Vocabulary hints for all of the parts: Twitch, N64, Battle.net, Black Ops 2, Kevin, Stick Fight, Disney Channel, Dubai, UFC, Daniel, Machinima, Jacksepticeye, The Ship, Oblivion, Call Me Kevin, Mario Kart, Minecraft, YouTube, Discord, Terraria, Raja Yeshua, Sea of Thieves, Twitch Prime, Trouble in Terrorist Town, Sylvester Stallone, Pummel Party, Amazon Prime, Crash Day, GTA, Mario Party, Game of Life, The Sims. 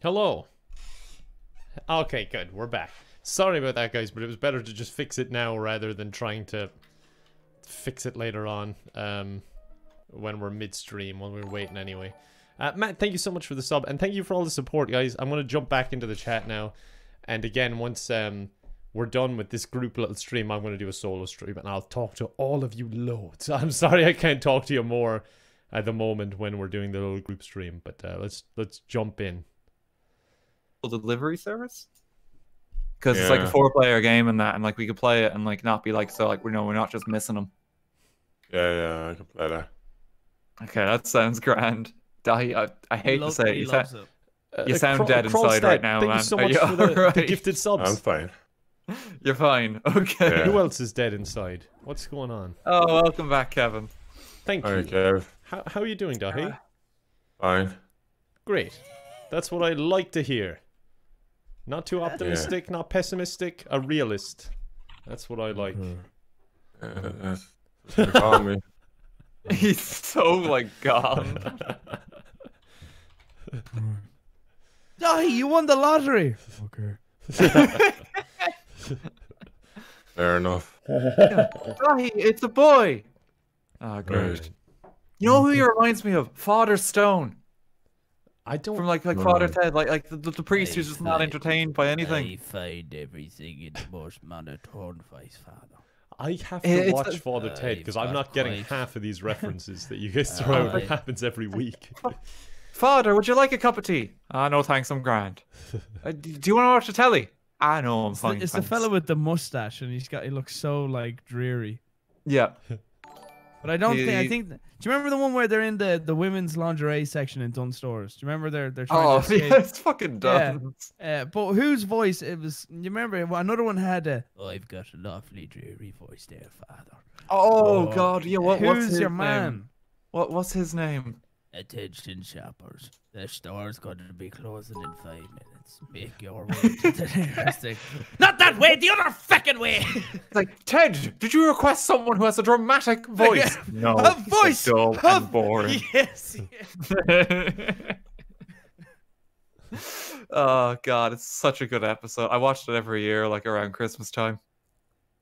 Hello. Okay, good. We're back. Sorry about that, guys, but it was better to just fix it now rather than trying to fix it later on when we're midstream, when we're waiting anyway. Matt, thank you so much for the sub, and thank you for all the support, guys. I'm going to jump back into the chat now, and again, once we're done with this group little stream, I'm going to do a solo stream, and I'll talk to all of you loads. I'm sorry I can't talk to you more at the moment when we're doing the little group stream, but let's jump in. Delivery service? Because yeah, it's like a four-player game and that, and like we could play it and like not be like so like we know we're not just missing them. Yeah, yeah, I can play that. Okay, that sounds grand. Daithí, I hate to say it, you sound dead inside right now, man. Thank you so much for the gifted subs. I'm fine. You're fine. Okay. Yeah. Who else is dead inside? What's going on? Oh, welcome back, Kevin. Thank you. Kev. How are you doing, Daithí? Fine. Great. That's what I like to hear. Not too optimistic, not pessimistic, a realist. That's what I like. That's he's so like gone. Daithí, you won the lottery. Okay. Fair enough. Daithí, it's a boy. Oh, great. You know who he reminds me of? Father Stone. I don't from like Father Ted, like the priest who's just not entertained by anything. I find everything in the most monotone voice, Father. I have to watch Father Ted because I'm not getting half of these references that you guys throw out. It happens every week. Father, would you like a cup of tea? No thanks, I'm grand. Do you want to watch the telly? No, I'm fine. It's the fellow with the mustache, and he looks so like dreary. Yeah. But I don't think. Do you remember the one where they're in the women's lingerie section in Dunn Stores? Do you remember they're trying to escape? Oh, yeah, it's fucking dumb. Yeah. But whose voice it was? You remember another one had a. I've got a lovely dreary voice there, Father. Oh God, yeah. Who's your man? What's his name? Attention shoppers, the store's going to be closing in 5 minutes. Make your way to the nearest thing. Not that way, the other fucking way. It's like, Ted, did you request someone who has a dramatic voice? No, a voice so dull and boring. Yes. Oh God, it's such a good episode. I watched it every year, like around Christmas time.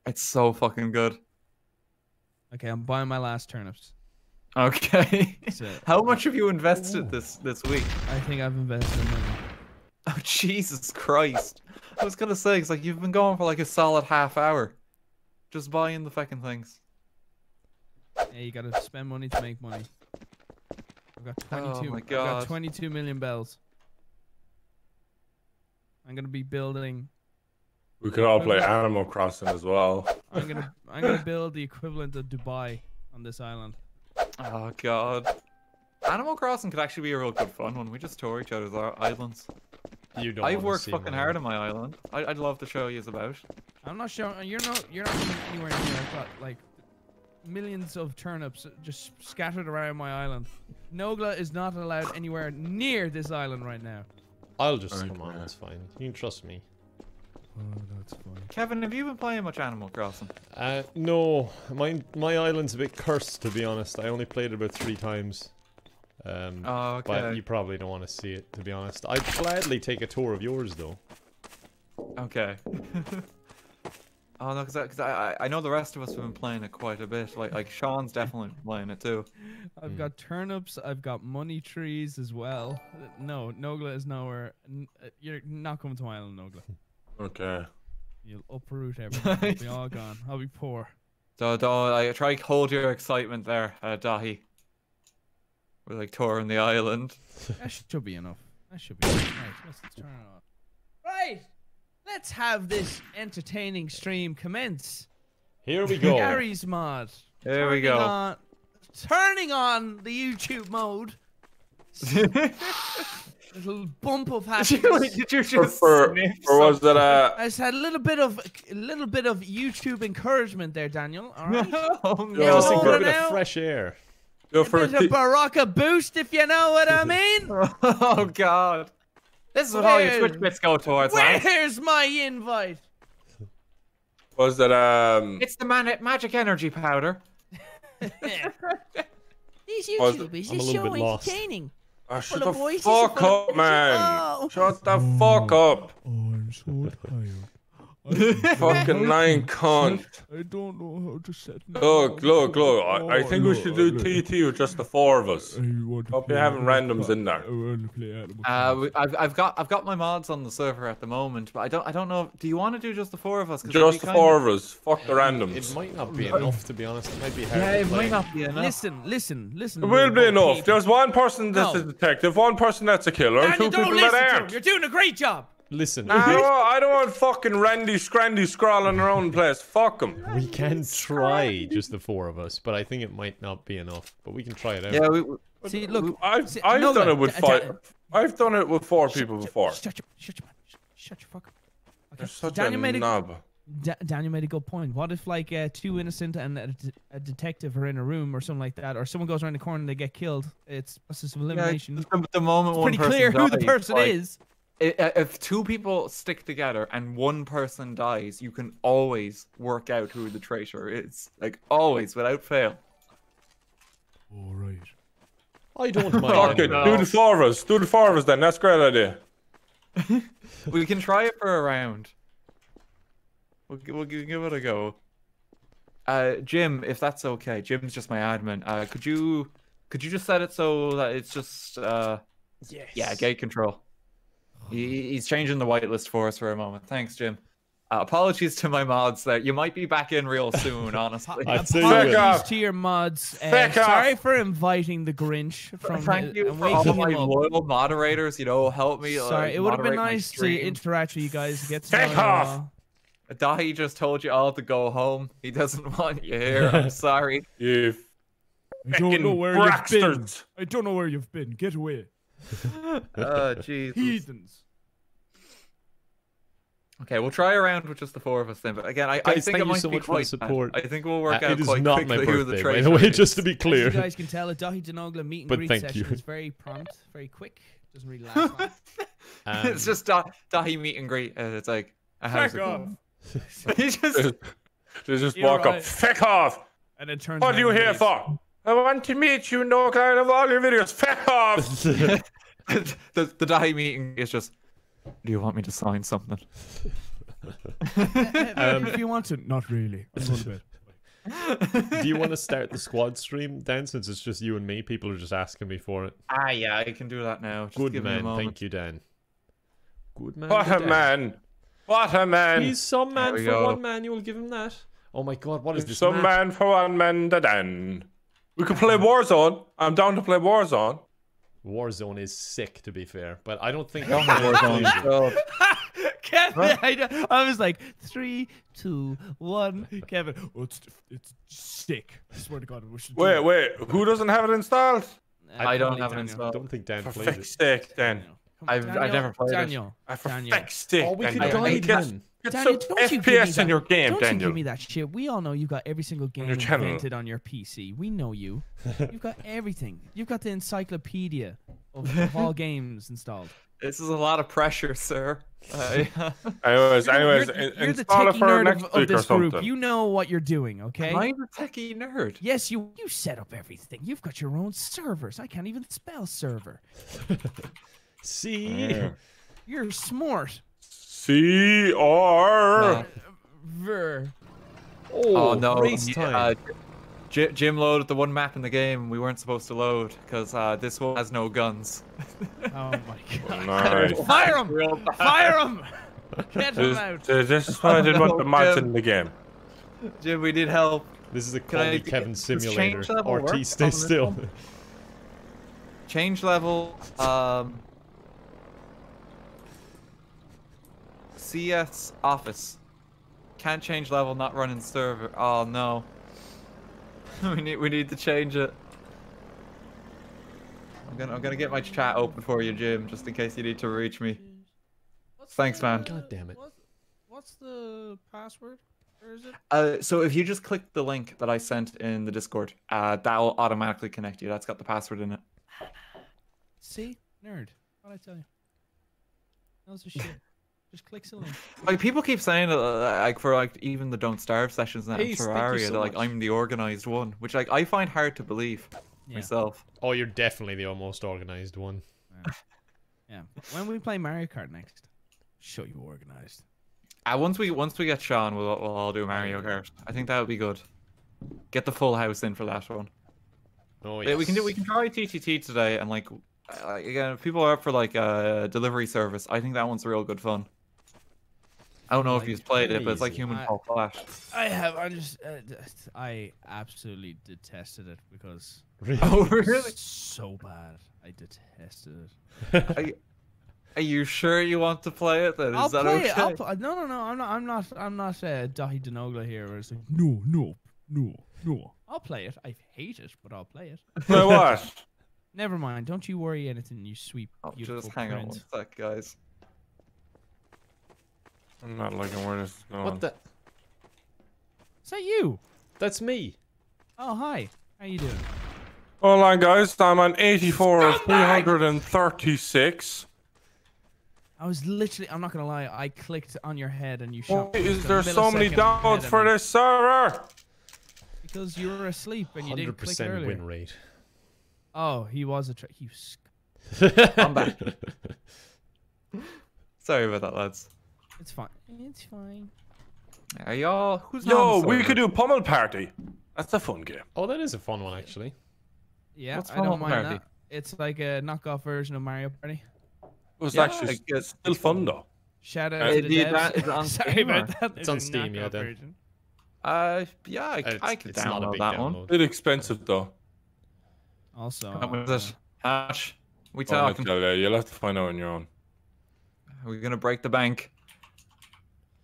It's so fucking good. Okay, I'm buying my last turnips. Okay. So, how much have you invested this week? I think I've invested money. Oh Jesus Christ! I was gonna say it's like you've been going for like a solid half hour, just buying the fucking things. Yeah, you gotta spend money to make money. I've got 22. Oh my God. I've got 22 million bells. I'm gonna be building. We could all play Animal Crossing as well. I'm gonna build the equivalent of Dubai on this island. Oh God, Animal Crossing could actually be a real good fun one. We just tour each other's islands. You don't. I've worked fucking hard on my island. I'd love to show you about. I'm not showing. You're not anywhere near. I've got like millions of turnips just scattered around my island. Nogla is not allowed anywhere near this island right now. I'll just come on. It's fine. You can trust me. Oh, that's fun. Kevin, have you been playing much Animal Crossing? No. My island's a bit cursed, to be honest. I only played it about 3 times. Oh, okay. But you probably don't want to see it, to be honest. I'd gladly take a tour of yours, though. Okay. Oh, no, because I know the rest of us have been playing it quite a bit. Like Sean's definitely playing it, too. I've got turnips. I've got money trees as well. No, Nogla is nowhere. You're not coming to my island, Nogla. Okay. You'll uproot everything. We'll be all gone. I'll be poor. I try to hold your excitement there, Daithí. We're like touring the island. That should be enough. That should be enough. Right, let's turn it off. Right! Let's have this entertaining stream commence. Here we go. Gary's Mod. Here we go. Turning on the YouTube mode. Little bump of happiness. Did you just or was that I just had a little bit of YouTube encouragement there, Daniel. All right. Just a bit of fresh air. Go for a Baraka boost, if you know what I mean. Oh God, this is what all your Twitch bits go towards. Where's my invite? Was that It's the magic energy powder. These YouTubers, it's so entertaining. Oh, shut the fuck up, man! Oh. Shut the fuck up! Oh, I'm so tired. Fucking lying cunt. I don't know how to set now. Look. I think we should do TT with just the four of us. Hope you're having randoms in there. I've got my mods on the server at the moment, but I don't know. Do you want to do just the four of us? Just the four of us. Fuck the randoms. It might not be enough, to be honest. It might be hard. Yeah, it might not be enough. Listen. It will be enough. There's one person that's a detective, one person that's a killer, and two people that aren't. You're doing a great job. Listen. I don't want fucking Randy Scrandy scrawling their own place. Fuck them. We can try just the four of us, but I think it might not be enough. But we can try it out. Yeah. I've done it with four people before. Shut your fuck up. Okay. You're such a knob. Daniel made a good point. What if like two innocent and a detective are in a room or something like that, or someone goes around the corner and they get killed? It's a system of elimination. Yeah, the moment it's pretty clear who the person is. If two people stick together and one person dies, you can always work out who the traitor is. Like, always, without fail. Alright. I don't mind. Okay, do the four of us. Do the four of us then. That's a great idea. We can try it for a round. We'll give it a go. Jim, if that's okay. Jim's just my admin. Could you just set it so that it's just... yes. Yeah, gate control. He's changing the whitelist for us for a moment. Thanks, Jim. Apologies to my mods there. You might be back in real soon, honestly. Apologies to your mods. Sorry for inviting the Grinch. Thank you for all my loyal moderators. You know, help me. Sorry, it would have been nice to interact with you guys. Daithí just told you all to go home. He doesn't want you here. I'm sorry. You don't know where you've been. I don't know where you've been. Get away. Jesus. Heathens. Okay, we'll try a round with just the four of us then. But again, guys, I think it might so be quite support. I think we'll work out quite quickly who the traitor is. By the way, just to be clear, as you guys can tell, a Daithí De Nogla meet and greet session is very prompt, very quick. Doesn't really last long. It's just Dahi meet and greet, and it's like, "Fuck off!" they just walk up, "Fuck off!" And it turns. What are you here for? I want to meet you, Nogla, of all your videos. Fuck off! the Daithí meeting is just, do you want me to sign something? If you want to, not really. I'm going to bed. Do you want to start the squad stream, Dan? Since it's just you and me, people are just asking me for it. Ah, yeah, I can do that now. Just give me a moment. Thank you, Dan. Good man. What a man! What a man! He's some man for one man. You will give him that. Oh my God, what is this? Some man for one man, Dan. We could play Warzone. I'm down to play Warzone. Warzone is sick, to be fair, but I don't think I'm Warzone. Kevin, I was like 3, 2, 1. Kevin, oh, it's sick. I swear to God, we should. Wait. Who doesn't have it installed? I don't have it installed. I don't think Dan plays it. For fuck's sake, Dan. I've never played it. For fuck's sake, Dan. Daniel, don't you give me that. In your game, don't Daniel. You give me that shit. We all know you've got every single game invented on your PC. We know you. You've got everything. You've got the encyclopedia of all games installed. This is a lot of pressure, sir. Anyways, you're the techie nerd of this group. You know what you're doing, okay? I'm the techie nerd. Yes, you set up everything. You've got your own servers. I can't even spell server. See, you're smart. C-R-Ver. Oh, no. Race time. Jim loaded the one map in the game we weren't supposed to load because this one has no guns. Oh, my God. Nice. Fire him! Fire him! Get him out. This is why I didn't want the mods in the game. Jim, we need help. This is a Call Me Kevin simulator. RT, stay still. Change level. CS office. Can't change level, not running server. Oh no. we need to change it. I'm gonna get my chat open for you, Jim, just in case you need to reach me. Thanks, man. God damn it. What's the password? Where is it? So if you just click the link that I sent in the Discord, that'll automatically connect you. That's got the password in it. See? Nerd. What'd I tell you? That was a shit. Just click something. Like people keep saying like for like even the Don't Starve sessions now in Terraria, they're like I'm the organized one, which like I find hard to believe. myself. Oh, you're definitely the almost organized one. Yeah. Yeah. When we play Mario Kart next, show you organized. Once we get Sean, we'll all do Mario Kart. I think that would be good. Get the full house in for that one. Oh yes. We can try TTT today, and like again, if people are up for like a delivery service, I think that one's real good fun. I don't know if you've played it, but it's like Human Fall Flash. I have. I absolutely detested it because. Really? Oh, really? So bad. I detested it. Are you sure you want to play it? Then is that okay? No. I'm not. Daithí De Nogla here. Where it's like, no. I'll play it. I hate it, but I'll play it. Play what? Never mind. Don't you worry anything. You sweep. Oh, just hang on one sec, guys. I'm not looking where this is going. What the? Is that you? That's me. Oh, hi. How you doing? Hola, guys. I'm on 84 of 336. I was literally... I'm not going to lie. I clicked on your head and you shot me. Is there so many downloads for this server? Because you were asleep and you didn't click earlier. 100% win rate. Oh, he was a... He was... I'm back. Sorry about that, lads. It's fine. It's fine. Are y'all? Who's no? We could do Pummel Party. That's a fun game. Oh, that is a fun one actually. Yeah, I don't mind that. It's like a knockoff version of Mario Party. It was actually still fun though. Shout out to the devs. Sorry about that. It's on Steam, yeah. Then. Yeah, I could download that one. It's expensive though. Also, how much is it? Hash. We talking? You'll have to find out on your own. Are we gonna break the bank?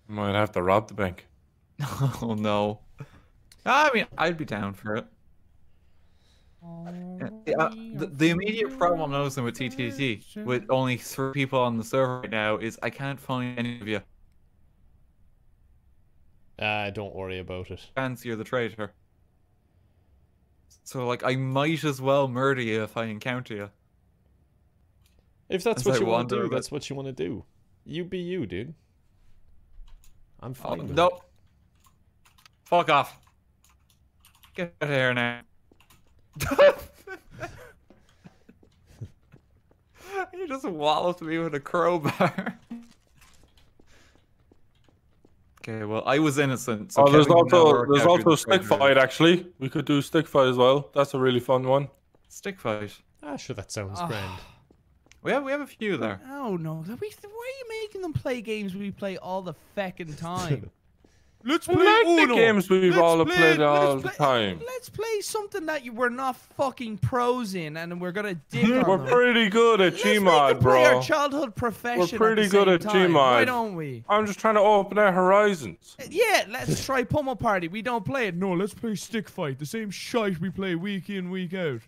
Might have to rob the bank. Oh no! I mean, I'd be down for it. Yeah, the immediate problem I'm noticing with TTT, with only 3 people on the server right now, is I can't find any of you. Don't worry about it. Fancy you're the traitor. So like, I might as well murder you if I encounter you. If that's what you want to do, that's what you want to do. You be you, dude. I'm fine. Oh, nope. Fuck off. Get out of here now. You just walloped me with a crowbar. Okay, well, I was innocent. So there's also Stick Fight, actually. We could do Stick Fight as well. That's a really fun one. Stick Fight? Ah, sure, that sounds grand. We have a few there. Oh no! Why are you making them play games we play all the feckin' time? Let's play Uno. The games we've all played all the time. Let's play something that we're not fucking pros in, and we're gonna dig on. We're pretty good at Gmod, bro. Our childhood profession. We're pretty good at Gmod. Why don't we? I'm just trying to open our horizons. Yeah, let's try Pummel Party. We don't play it. No, let's play Stick Fight. The same shite we play week in, week out.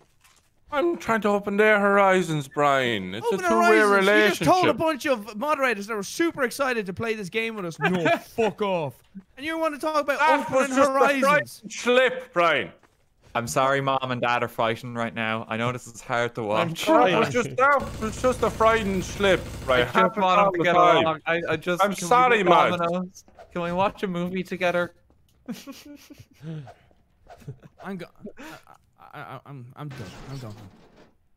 I'm trying to open their horizons, Brian. It's a two-way relationship. You just told a bunch of moderators that were super excited to play this game with us. No, fuck off. And you want to talk about opening horizons? Slip, Brian. I'm sorry, Mom and Dad are fighting right now. I know this is hard to watch. I'm sorry. It's just a frightened slip, right? I'm sorry, Mom. Can we watch a movie together? I'm done. I'm done.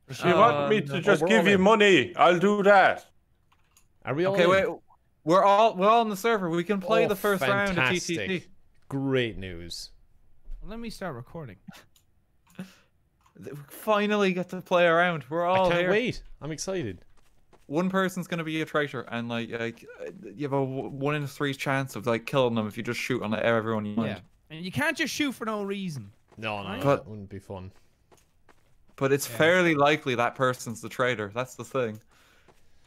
If you want me to just give you money, I'll do that. Are we all okay? In? Wait, we're all on the server. We can play the first fantastic round of TTT. Great news. Let me start recording. Finally get to play around. We're all here. I can't wait. I'm excited. One person's gonna be a traitor, and like you have a 1 in 3 chance of like killing them if you just shoot on everyone you want. Yeah, and you can't just shoot for no reason. No, that wouldn't be fun. But it's fairly likely that person's the traitor. That's the thing.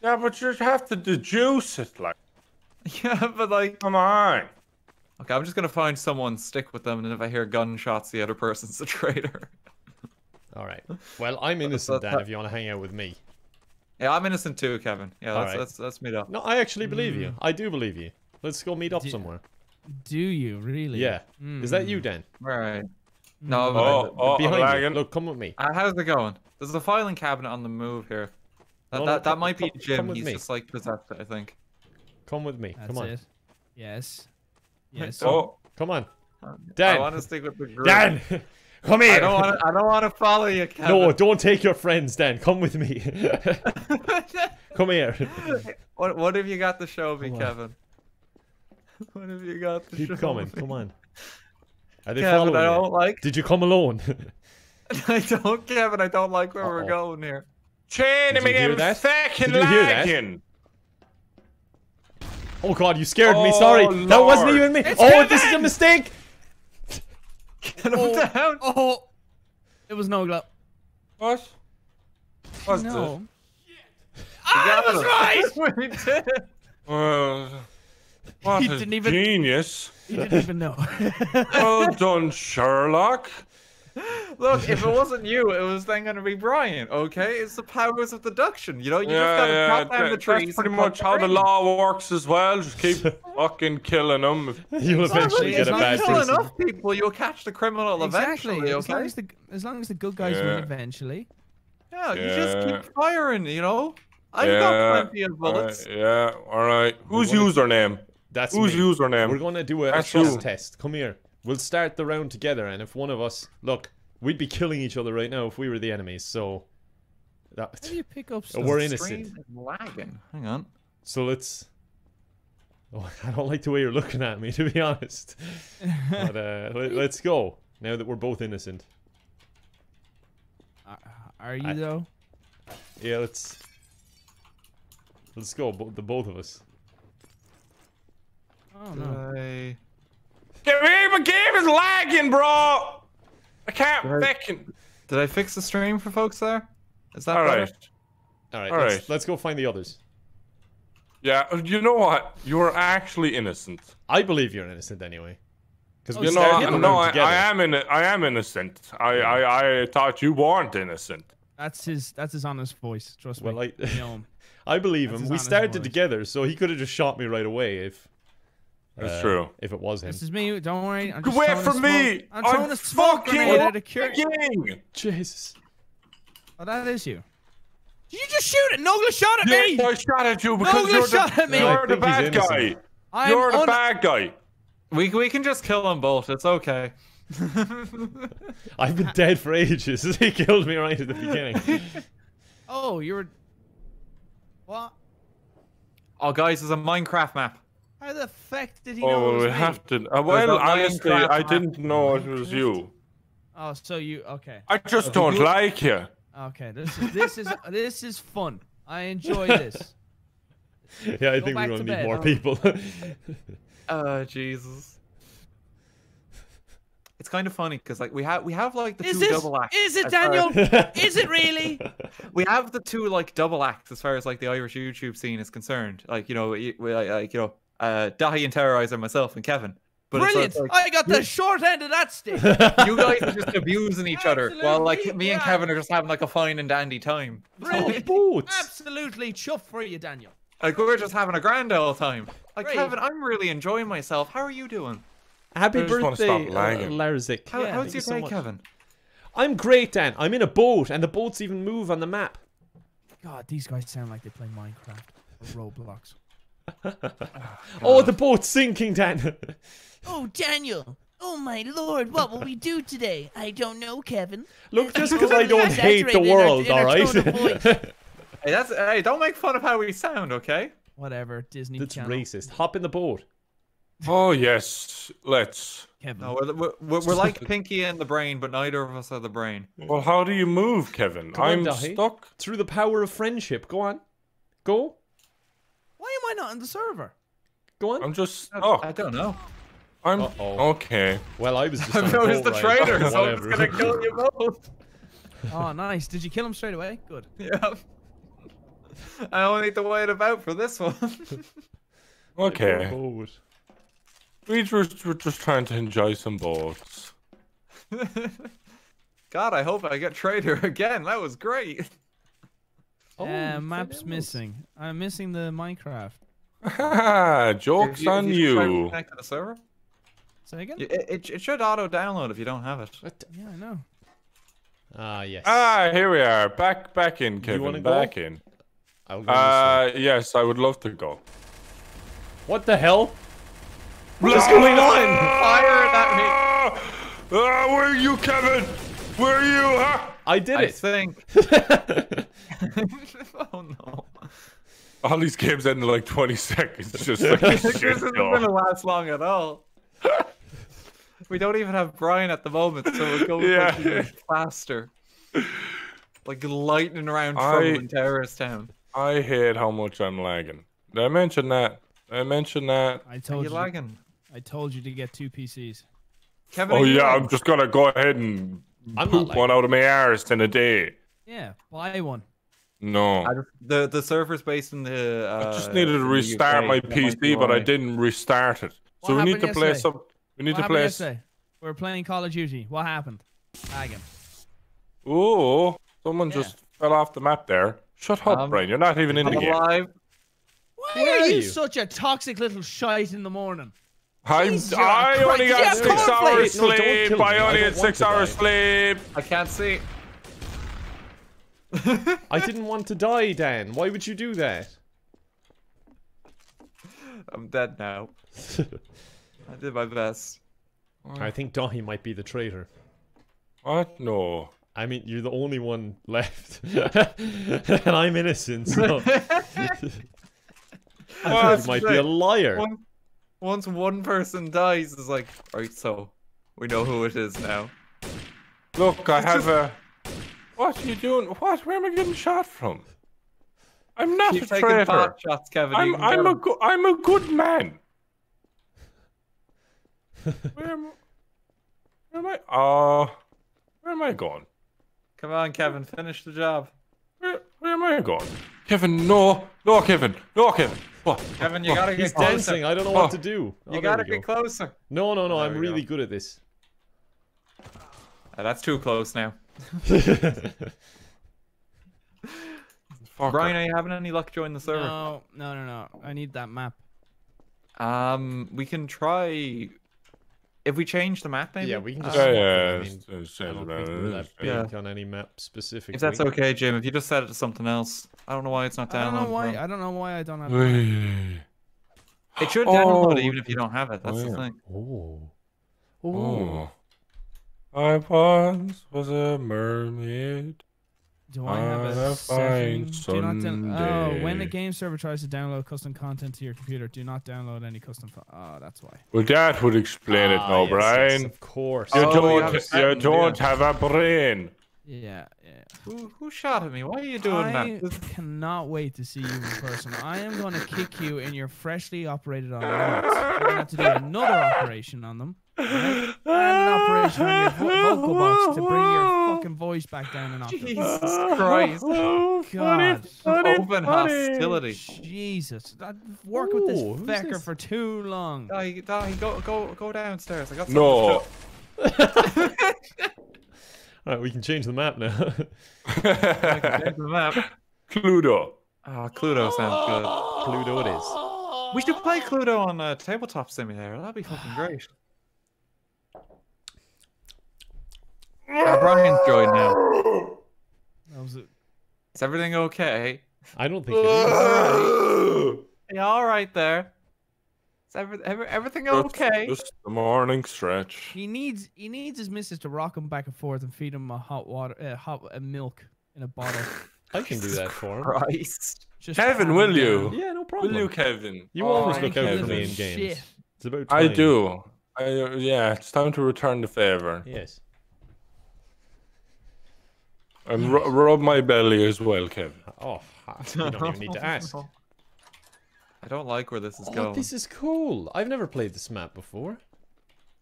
Yeah, but you have to deduce it, like. Yeah, but like, come on. Okay, I'm just gonna find someone, stick with them, and if I hear gunshots, the other person's the traitor. All right. Well, I'm innocent, Dan. If you want to hang out with me. Yeah, I'm innocent too, Kevin. Yeah, let's meet up. No, I actually believe you. I do believe you. Let's go meet up somewhere. Do you really? Yeah. Mm. Is that you, Dan? Right. No, behind you. Look, come with me. How's it going? There's a filing cabinet on the move here. That might be Jim. He's just like possessed, I think. Come with me. Come on. It. Yes. Yes. Oh, come on. Dan. I want to stick with the group. Dan, Come here. I don't want to follow you, Kevin. No, don't take your friends then. Come with me. Come here. What have you got to show me, Kevin? What have you got to show me? Keep coming. Come on. Are they Kevin, I don't you? Like. Did you come alone? I don't, Kevin. I don't like where we're going here. Did you hear that? Oh god, you scared me. Sorry, Lord. That wasn't even me. It's Kevin! This is a mistake. Get him down. Oh, it was Nogla. What? What's no. This? I was right. What he a didn't even, genius. He didn't even know. Well done, Sherlock. Look, if it wasn't you, it was then going to be Brian, okay? It's the powers of deduction, you know? You just got to chop down the trees. That's pretty much how the law works as well. Just keep fucking killing them. You'll eventually get a bad person. If you kill enough people, you'll catch the criminal eventually, okay? As long as the good guys win eventually. Yeah, you just keep firing, you know? I've got plenty of bullets. Yeah, all right. Who's username? That's who's me. Username? We're going to do a trust test. Come here. We'll start the round together, and if one of us... Look, we'd be killing each other right now if we were the enemies, so... That... How do you pick up some we're innocent. Lagging. Hang on. So let's... Oh, I don't like the way you're looking at me, to be honest. But let's go, now that we're both innocent. Are you, though? Yeah, let's... Let's go, the both of us. Oh, no. My game is lagging, bro. I can't fucking. Did I fix the stream for folks there? Is that all better? Right? All right. All right. Let's go find the others. Yeah. You know what? You're actually innocent. I believe you're innocent anyway. Because we I am innocent. I thought you weren't innocent. That's his honest voice. Trust me. I believe him. We started together, so he could have just shot me right away if. That's true. If it was him. This is me, don't worry. I'm just away from me! I'm fucking... Jesus. Oh, that is you. Did you just shoot it? Nogla shot at me! Yes, I shot at you because you're the bad guy. You're the bad guy. We can just kill them both. It's okay. I've been dead for ages. He killed me right at the beginning. Oh, you were... What? Oh, guys, there's a Minecraft map. How the fuck did he know it was me? Well, honestly, I didn't know it was you. Oh, so you... Okay. I just don't like you. Okay, this is fun. I enjoy this. Yeah, I think we're gonna need more people. Oh, Jesus. It's kind of funny because like we have like the two double acts. Is it Daniel? Is it really? We have the two like double acts as far as like the Irish YouTube scene is concerned. Like, you know, Daithí and Terrorizer, myself and Kevin. But brilliant! It's like, I got the short end of that stick. You guys are just abusing each other, while like me and Kevin are just having like a fine and dandy time. Brilliant! Oh, absolutely chuffed for you, Daniel. Like we're just having a grand old time. Like Kevin, I'm really enjoying myself. How are you doing? Happy birthday, Larzik. How's your day, Kevin? I'm great, Dan. I'm in a boat, and the boats even move on the map. God, these guys sound like they play Minecraft or Roblox. Oh, the boat's sinking, Dan. Oh, Daniel. Oh, my Lord. What will we do today? I don't know, Kevin. Look, just because I don't hate the world, all right? Hey, don't make fun of how we sound, okay? Whatever, Disney Channel. That's racist. Hop in the boat. Oh, yes. Let's. Kevin. No, we're like Pinky and the Brain, but neither of us are the brain. Well, how do you move, Kevin? I'm stuck. Through the power of friendship. Go on. Go. Why am I not on the server? Go on. I'm just. Oh, I don't know. I'm okay. Well, I was just. I noticed the traitor, so I'm just gonna kill you both. Oh, nice. Did you kill him straight away? Good. Yeah. I only need to wait about for this one. Okay. We're just trying to enjoy some boats. God, I hope I get traitor again. That was great. Map's missing. I'm missing the Minecraft. Joke's on you. Try to connect to the server? Say again? It should auto-download if you don't have it. Yeah, I know. Ah, yes. Ah, here we are. Back in, Kevin. You back go? In. I'll go yes, I would love to go. What the hell? What's going on? Fire at me. Where are you, Kevin? Where are you? Huh? I did it. I think. Oh no. All these games end in like 20 seconds. Just like this isn't going to last long at all. We don't even have Brian at the moment, so we'll go faster. Like lightning around Trouble in Terrorist Town. I hate how much I'm lagging. Did I mention that? I told you. Are you lagging? I told you to get 2 PCs. Kevin, oh yeah, I'm just gonna go ahead and poop one out of my arse in a day. Yeah, buy one. No. The server's based in the. I just needed to restart my PC, but I didn't restart it. So we need to play some. We need to play. We're playing Call of Duty. What happened? Lagging. Oh, someone just fell off the map there. Shut up, Brian. You're not even in the game. Why are you such a toxic little shite in the morning? I only got 6 hours sleep. I only had 6 hours sleep. I can't see. I didn't want to die, Dan. Why would you do that? I'm dead now. I did my best. I think Daithí might be the traitor. What? No. I mean, you're the only one left. And I'm innocent, so... I think you might be a liar. Once one person dies, it's like, alright, so we know who it is now. Look, I have a... What are you doing? What? Where am I getting shot from? I'm not a traitor. Bad shots, Kevin. I'm a good man. Where am I? Oh, where am I going? Come on, Kevin, finish the job. Where am I going? Kevin, no, no, Kevin, no, Kevin. What? Kevin, you gotta get closer. Dancing. I don't know what to do. Oh, you gotta get closer. No, no, no. I'm really good at this. That's too close now. Brian, are you having any luck joining the server? No, no, no, no. I need that map. We can try if we change the map, maybe. Yeah, we can just. I don't think on any map specifically. If that's okay, Jim. If you just set it to something else, I don't know why it's not downloaded. I don't know why I don't have it. It should download even if you don't have it. That's the thing. Oh. I once was a mermaid. Do I have a session? Do not download. Oh, when the game server tries to download custom content to your computer, do not download any custom. Oh, that's why. Well, that would explain it now, yes, Brian. Yes, of course. You don't have a brain. Yeah, yeah. Who shot at me? Why are you doing that? I cannot wait to see you in person. I am going to kick you in your freshly operated on nuts. We're going to have to do another operation on them. And an operation on your vocal box to bring your fucking voice back down an octave. Jesus Christ. Oh, God. Open hostility. Jesus. I've worked with this fecker for too long. Go downstairs. I got something to do. Alright, we can change the map now. Change the map. Cluedo. Ah, Cluedo sounds good. Cluedo it is. We should play Cluedo on Tabletop Simulator. That'd be fucking great. Brian's joined now. That was it. Is everything okay? I don't think it is. Yeah, alright there. Is everything okay? Just the morning stretch. He needs his missus to rock him back and forth and feed him a hot milk in a bottle. I can do that for him. Christ. Just Kevin, will you? Yeah, no problem. Will you, Kevin? You always look out for me in games. It's about time. I do. Yeah, it's time to return the favor. Yes. And rub my belly as well, Kevin. Oh, you don't even need to ask. I don't like where this is going. This is cool. I've never played this map before.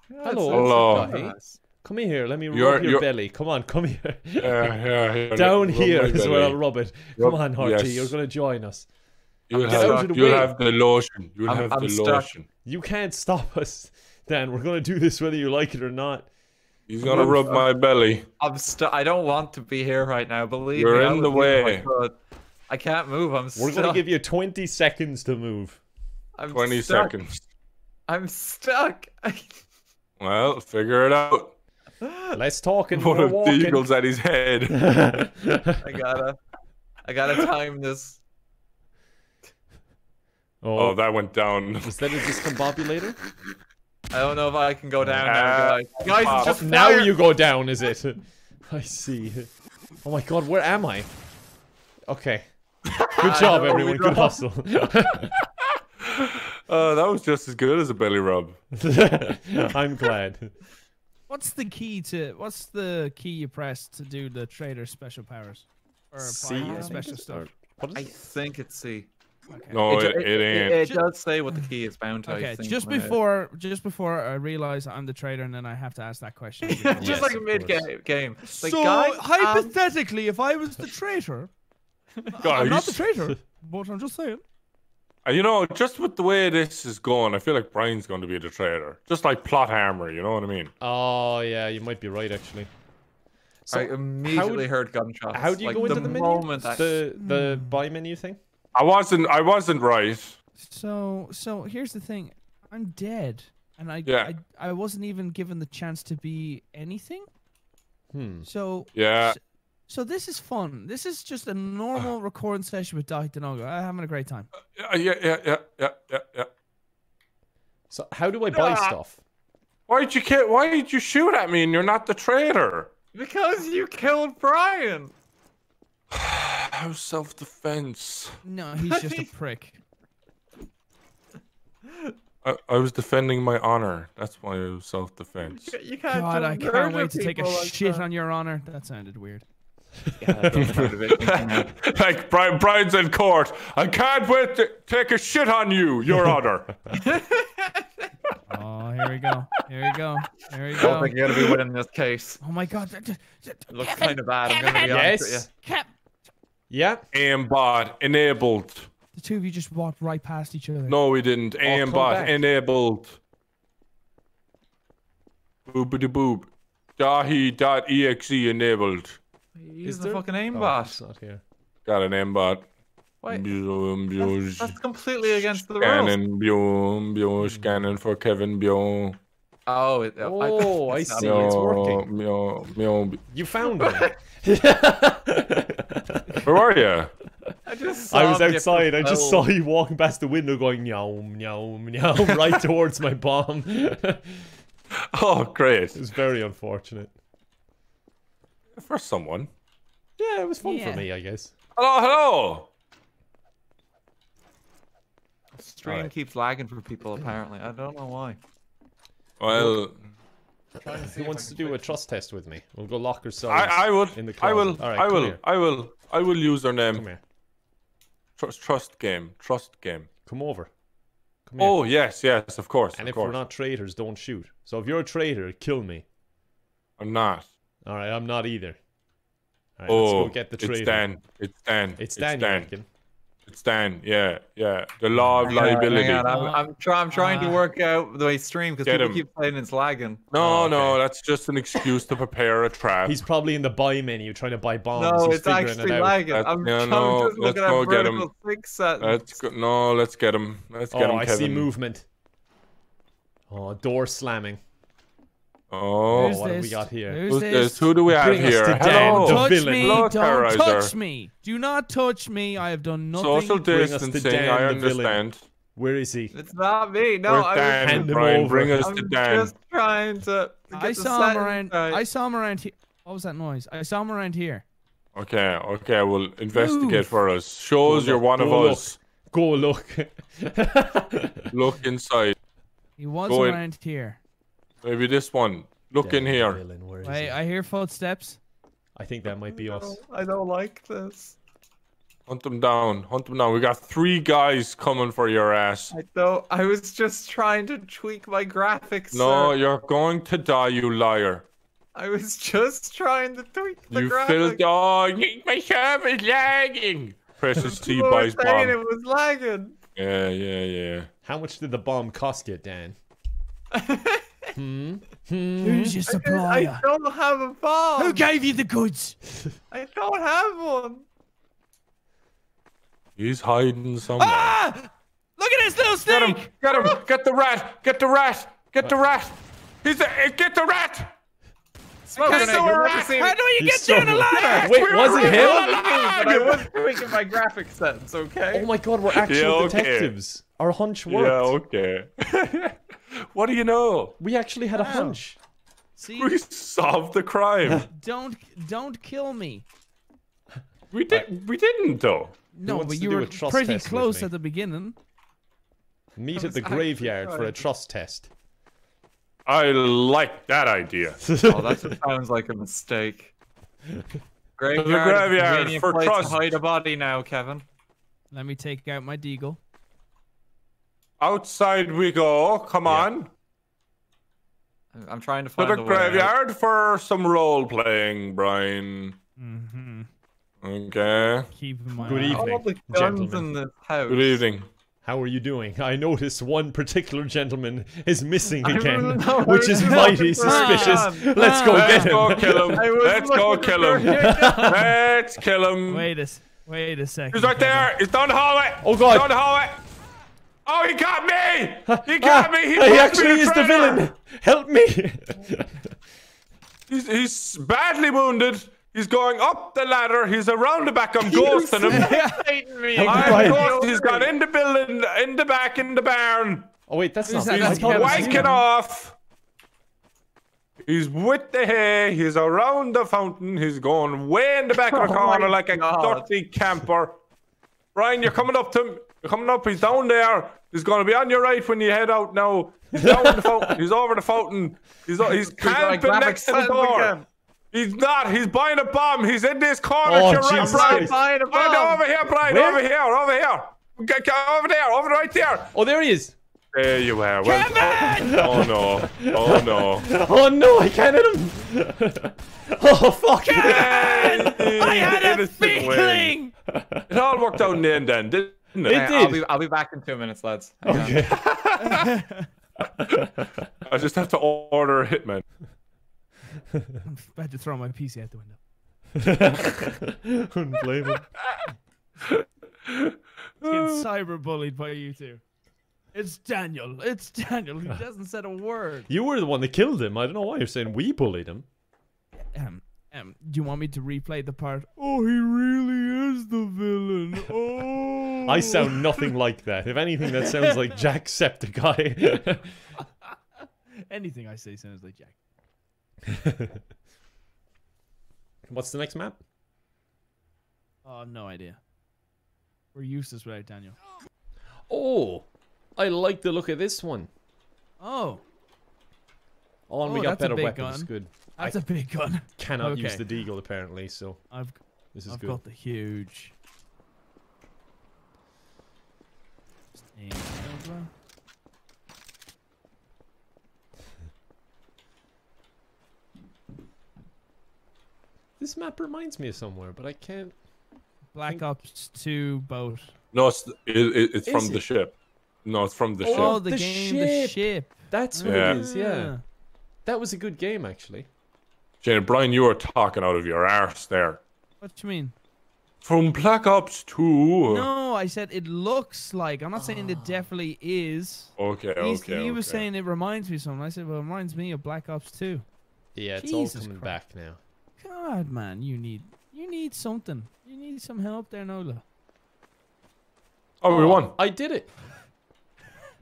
Yeah, hello. Come here. Let me rub your belly. Come on, come here. Down here is where I'll rub it. Come on, Horty. Yes. You're going to join us. You'll have the lotion. You'll have the lotion. You can't stop us, Dan. We're going to do this whether you like it or not. He's going to rub my belly. I don't want to be here right now. Believe me. You're in the way. I can't move. I'm stuck. We're going to give you 20 seconds to move. I'm 20 stuck. Seconds. I'm stuck. Well, figure it out. Let's talk and put the eagles at his head. I gotta time this. Oh, that went down. Instead of discombobulator? I don't know if I can go down now, guys. Guys, it's just fire. Now you go down, is it? I see. Oh my god, where am I? Okay. Good job, everyone. Good hustle. That was just as good as a belly rub. I'm glad. What's the key you press to do the trader special powers? Or special stuff? I think it's C. Okay. No, it ain't. It does say what the key is bound to. Okay, just before I realize I'm the traitor, and then I have to ask that question. Just like mid-game. Like, so guys, hypothetically, if I was the traitor, guys, I'm not the traitor, but I'm just saying. You know, just with the way this is going, I feel like Brian's going to be the traitor. Just like plot armor, you know what I mean? Oh yeah, you might be right actually. So I immediately heard gunshots. How do you go into the menu? The buy menu thing? I wasn't right. So here's the thing. I'm dead, and I wasn't even given the chance to be anything. So this is fun. This is just a normal recording session with Daithí De Nogla. I'm having a great time. Yeah. So how do I buy stuff? Why did you shoot at me and you're not the traitor? Because you killed Brian. That was self-defense. No, he's just a prick. I was defending my honor. That's why it was self-defense. You can't I can't wait to take a shit on your honor. That sounded weird. Yeah, that like Brian's in court. I can't wait to take a shit on you, your honor. Oh, here we go. I don't think you're going to be winning this case. Oh my god. It looks kind of bad. I'm going to be honest with you. Yep. Aimbot enabled. The two of you just walked right past each other. No, we didn't. Aimbot enabled. Boobity boob. Daithí.exe enabled. Is the fucking aimbot? Oh, it's not here. Got an aimbot. Wait. That's completely against the rules. Scanning for Kevin. Oh, I see. It's working. You found me. Where are you? I was outside. I just saw you walking past the window going, nyom, nyom, nyom, right towards my bomb. Oh, great. It was very unfortunate. For someone. Yeah, it was fun for me, I guess. Hello, hello! The stream keeps lagging for people, apparently. I don't know why. Well... Who wants to do a trust test with me? We'll go lock ourselves in the closet. I will use her name. Come here. Trust game. Come over. Come here. Oh, yes, of course. And if we're not traitors, don't shoot. So if you're a traitor, kill me. I'm not. Alright, I'm not either. Alright, let's go get the traitor. It's Dan, yeah. The law of liability. I'm trying to work out the way stream because people keep saying it's lagging. No, that's just an excuse to prepare a trap. He's probably in the buy menu trying to buy bombs. No, it's actually lagging. Let's get him. Let's get him, Kevin. I see movement. Oh, door slamming. Oh, what have we got here? Who's this? Who do we have here? Hello, the villain. Hello, Terrorizer. Don't touch me. Do not touch me. I have done nothing. Social distancing, I understand. Where is he? It's not me. No, I'm just trying to get I saw him around here. What was that noise? I saw him around here. Okay. We'll investigate for us. Shows you're one of us. Go look. Look inside. He was around here. Maybe this one. Look in here. Wait, I hear footsteps. I think that might be us. I don't like this. Hunt them down. We got three guys coming for your ass. I was just trying to tweak my graphics. No, you're going to die, you liar. I was just trying to tweak the graphics. My server is lagging. Precious T buys bomb. I was saying it was lagging. Yeah. How much did the bomb cost you, Dan? Who's your supplier? I don't have a bomb. Who gave you the goods? I don't have one. He's hiding somewhere. Ah! Look at this little snake! Get him! Get the rat! Get the rat! How do you get down alive? Wait, was it him? I was tweaking my graphic sense, okay? Oh my god, we're actual detectives. Our hunch worked. Yeah, okay. What do you know? We actually had a hunch. See? We solved the crime. Don't kill me. We did. We didn't though. No, but you were pretty close at the beginning. Meet at the graveyard for a trust test. I like that idea. Oh, that sounds like a mistake. Graveyard for trust. Hide a body now, Kevin. Let me take out my deagle. Outside we go. Come on. I'm trying to find the graveyard for some role playing, Brian. Mm-hmm. Okay. Keep in mind. Good evening, gentlemen. Good evening. How are you doing? I noticed one particular gentleman is missing again, which is mighty suspicious. Let's go get him. Let's go kill him. Let's go kill him. Let's kill him. Wait a second. He's right there. He's down the hallway. Oh God. He's down the hallway. Oh, he got me. He got me. He actually is the villain. Help me. He's badly wounded. He's going up the ladder. He's around the back. I'm ghosting him. He's got in the building, in the back, in the barn. Oh wait, that's not. He's wanking off. He's with the hay. He's around the fountain. He's going way in the back of the corner like a dirty camper. Brian, you're coming up to him. You're coming up. He's down there. He's going to be on your right when you head out now. He's down the fountain. He's over the fountain. He's camping next to the door. He's not. He's buying a bomb. He's in this corner. Oh, you're right, Brian. Buying a bomb. Over here, Brian. Where? Over here. Over here. Over there. Over right there. Oh, there he is. There you are. Well, Kevin! Oh, no. Oh, no. Oh, no. I can't hit him. Oh, fuck. Kevin! I had a feeling. It all worked out in the end, then, didn't it? It did. I'll be back in 2 minutes, lads. Okay. I just have to order a hitman. I'm about to throw my PC out the window. Couldn't blame it. Getting cyberbullied by you two. It's Daniel. It's Daniel. He doesn't said a word. You were the one that killed him. I don't know why you're saying we bullied him. Do you want me to replay the part? Oh, he really is the villain. Oh. I sound nothing like that. If anything, that sounds like Jacksepticeye. Anything I say sounds like Jack. What's the next map? Oh, no idea. We're useless without Daniel. Oh, I like the look of this one. Oh. Oh, and we got better weapons. Good. That's a big gun. Cannot use the deagle apparently, so this is good. I've got the huge. This map reminds me of somewhere, but I can't. Black Ops 2 boat. No, it's from The Ship. No, it's from The Ship. Oh, the game, The Ship. That's what it is, yeah. That was a good game, actually. Jane, Brian, you are talking out of your arse there. What do you mean? From Black Ops 2. No, I said it looks like. I'm not saying it definitely is. Okay, okay. He was saying it reminds me of something. I said, well, it reminds me of Black Ops 2. Yeah, it's all coming back now. God, man, you need something. You need some help there, Nogla. Oh, we won. I did it.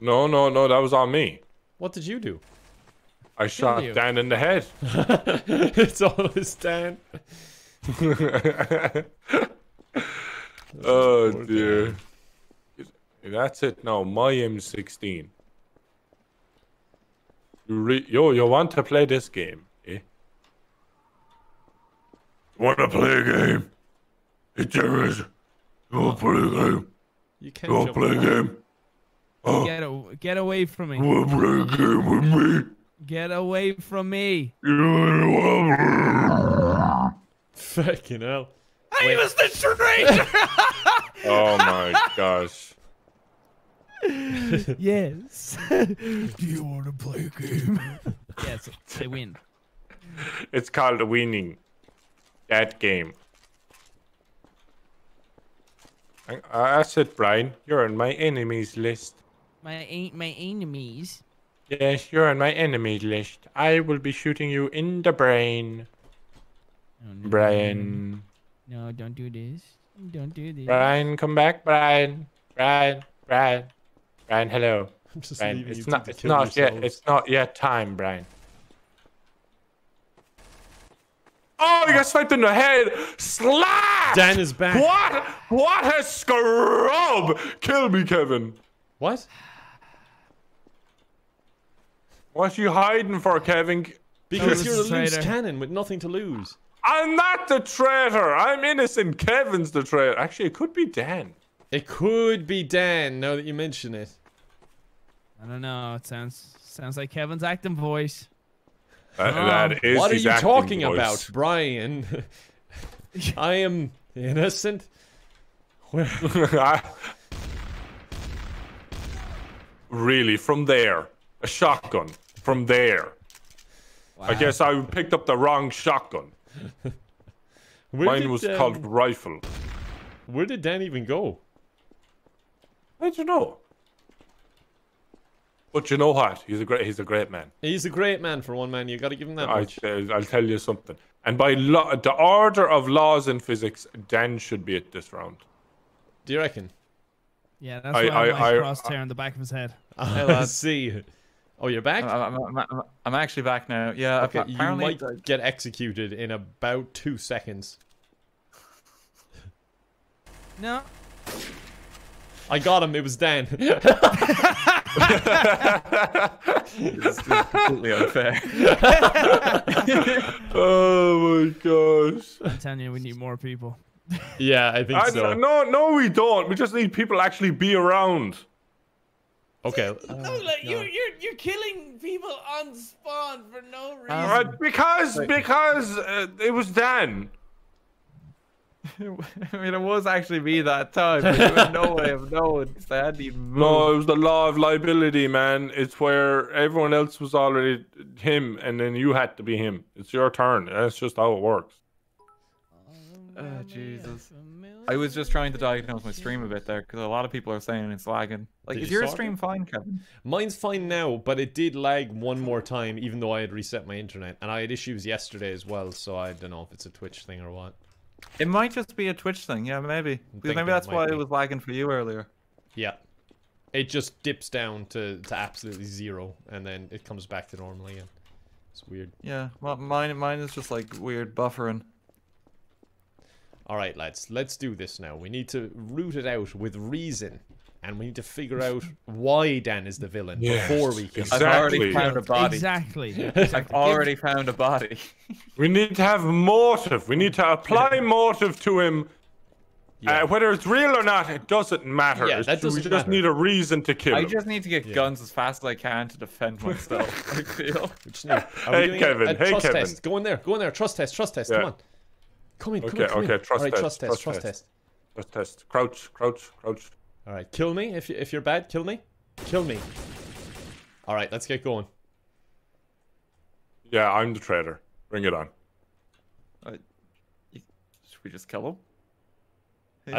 No, no, no, that was on me. What did you do? I shot Dan in the head. It's all this Dan. Oh, dear. That's it now. My M16. Yo, you want to play this game? Wanna play a game? It's yours. You wanna play a game? You can't. You wanna play a game? Oh. Get away from me. You wanna play a game with me? Get away from me. Fucking hell. I was the traitor! Oh my gosh. Yes. Do you wanna play a game? Yes, they win. It's called winning. That game. I said, Brian, you're on my enemies list. My enemies? Yes, you're on my enemies list. I will be shooting you in the brain. Oh, no. Brian. No, don't do this. Don't do this. Brian, come back, Brian. Brian, hello. I'm just leaving you to kill yourselves. It's not yet time, Brian. Oh, you got sniped in the head! Slap! Dan is back. What? What a scrub! Kill me, Kevin. What? What you hiding for, Kevin? Because you're a loose cannon with nothing to lose. I'm not the traitor. I'm innocent. Kevin's the traitor. Actually, it could be Dan. It could be Dan, now that you mention it. I don't know. It sounds like Kevin's acting voice. That is what are you talking about, Brian? I am innocent. Really, from there. A shotgun. From there. Wow. I guess I picked up the wrong shotgun. Mine was called rifle. Where did Dan even go? I don't know. But you know what? He's a great man. He's a great man for one man. You got to give him that much. I'll tell you something. And by the order of laws in physics, Dan should be at this round. Do you reckon? Yeah, that's why I crossed hair on the back of his head. I see. Oh, you're back? I'm actually back now. Yeah. Okay. You might get executed in about 2 seconds. No. I got him. It was Dan. It's completely unfair. Oh my gosh! I'm telling you, we need more people. Yeah, I think so. No, we don't. We just need people to actually be around. Okay. You're killing people on spawn for no reason. Right, because it was Dan. I mean, it was actually me that time. But there was no way of knowing. I hadn't even moved. No, it was the law of liability, man. It's where everyone else was already him, and then you had to be him. It's your turn. That's just how it works. Oh, Jesus. I was just trying to diagnose my stream a bit there, because a lot of people are saying it's lagging. Like, is your stream fine, Kevin? Mine's fine now, but it did lag one more time, even though I had reset my internet. And I had issues yesterday as well, so I don't know if it's a Twitch thing or what. It might just be a Twitch thing, yeah, maybe. Because maybe that's why it was lagging for you earlier. Yeah. It just dips down to absolutely zero, and then it comes back to normal again. It's weird. Yeah, well, mine is just like weird buffering. Alright, lads, let's do this now. We need to root it out with reason. And we need to figure out why Dan is the villain before we can. Exactly. I've already found a body. Exactly. I've already found a body. We need to have motive. We need to apply motive to him. Yeah. Whether it's real or not, it doesn't matter. Yeah, that doesn't matter. Just need a reason to kill him. I just need to get guns as fast as I can to defend myself. I feel. Hey, Kevin. Hey, Kevin. Go in there. Go in there. Trust test. Yeah. Come on. Come in. Trust test. Crouch. All right, kill me if you're bad. Kill me. All right, let's get going. Yeah, I'm the traitor. Bring it on. Should we just kill him?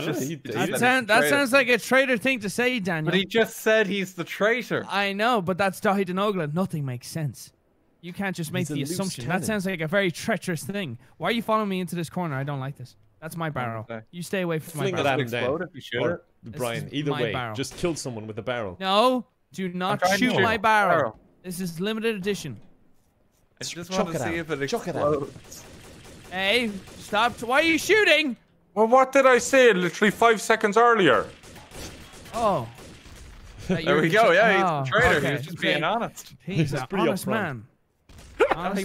That sounds like a traitor thing to say, Daniel. But he just said he's the traitor. I know, but that's Daithí De Nogla. Nothing makes sense. You can't just make the assumption. That sounds like a very treacherous thing. Why are you following me into this corner? I don't like this. That's my barrel. Okay. You stay away from my barrel. Explode if you shoot it. Brian, either way, just kill someone with a barrel. No, do not shoot my barrel. This is limited edition. I just want to see if it explodes. Hey, stop. Why are you shooting? Well, what did I say literally 5 seconds earlier? Oh. There we go. Yeah, he's a traitor. Okay. He's just being honest. He's an honest man.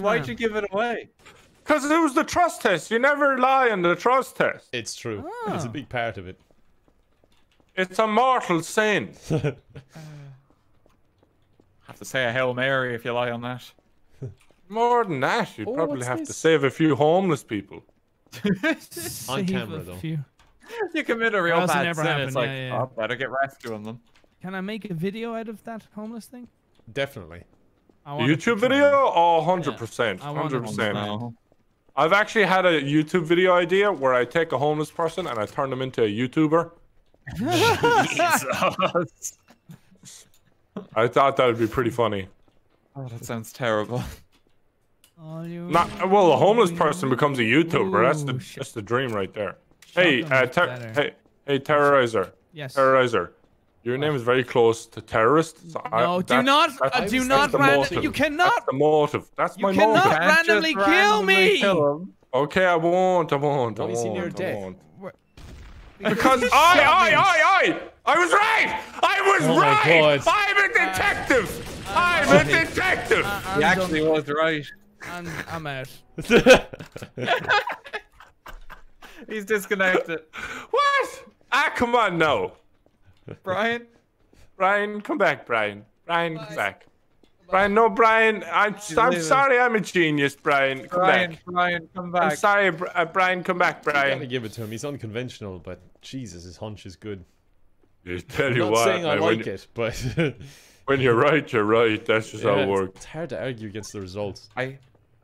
Why'd you give it away? Because it was the trust test. You never lie on the trust test. It's true. Oh. It's a big part of it. It's a mortal sin. Have to say a Hail Mary if you lie on that. More than that, you'd probably have to save a few homeless people. On camera, though. You commit a real bad sin. It's like, oh, better get rescuing them. Can I make a video out of that homeless thing? Definitely. YouTube video? Oh, 100%. 100%. I've actually had a YouTube video idea where I take a homeless person and I turn them into a YouTuber. Jesus. I thought that would be pretty funny. Oh, that sounds terrible. Well, a homeless person becomes a YouTuber. Ooh, that's the dream right there. Hey, Terrorizer. Yes. Terrorizer. Your name is very close to terrorists. So no, do not randomly. You cannot. That's the motive. That's my motive. You cannot randomly kill me. Okay, I won't. Because I was right! I was right! I'm a detective! I'm a detective! He actually was right. I'm out. He's disconnected. What? Ah, come on, no. Brian? Brian, come back, Brian. Brian, come back. Brian, no, Brian. I'm sorry, I'm a genius, Brian. Brian, come back. I'm sorry, Brian. Come back, Brian. I'm gonna give it to him. He's unconventional, but Jesus, his hunch is good. You tell you what, I'm not saying I like it, but when you're right, you're right. That's just how it works. It's hard to argue against the results.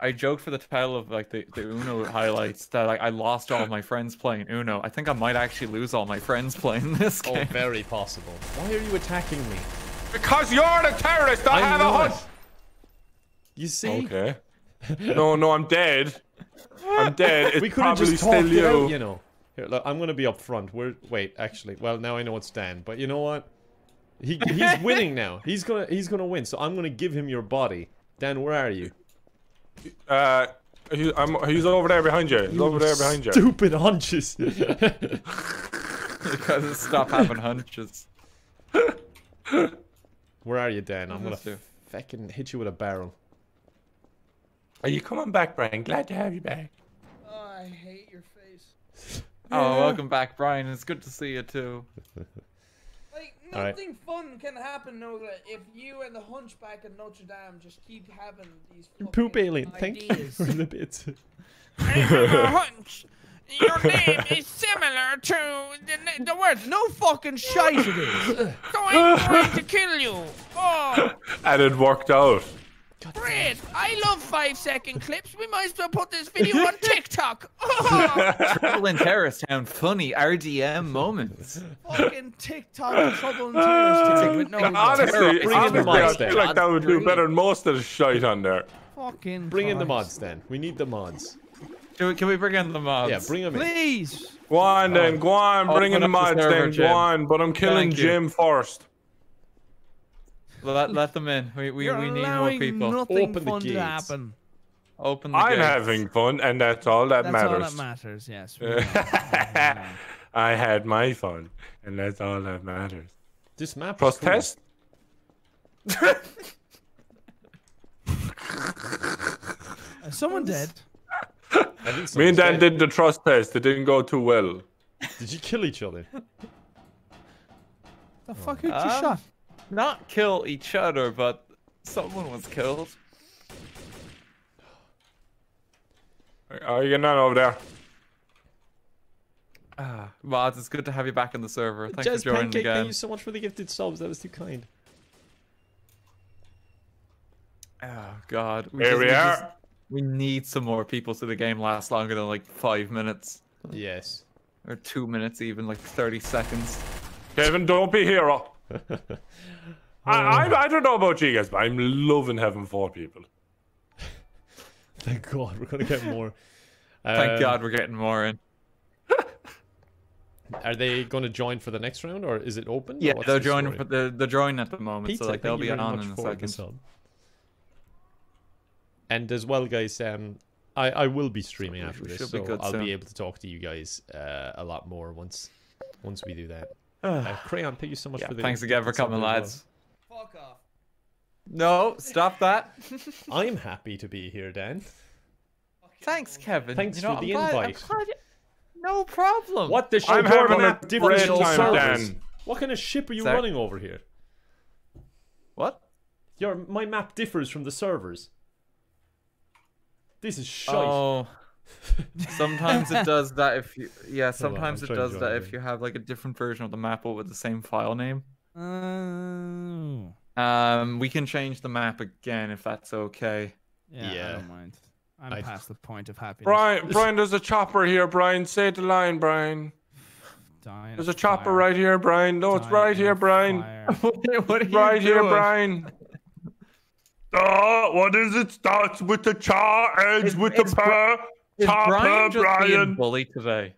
I joke for the title of like the Uno highlights that like, I lost all of my friends playing Uno. I think I might actually lose all my friends playing this game. Oh, very possible. Why are you attacking me? Because you're the terrorist. I have a hunch. You see? Okay. No, no, I'm dead. I'm dead. It's we could have just talked it out, you know. Here, look, I'm gonna be up front. Wait, actually, well, now I know it's Dan, but you know what? He's winning now. He's gonna win. So I'm gonna give him your body. Dan, where are you? He's over there behind you. He's over there behind you. Stupid hunches. Because stop having hunches. Where are you, Dan? I'm gonna fucking hit you with a barrel. Are you coming back, Brian? Glad to have you back. Oh, I hate your face. Oh, welcome back, Brian. It's good to see you too. Like nothing fun can happen, Nogla, if you and the Hunchback of Notre Dame just keep having these poop alien. Thank you for the bits. Your name is similar to the words. No fucking shite it is. So I'm trying to kill you. Oh. And it worked out. Great. I love 5-second clips. We might as well put this video on TikTok. Oh. Trouble in Terrorist Town. Funny RDM moments. Fucking TikTok. Trouble in Terrorist Town. Honestly, I feel like that would do better than most of the shite on there. Fucking bring in the mods then. We need the mods. Can we bring in the mods? Yeah, bring them in. Please! Go on then, go on, bring in the mods then, go on. But I'm killing Jim first. Let them in. We need more people. Open the gates. Open the gates. I'm having fun, and that's all that matters. That's all that matters, yes. I had my fun, and that's all that matters. This map is cool. Test? Is someone dead? Me and Dan did the trust test. It didn't go too well. Did you kill each other? The fuck who you shot? Not kill each other, but someone was killed. Oh, you're not over there. Mods, it's good to have you back on the server. Thanks for joining again. Thank you so much for the gifted subs. That was too kind. Oh God. Here we are. We need some more people so the game lasts longer than like 5 minutes. Yes. Or 2 minutes even, like 30 seconds. Kevin, don't be a hero. I don't know about you guys, but I'm loving having 4 people. Thank God, we're going to get more. Thank God we're getting more in. Are they going to join for the next round or is it open? Yeah, they're joining at the moment. Pizza, so like, they'll be on in a second. And as well, guys, I will be streaming after this, so I'll be able to talk to you guys a lot more once we do that. Crayon, thank you so much for the... Thanks again for coming, lads. Fuck off. No, stop that. I'm happy to be here, Dan. Thanks, Kevin. Thanks for the invite. No problem. What the shit? I'm having a different time, Dan. What kind of ship are you running over here? What? My map differs from the servers. This is shite. Oh, sometimes it does that if you... Yeah, sometimes it does that if you have like a different version of the map or with the same file name. We can change the map again if that's okay. Yeah. I don't mind. I'm past the point of happiness. Brian, there's a chopper here, Brian. Say the line, Brian. There's a chopper right here, Brian. No, it's right here, Brian. What are you right here, Brian. What is it? Starts with the char, ends with the per. Brian just being bully today.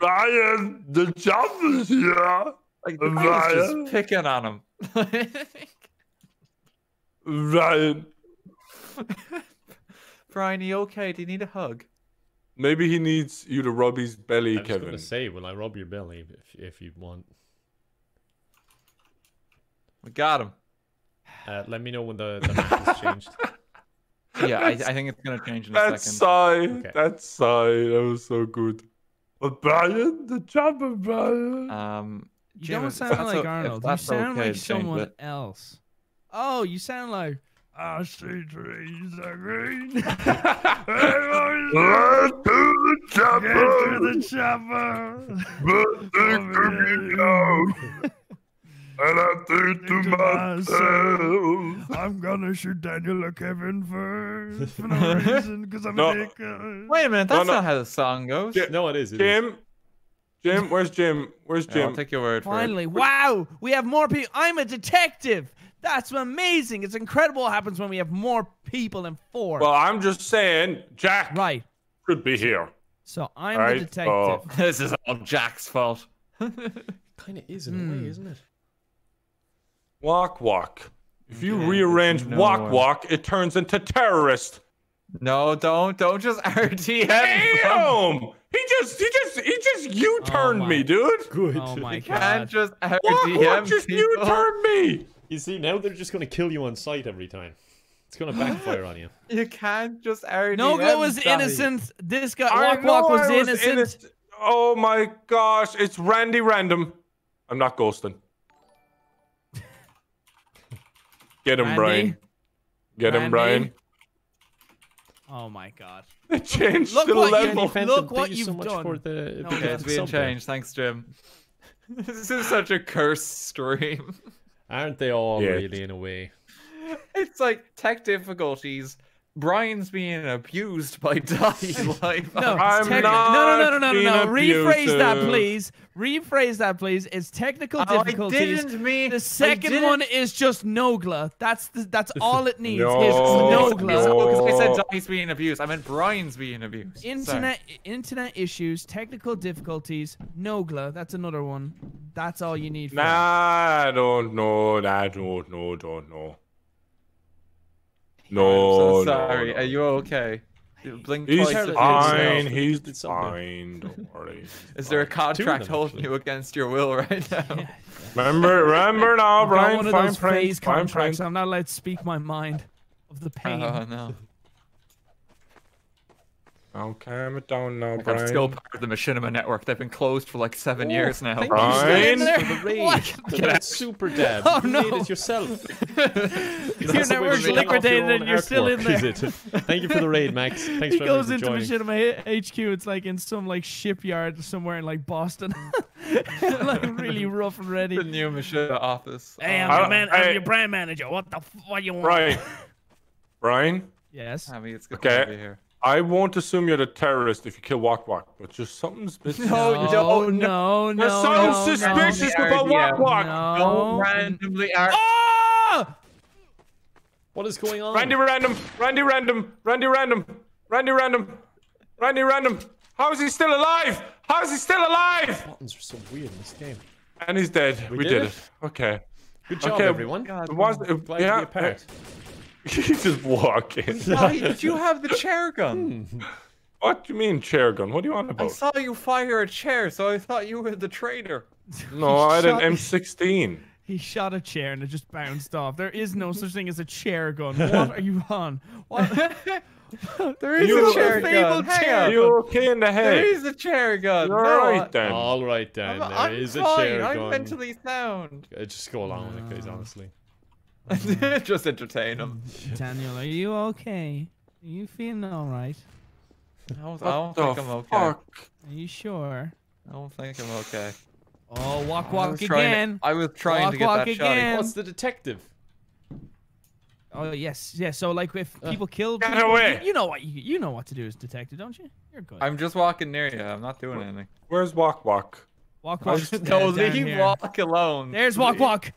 Brian, the chopper's here. Like, I was just picking on him. Ryan. Brian, are you okay? Do you need a hug? Maybe he needs you to rub his belly, Kevin. I was going to say, will I rub your belly if you want? We got him. Let me know when the map is changed. Yeah, I think it's going to change in a second. That was so good. But Brian, the job of Brian. You don't sound like Arnold. You sound like someone else. Oh, you sound like... I see trees are green. Let's do the chopper. Get to the chopper. But they could be down. And I think to myself, I'm gonna shoot Daniel or Kevin first for no reason, because I'm a dick. Wait a minute, that's not how the song goes. No, it is. Jim, where's Jim? Where's Jim? I'll take your word for it. Finally, wow, we have more people. I'm a detective. That's amazing. It's incredible what happens when we have more people than four. Well, I'm just saying, Jack could be here. So I'm the detective. This is all Jack's fault. Kind of is in a way, isn't it? Walk, walk. If you rearrange walk, walk, it turns into terrorist. No, don't just RTM. Damn! He just U-turned me, dude. Good. Oh my God. You can't just RTM walk, walk, just U-turn me. You see, now they're just going to kill you on sight every time. It's going to backfire on you. You can't just RTM. Nogla was innocent. This guy, walk, walk, was innocent. Oh my gosh. It's Randy Random. I'm not ghosting. Get him, Randy. Brian. Get him, Brian. Oh my God! They changed the level. Look what you've done. It's being changed. Thanks, Jim. This is such a cursed stream. Aren't they all really in a way? It's like tech difficulties. Brian's being abused by Daithí. Like, no. Rephrase that, please. Rephrase that, please. It's technical difficulties. I didn't mean. The second one is just Nogla. That's all it needs. Is Nogla. No. I said Daithí's being abused. I meant Brian's being abused. Internet issues, technical difficulties, Nogla. That's another one. That's all you need. For I don't know. I don't know. No, I'm so sorry. No, no. Are you okay? Blink he's fine. He's fine. Don't worry. Is there a contract holding you against your will right now? Yeah. Remember now, Brian. One of those phase contracts. I'm not allowed to speak my mind of the pain. Oh no. I'll calm it down now, Brian. I'm still part of the Machinima network. They've been closed for like 7 years now. Brian, get super dead. Oh no, you made it yourself. Your network's liquidated, and you're still in there. Thank you for the raid, Max. Thanks for everyone for joining. He goes into Machinima HQ. It's like in some like shipyard somewhere in like Boston, like really rough and ready. The new Machinima office. Hey, I'm your brand manager. What you want? Brian. Brian. Yes. I mean, it's good to be here. I won't assume you're the terrorist if you kill Walk Walk, but just something's missing. No. There's something suspicious about Walk Walk. No. Randomly what is going on? Randy Random. How is he still alive? The buttons are so weird in this game. And he's dead. We did it. Okay. Good job, everyone. God, glad to be a part. You just walk in. Why did you have the chair gun? What do you mean chair gun? What do you want about? I saw you fire a chair, so I thought you were the traitor. No, I had an M16. He shot a chair and it just bounced off. There is no such thing as a chair gun. What are you on? What? There is a chair gun. You're okay in the head. There is a chair gun. All right, Dan. There is a chair gun. I'm mentally sound. Just go along with it, guys, honestly. Just entertain him. Daniel, are you okay? Are you feeling alright? I don't think I'm okay. Are you sure? I don't think I'm okay. Oh, I was trying to get that shot. What's the detective? Oh, yes. So, like, if people kill people, you know what to do as detective, don't you? You're good. I'm just walking near you. I'm not doing anything. Where's Walk Walk? Leave Walk alone. There's Walk Walk.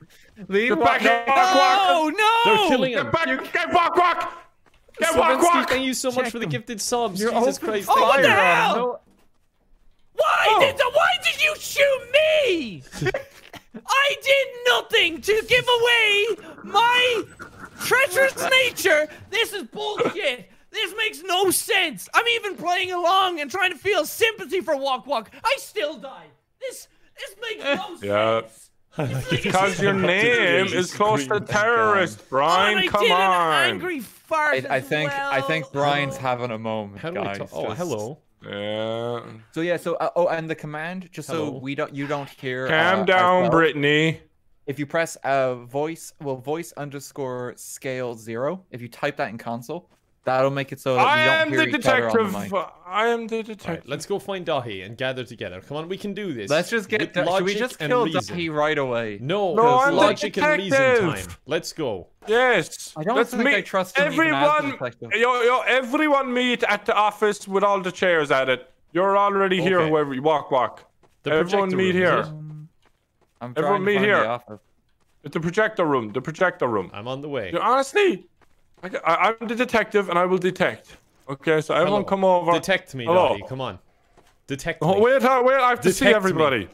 Leave Walk Walk. No, no. They're killing him. Get Walk Walk. Get Walk Walk. Thank you so much for the gifted subs. Jesus Christ. Oh, what the hell? Why did you shoot me? I did nothing to give away my treacherous nature. This is bullshit. This makes no sense. I'm even playing along and trying to feel sympathy for Walk Walk. I still die. This makes no sense. Because your name is close to terrorist, Brian. Oh, come on. An angry fart. I think Brian's having a moment, guys. Oh, hello. So yeah. So oh, and the command, just hello. So we don't, you don't hear. Calm down, well. Brittany. If you press voice_scale0, if you type that in console, that'll make it so that you don't hear each other on the mic. I am the detective. Right, let's go find Daithí and gather together. Come on, we can do this. Let's just get. Should we just kill Daithí right away? No, I'm logic the detective. And reason time. Let's go. Yes. I don't think I trust everyone. Everyone meet at the office with all the chairs at it. You're already here. Okay. Whoever you walk. Everyone meet here. Everyone meet here. It's the projector room. The projector room. I'm on the way. Honestly. I'm the detective, and I will detect. Okay, so everyone come over. Detect me, Daithí. Come on. Detect me. Oh, wait, I have to see everybody.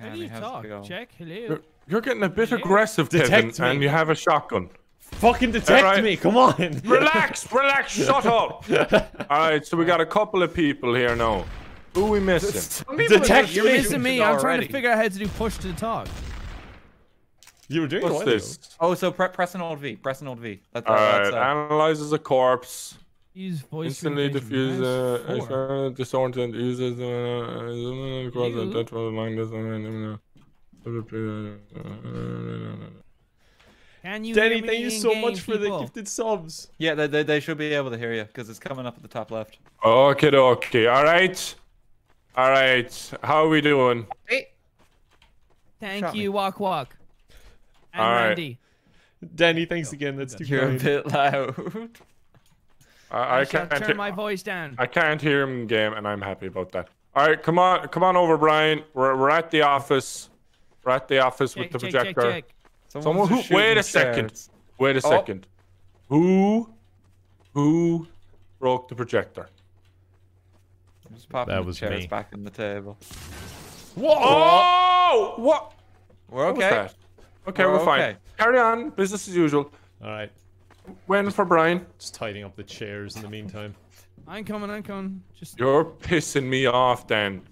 How do you talk? Check, hello. You're getting a bit aggressive, Kevin, and you have a shotgun. Fucking detect me, come on. Relax, shut up. Alright, so we got a couple of people here now. Who we missing? Detect me. You're missing me, I'm trying to figure out how to do push to talk. You were doing what's this? Oh, so press an Alt V. Press an Alt V. Alright, analyzes a corpse. Use voice instantly diffuse disoriented uses Danny, thank you so much for the gifted subs. Yeah, they should be able to hear you because it's coming up at the top left. Okay. Alright. How are we doing? Hey. Thank you, Walk. All right, Danny. Thanks again. That's too kind. You're a bit loud. I can't turn my voice down. I can't hear him in game, and I'm happy about that. All right, come on over, Brian. We're at the office. We're at the office with the projector. Check. Wait a second. Who broke the projector? Just popping the chairs back in the table. Whoa! Oh, what? We're okay. What was that? Okay, we're fine. Okay. Carry on, business as usual. All right. When for Brian? Just tidying up the chairs in the meantime. I'm coming. Just. You're pissing me off, Dan.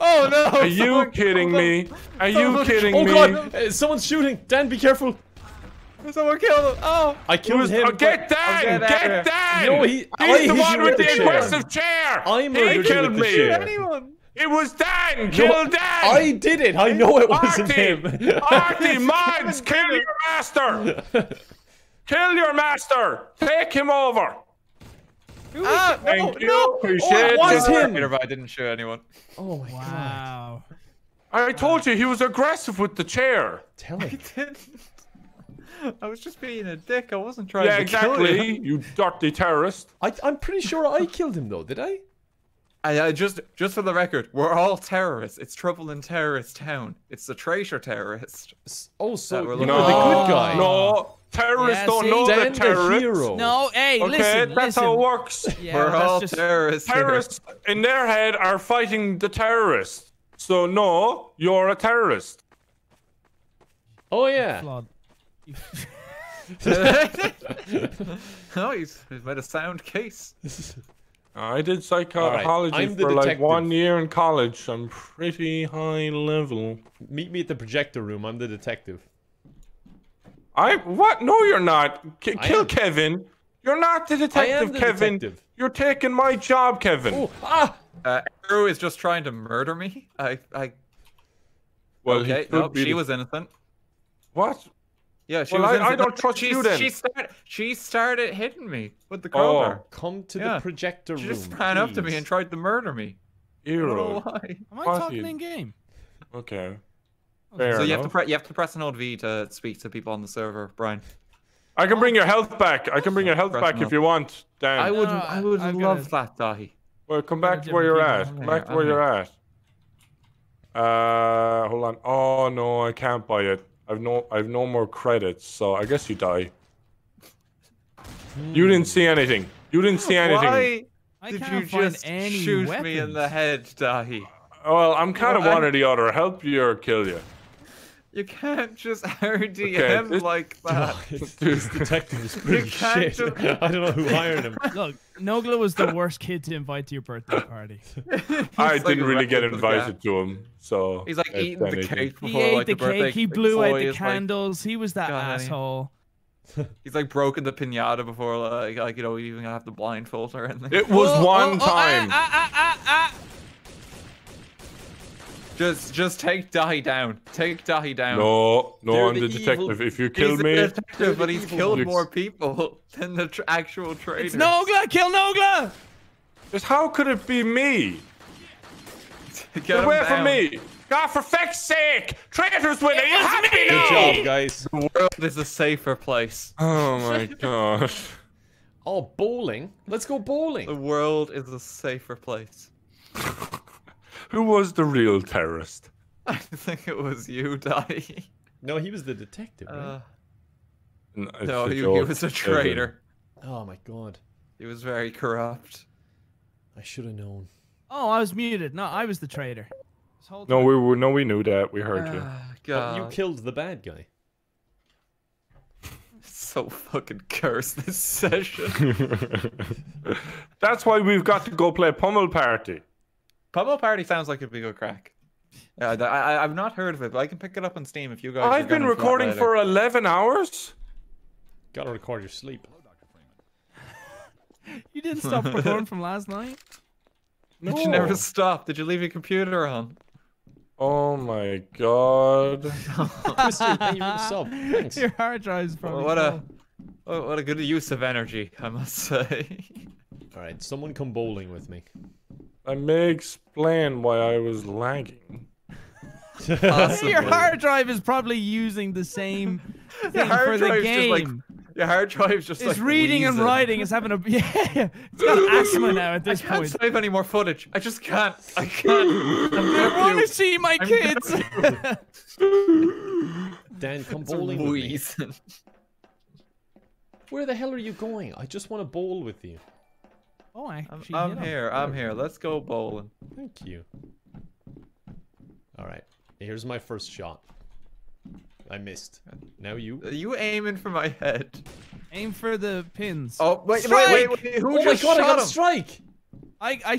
Oh no! Are you kidding me? Are you kidding me? Oh god! Someone's shooting. Dan, be careful. Someone killed him. Oh! I killed him. Get Dan! Get Dan! No, he's the one with the aggressive chair. He killed me. It was Dan! Kill Dan! I did it! I know it wasn't him! RT, mods! Kill your master! Kill your master! Take him over! No! It was him! I didn't shoot anyone. Oh my god. I told you he was aggressive with the chair. Tell me. I was just being a dick. I wasn't trying to kill him. Yeah, exactly. You dirty terrorist. I'm pretty sure I killed him though, did I? Just for the record, we're all terrorists. It's Trouble in Terrorist Town. It's the traitor terrorist. Oh, so we're the good guy. No, terrorists don't know the terrorists. No, hey, listen. That's how it works. Yeah, we're all terrorists. Terrorists in their head are fighting the terrorists. So no, you're a terrorist. Oh yeah. No, he's made a sound case. I did psychology for like 1 year in college. I'm pretty high level. Meet me at the projector room. I'm the detective. What? No, you're not. Kill Kevin. You're not the detective, Kevin. Detective. You're taking my job, Kevin. Oh, Andrew is just trying to murder me. Well, okay. No, she was innocent. What? Yeah, she was innocent. I don't trust you then. She started hitting me with the crowbar. Come to the projector room. She just ran up to me and tried to murder me. Eero. Am I talking in game? Okay. Fair. So you have to press an Alt V to speak to people on the server, Brian. I can bring your health back. I can bring your health back if you want, Dan. I would love that, Daithí. Well, come back to where you're at. Come back to where you're at. Hold on. Oh no, I can't buy it. I've no more credits, so I guess you die. You didn't see anything. Why did you just shoot me in the head, Daithí? Well, I'm kind of wanted to either help you or kill you. You can't just RDM like that. This detective is pretty shit. Just... I don't know who hired him. Look, Nogla was the worst kid to invite to your birthday party. I didn't really get invited to him, so... He's like eating the cake before the cake, he blew out the candles, he was that asshole. He's like broken the piñata before, like you know, you even have to blindfold her and it was one time. Just take Daithí down. Take Daithí down. No, no, I'm the detective. Evil. If you kill me, he's a detective, but he's killed more people than the actual traitors. It's Nogla, kill Nogla! Just how could it be me? Get away from me! God, for feck's sake! Traitors win! Are you happy now? Good job, guys. The world is a safer place. Oh my gosh. Oh, bowling? Let's go bowling. The world is a safer place. Who was the real terrorist? I think it was you, Daithí. No, he was the detective, right? No, he was a traitor. Oh my god. He was very corrupt. I should have known. Oh, I was muted. No, I was the traitor. No, we knew that. We heard you. God. You killed the bad guy. So fucking cursed this session. That's why we've got to go play Pummel Party. Pummel Party sounds like it'd be a good crack. Yeah, I've not heard of it, but I can pick it up on Steam if you guys. I've been recording for 11 hours. Gotta record your sleep. You didn't stop recording from last night. No. Did you never stop? Did you leave your computer on? Oh my god. Mister, thank you for the sub. Thanks. Your hard drive's probably what a good use of energy, I must say. All right, someone come bowling with me. I may explain why I was lagging. Your hard drive is probably using the same thing for the game. Your hard drive is just like... It's reading and writing. It's having a... Yeah, it's got asthma now at this point. I can't save any more footage. I just can't. I can't. I want to see my kids. Dan, come bowling with me. Where the hell are you going? I just want to bowl with you. Oh, I'm here. I'm here. Let's go bowling. Thank you. All right. Here's my first shot. I missed. Now you. Are you aiming for my head? Aim for the pins. Oh wait! Who just shot him? I got a strike. I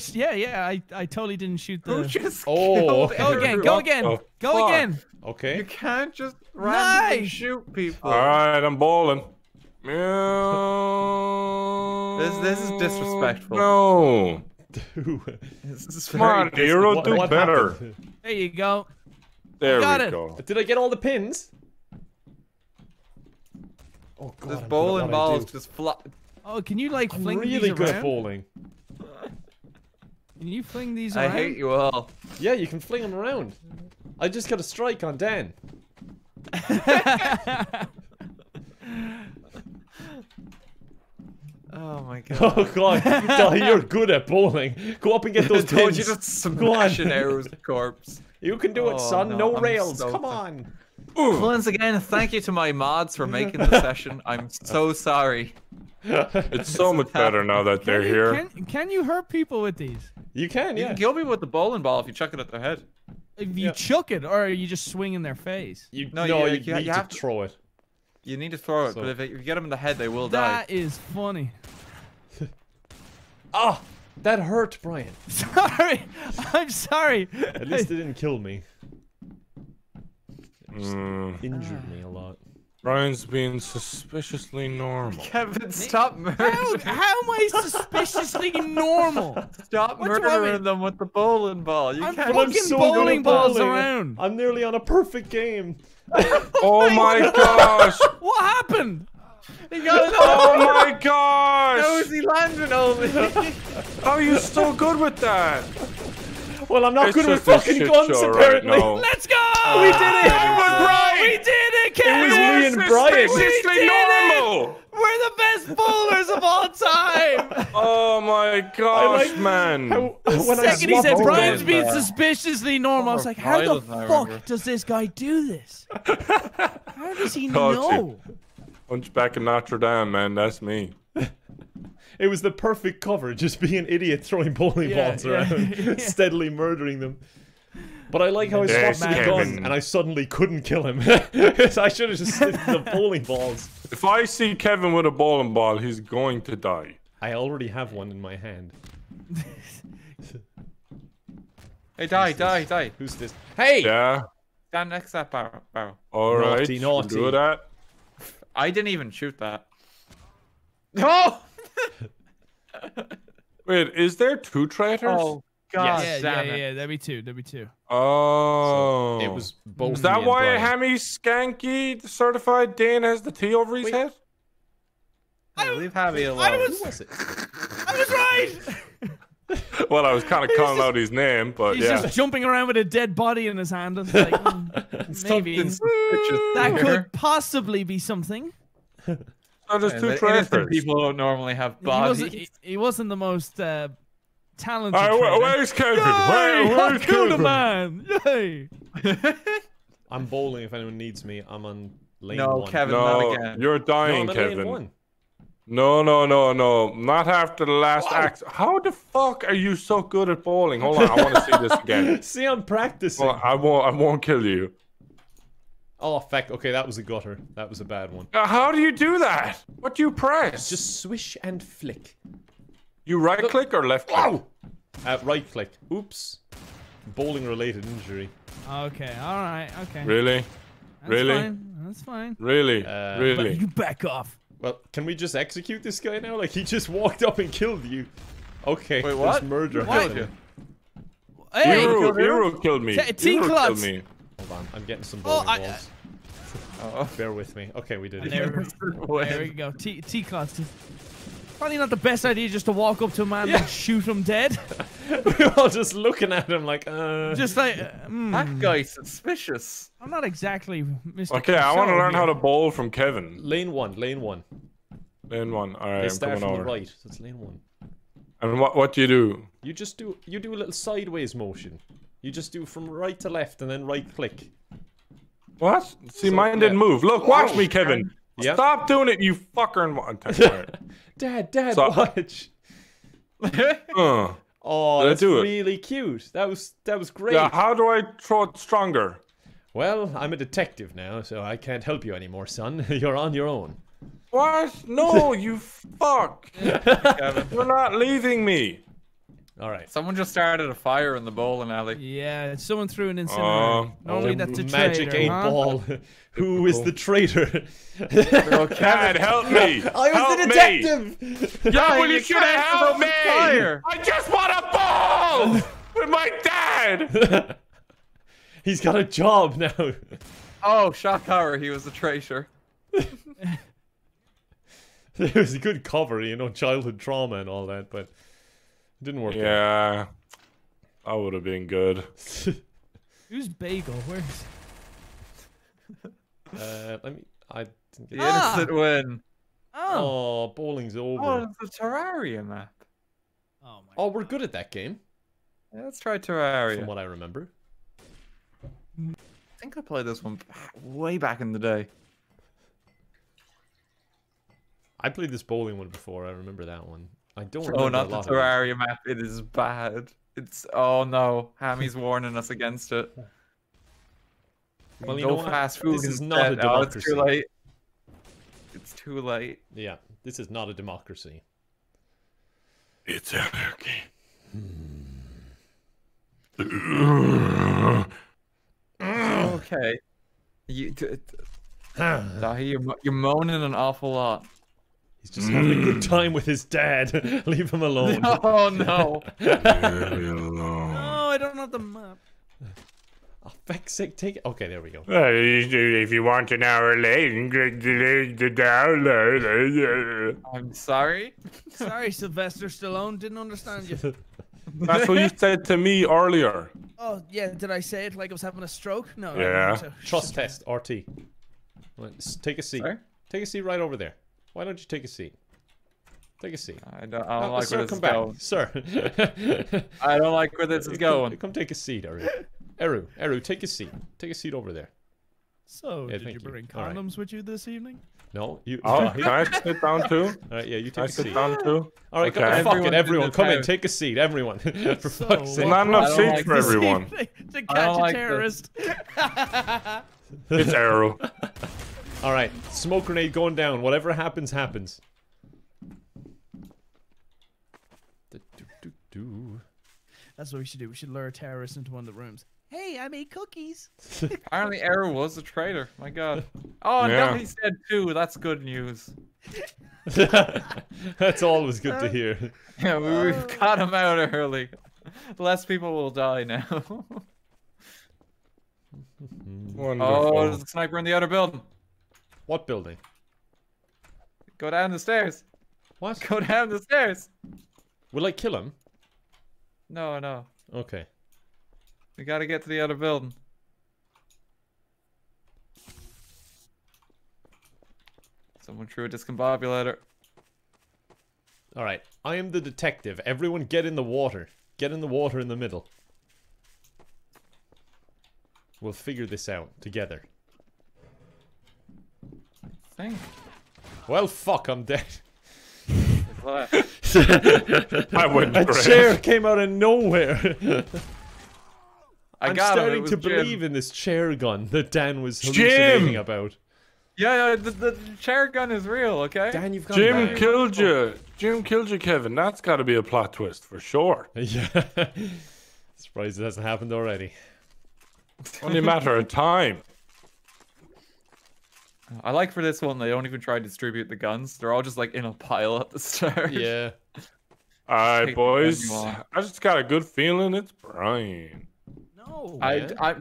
totally didn't shoot the. Who just Go again. Okay. You can't just randomly shoot people. All right, I'm bowling. This is disrespectful. No. Come on, Hero, do better. Happened? There you go. There we go. Did I get all the pins? Oh god. This bowling ball is just flop. Oh, can you like fling these around? I'm really good at bowling. Can you fling these around? I hate you all. Yeah, you can fling them around. I just got a strike on Dan. Oh my god! Oh god! Daithí, you're good at bowling. Go up and get those pins. You just smash an arrow's corpse. You can do it, son. No rails. Come on. Ooh. Once again, thank you to my mods for making the session. I'm so sorry. It's so much better now that they're here. Can you hurt people with these? You can. Yeah. You can kill people with the bowling ball if you chuck it at their head. If you chuck it, or you just swing in their face. You have to throw it. You need to throw it, but if you get them in the head, they will die. That is funny. Oh, that hurt, Brian. Sorry. I'm sorry. At least it didn't kill me. It just injured me a lot. Brian's being suspiciously normal. Kevin, stop murdering. How am I suspiciously normal? Stop murdering them with the bowling ball. You can't bowling balls around. I'm nearly on a perfect game. Oh my gosh! What happened? He got oh my gosh! How is he landing on me? How are you so good with that? Well, I'm not good with fucking guns apparently. Right now. Let's go! We did it! We did it, Kevin! It was me and Brian. We're the best bowlers of all time! Oh my gosh, man. The second he said Brian's being suspiciously normal, I was like, how the fuck does this guy do this? How does he know? Hunchback of Notre Dame, man, that's me. It was the perfect cover, just being an idiot throwing bowling balls around, steadily murdering them. But I like how I swapped the gun and I suddenly couldn't kill him. I should have just slipped the bowling balls. If I see Kevin with a bowling ball, he's going to die. I already have one in my hand. Hey, die. Who's this? Hey! Yeah. Stand next to that barrel. Alright, naughty. Do that. I didn't even shoot that. No! Wait, is there two traitors? Oh, God. Yes. Yeah, that'd be two. Oh. So it was both. Is that why Hammy Skanky, the certified Dan, has the T over his head? I leave Hammy alone. I was right! Well, I was kind of calling out his name, but he's just jumping around with a dead body in his hand. I was like, maybe that could possibly be something. Oh, there's two traitors. People don't normally have bodies. He wasn't the most talented. Where's Kevin? Where's Kevin? Man! Yay! I'm bowling. If anyone needs me, I'm on lane one. No, Kevin, not again. You're dying, Kevin. No. Not after the last act. How the fuck are you so good at bowling? Hold on, I want to see this again. See, I'm practicing. Well, I won't kill you. Oh, fuck. Okay, that was a gutter. That was a bad one. How do you do that? What do you press? Just swish and flick. You right-click or left-click? Wow! Right-click. Oops. Bowling-related injury. Okay, alright, okay. Really? That's fine. Really? Really? You back off. Well, can we just execute this guy now? Like, he just walked up and killed you. Okay, wait, what? Murder. Hey, Hero killed me. Hero killed me. Hold on, I'm getting some bowling balls. Bear with me. Okay, we did it. There we go. T-Clots. Probably not the best idea just to walk up to a man and shoot him dead. We're all just looking at him like, Just like, that guy's suspicious. I'm not exactly Mr. Okay, I want to learn how to bowl from Kevin. Lane one. Lane one, alright, I'm coming over. The right, so it's lane one. And what do you do? You just do, you do a little sideways motion. You just do from right to left and then right click. What? See, so, mine didn't move. Look, watch me, Kevin. Yep. Stop doing it, you fucker! And Dad, watch. Oh, that's really cute. That was great. Yeah, how do I throw it stronger? Well, I'm a detective now, so I can't help you anymore, son. You're on your own. What? No, you fuck! You're not leaving me. All right. Someone just started a fire in the bowling alley. Yeah, someone threw an incinerator. Normally that's a magic traitor, 8-ball. Huh? Who is the traitor? God, help me! I was the detective. Yeah, well, you should have helped me. I just want a ball with my dad. He's got a job now. Oh, shock horror! He was the traitor. It was a good cover, you know, childhood trauma and all that, but. Didn't work. Yeah, that would have been good. Who's bagel? Where's? Let me. I didn't get the innocent win. Oh, bowling's over. Oh, it's a Terraria map. Oh my. Oh, we're good at that game. Yeah, let's try Terraria. From what I remember. I think I played this one way back in the day. I played this bowling one before. I remember that one. I don't know. Oh, not the Terraria map. It is bad. It's. Oh no. Hammy's warning us against it. Well, you know fast food. This is not a democracy. It's too late. It's too late. Yeah. This is not a democracy. It's anarchy. Okay. You're moaning an awful lot. He's just having a good time with his dad. Leave him alone. Oh no! No, I don't have the map. Oh, fuck's sake, take it. Okay, there we go. If you want an hour late, download. I'm sorry. Sorry, Sylvester Stallone. Didn't understand you. That's what you said to me earlier. Oh yeah, did I say it like I was having a stroke? No. Yeah. So. Trust test, RT. Let's take a seat. Sorry? Take a seat right over there. Why don't you take a seat? Take a seat. I don't like where this is going. Sir, I don't like where this is going. Come take a seat, Eru. Eru, take a seat. Take a seat over there. So, yeah, did you bring condoms with you this evening? No. You, can I sit down too? All right, yeah, you take a seat. Sit down too? All right, okay. Everyone come in, take a seat, everyone. For fuck's sake. Not enough seats for everyone. To catch a terrorist. It's arrow. All right, smoke grenade going down. Whatever happens, happens. That's what we should do. We should lure terrorists into one of the rooms. Hey, I made cookies. Apparently, Arrow was a traitor. My God. Oh, yeah. Now he's dead too. That's good news. That's always good to hear. Yeah, we've got him out early. Less people will die now. Wonderful. Oh, there's a sniper in the other building. What building? Go down the stairs. What? Go down the stairs. Will I kill him? No, no. Okay. We gotta get to the other building. Someone threw a discombobulator. Alright, I am the detective. Everyone get in the water. Get in the water in the middle. We'll figure this out together. Thanks. Well, fuck, I'm dead. I went a chair came out of nowhere. I'm starting to believe in this chair gun that Dan was hallucinating about. Yeah, the chair gun is real, okay? Dan, you've got Jim killed you. Jim killed you, Kevin. That's got to be a plot twist for sure. Yeah. Surprised it hasn't happened already. Only a matter of time. I like for this one, they don't even try to distribute the guns. They're all just like in a pile at the start. Yeah. Alright, boys. I just got a good feeling it's Brian. No.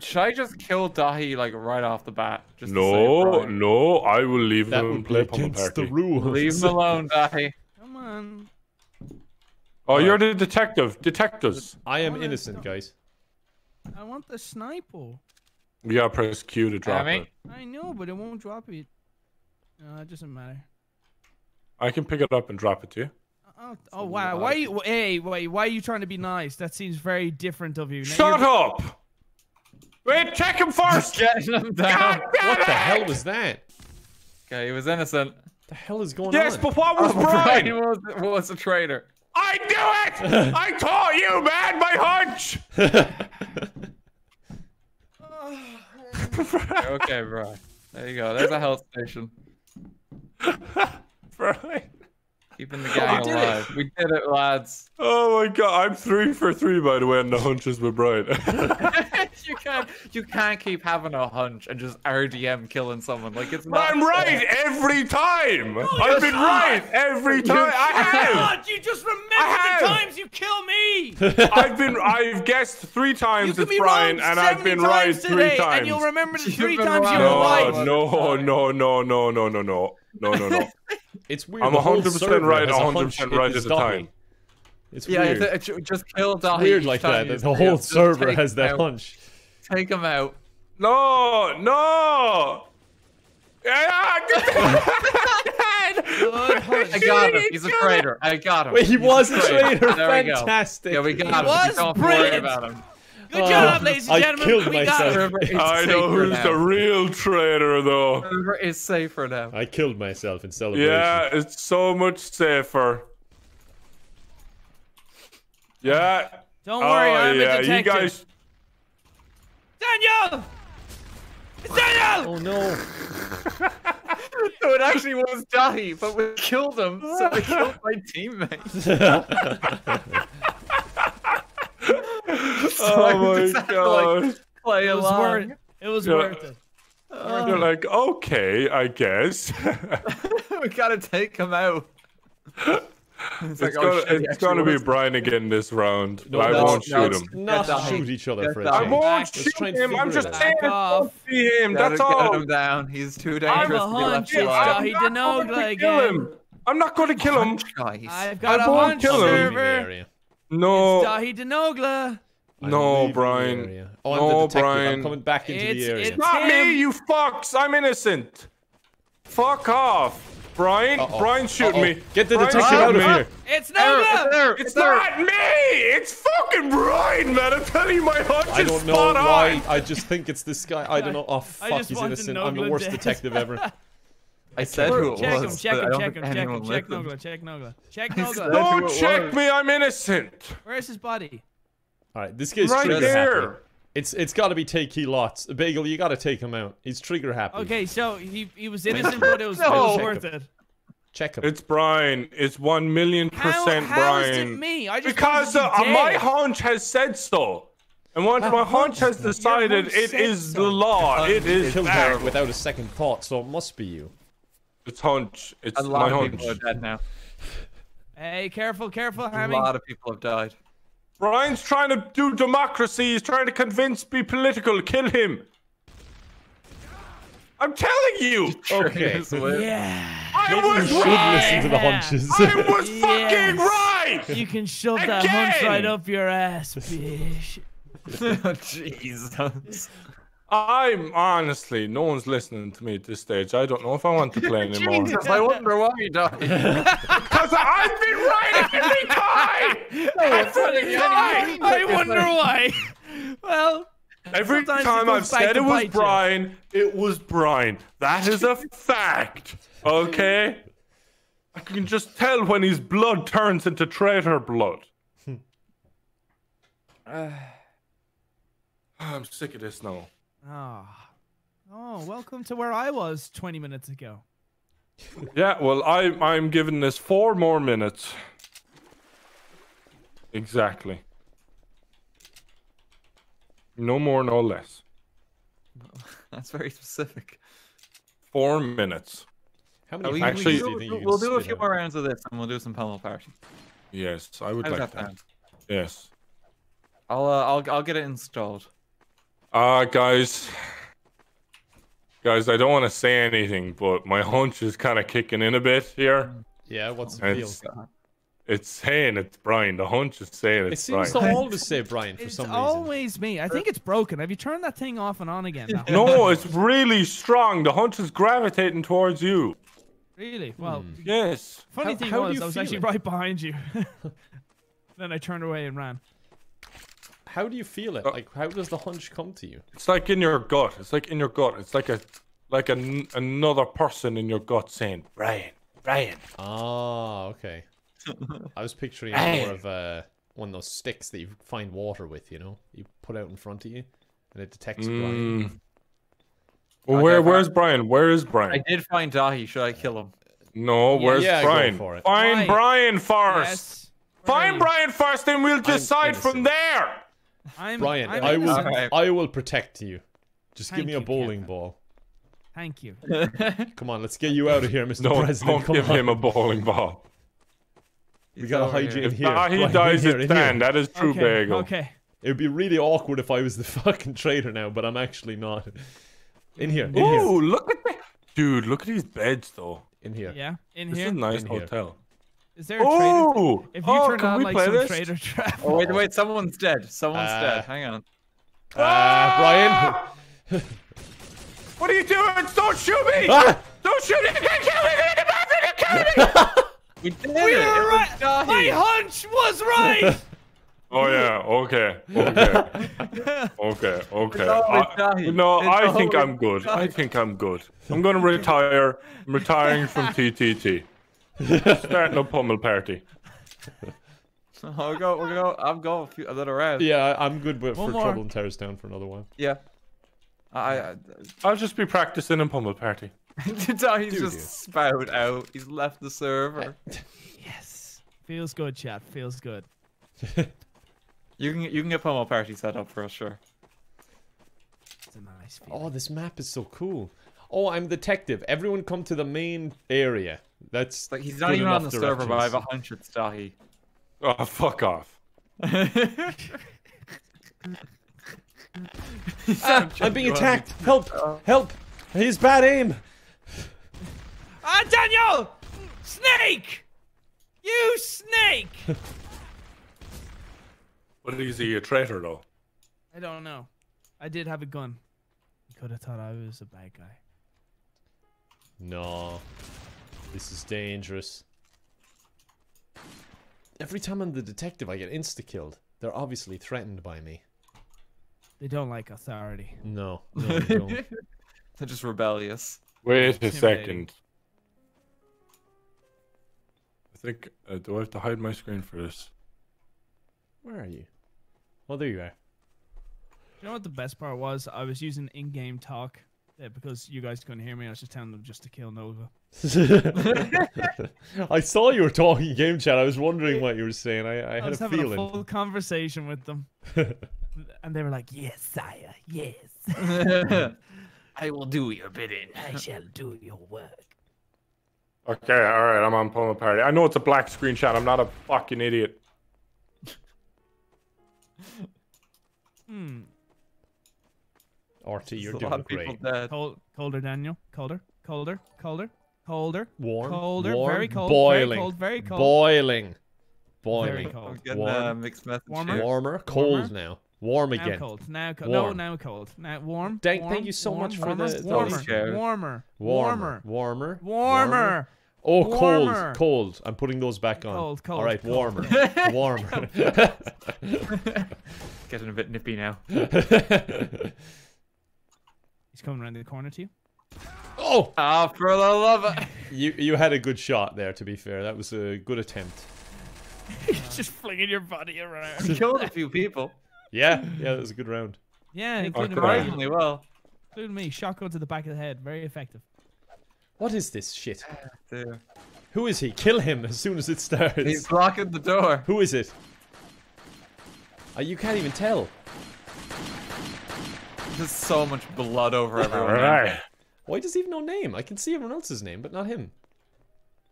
Should I just kill Daithí like right off the bat? Just no, no. I will leave him and play Pummel Party. Leave him alone, Daithí. Come on. Oh, you're the detective. Detectives. I am innocent, guys. I want the sniper. We gotta press Q to drop it. I know, but it won't drop it. No, it doesn't matter. I can pick it up and drop it to you. Oh wow! Why? Hey, wait! Why are you trying to be nice? That seems very different of you. Now shut up! Wait, check him first. Get him down. What the hell was that? Okay, he was innocent. The hell is going on? Yes, but what was Brian? Brian was a traitor. I knew it! I taught you, man. My hunch. Okay, bro. There you go. There's a health station. Brian. Keeping the gang alive. We did it, lads. Oh my God. I'm 3 for 3, by the way, on the hunches with Brian. You can't keep having a hunch and just RDM killing someone. Like, it's not I'm right every time. No, I've been right every time. I have. You just remember the times you kill me. I've guessed 3 times it's Brian, and I've been right 3 times. And you'll remember the 3 times you were right. No. It's weird. I'm 100% right. 100% right at the time. It's weird. Yeah, it just killed Daithí. Weird like that. The whole server has that hunch. Take him out. No, no. I got him. He's a traitor. I got him. Wait, he was a traitor. Fantastic. Yeah, we got him. Don't worry about him. Good job, ladies and gentlemen. I killed myself. I know who's the real traitor, though. River is safer now. I killed myself in celebration. Yeah, it's so much safer. Yeah. Don't worry, I'm a detective. You guys... Daniel! It's Daniel! Oh no. So it actually was Daithí, but we killed him, so we killed my teammate. Oh my God! Like, play along. It was worth it. You're like, okay, I guess. We gotta take him out. It's gonna be Brian again this round. No, I won't shoot him. Not shoot each other for a change. I won't shoot him. I'm just saying, don't see him. That's all. Get him down. He's too dangerous to be left alive. He did not kill him. I'm not gonna kill him. I've got a hunch, server. No. It's Daithí De Nogla. No, Brian. Oh, I'm the detective. Brian. I'm coming back into the area. It's not me, you fucks. I'm innocent. Fuck off. Brian, Brian, shoot me. Get the detection out of here. It's not me! It's not me! It's fucking Brian, man! I'm telling you, my hunch is spot on! I just think it's this guy. I don't know. Oh, fuck, he's innocent. I'm the worst detective ever. I said who it was. Check him, check him, check him, check Nogla, check Nogla. Check Nogla. Don't check me, I'm innocent! Where's his body? Alright, this guy's trigger happy. It's gotta be take key lots. Bagel, you gotta take him out. He's trigger happy. Okay, so he was innocent, but it was worth it. Check him. It's Brian. It's 1,000,000% Brian. How is it me? I just because my hunch has said so. And once my hunch has decided it is the law, it is killed her without a second thought, so it must be you. It's hunch. It's my hunch. A lot of people are dead now. Hey, careful, careful, Hammy. A lot of people have died. Brian's trying to do democracy. He's trying to convince me political. Kill him. I'm telling you. Okay. Yeah. I was right. Listen to the hunches. I was fucking right. You can shove that hunch right up your ass, bitch. Jesus. I'm honestly, no one's listening to me at this stage. I don't know if I want to play anymore. Jesus, I wonder why you died. Because I've been right every time. I wonder why. Well, every time I've said it was Brian, it was Brian. That is a fact. Okay? I can just tell when his blood turns into traitor blood. I'm sick of this now. Oh, welcome to where I was 20 minutes ago. Yeah, well, I'm giving this 4 more minutes. Exactly. No more, no less. That's very specific. 4 minutes. How many? Actually, we'll do a few more rounds of this, and we'll do some Pummel Party. Yes, I would like that. Yes. I'll get it installed. Guys, I don't want to say anything, but my hunch is kind of kicking in a bit here. Yeah, what's the deal? It's saying it's Brian. The hunch is saying it's Brian. It seems to always say Brian for some reason. It's always me. I think it's broken. Have you turned that thing off and on again? No, it's really strong. The hunch is gravitating towards you. Really? Well, yes. Funny thing was, I was actually right behind you. Then I turned away and ran. How do you feel it? Like, how does the hunch come to you? It's like in your gut. It's like in your gut. It's like another person in your gut saying, Brian, Brian. Oh, okay. I was picturing more of one of those sticks that you find water with, you know? You put out in front of you, and it detects Brian. Well, where's Brian? Where is Brian? I did find Daithí. Should I kill him? No, where's Brian? Find Brian first. Yes. Find Brian first, and we'll decide from there. Brian, I will protect you. Just give me a bowling ball. Thank you. Come on, let's get you out of here, Mr. President. Don't give him a bowling ball. We gotta hide you in here. He dies at Dan. That is true, Bagel. Okay. It would be really awkward if I was the fucking traitor now, but I'm actually not. In here. In Ooh, look at that, dude! Look at these beds, though. In here. Yeah. In here. This is a nice hotel. Is there a traitor? If you turn on like some traitor trap. Oh, wait, wait, someone's dead. Someone's dead. Hang on. Brian. What are you doing? Don't shoot me! Don't shoot me! Kill me! We did were right. My hunch was right. Oh yeah. Okay. Okay. Okay. Okay. No, I think I'm good. I think I'm good. I'm gonna retire. I'm retiring from TTT. Starting a Pummel Party. We'll go. I'm going a little round. Yeah, I'm good for Trouble in Terrorist Town for another one. Yeah. I'll just be practicing in Pummel Party. He's just spouted out. He's left the server. Yes. Feels good, chat. Feels good. You can get Pummel Party set up for us, sure. It's a nice feeling. Oh, this map is so cool. Oh, I'm detective. Everyone come to the main area. That's like he's not even on the server, but I have a hunch it's Daithí. Oh, fuck off. I'm being attacked. Help! Help! He's bad aim. Ah, Daniel! Snake! You snake! What is he, a traitor though? I don't know. I did have a gun. You could have thought I was a bad guy. No. This is dangerous. Every time I'm the detective, I get insta-killed. They're obviously threatened by me. They don't like authority. No, no, they don't. They're just rebellious. Wait a second. I think, do I have to hide my screen for this? Where are you? Well, there you are. You know what the best part was? I was using in-game talk because you guys couldn't hear me. I was just telling them just to kill Nova. I saw you were talking game chat. I was wondering what you were saying. I had a feeling. I was having a full conversation with them. And they were like, yes, sire, yes. I will do your bidding. I shall do your work. Okay, alright, I'm on Pummel Party. I know it's a black screenshot. I'm not a fucking idiot. Hmm. RT, you're doing great. Colder, Daniel. Colder, colder, colder, colder. Warm, colder, warm, very cold, boiling, very cold, very cold. Boiling, boiling, very cold. I'm getting, mixed message. Warmer, warmer, cold now. Warm again. Now cold. Now cold. No, now cold. Now warm. Dank, warm, thank you so much for the warmer, warmer, warmer, warmer, warmer. Oh, warmer. Cold, cold. I'm putting those back on. Cold, cold. All right, cold. Warmer, warmer. Getting a bit nippy now. He's coming around the corner to you. Oh! Ah, for the love of... You had a good shot there, to be fair. That was a good attempt. You're just flinging your body around. You killed a few people. Yeah, yeah, that was a good round. Yeah, including me. Well. Including me. Shotgun to the back of the head. Very effective. What is this shit? Who is he? Kill him as soon as it starts. He's blocking the door. Who is it? Oh, you can't even tell. There's so much blood over everyone. Right. Why does he have no name? I can see everyone else's name, but not him.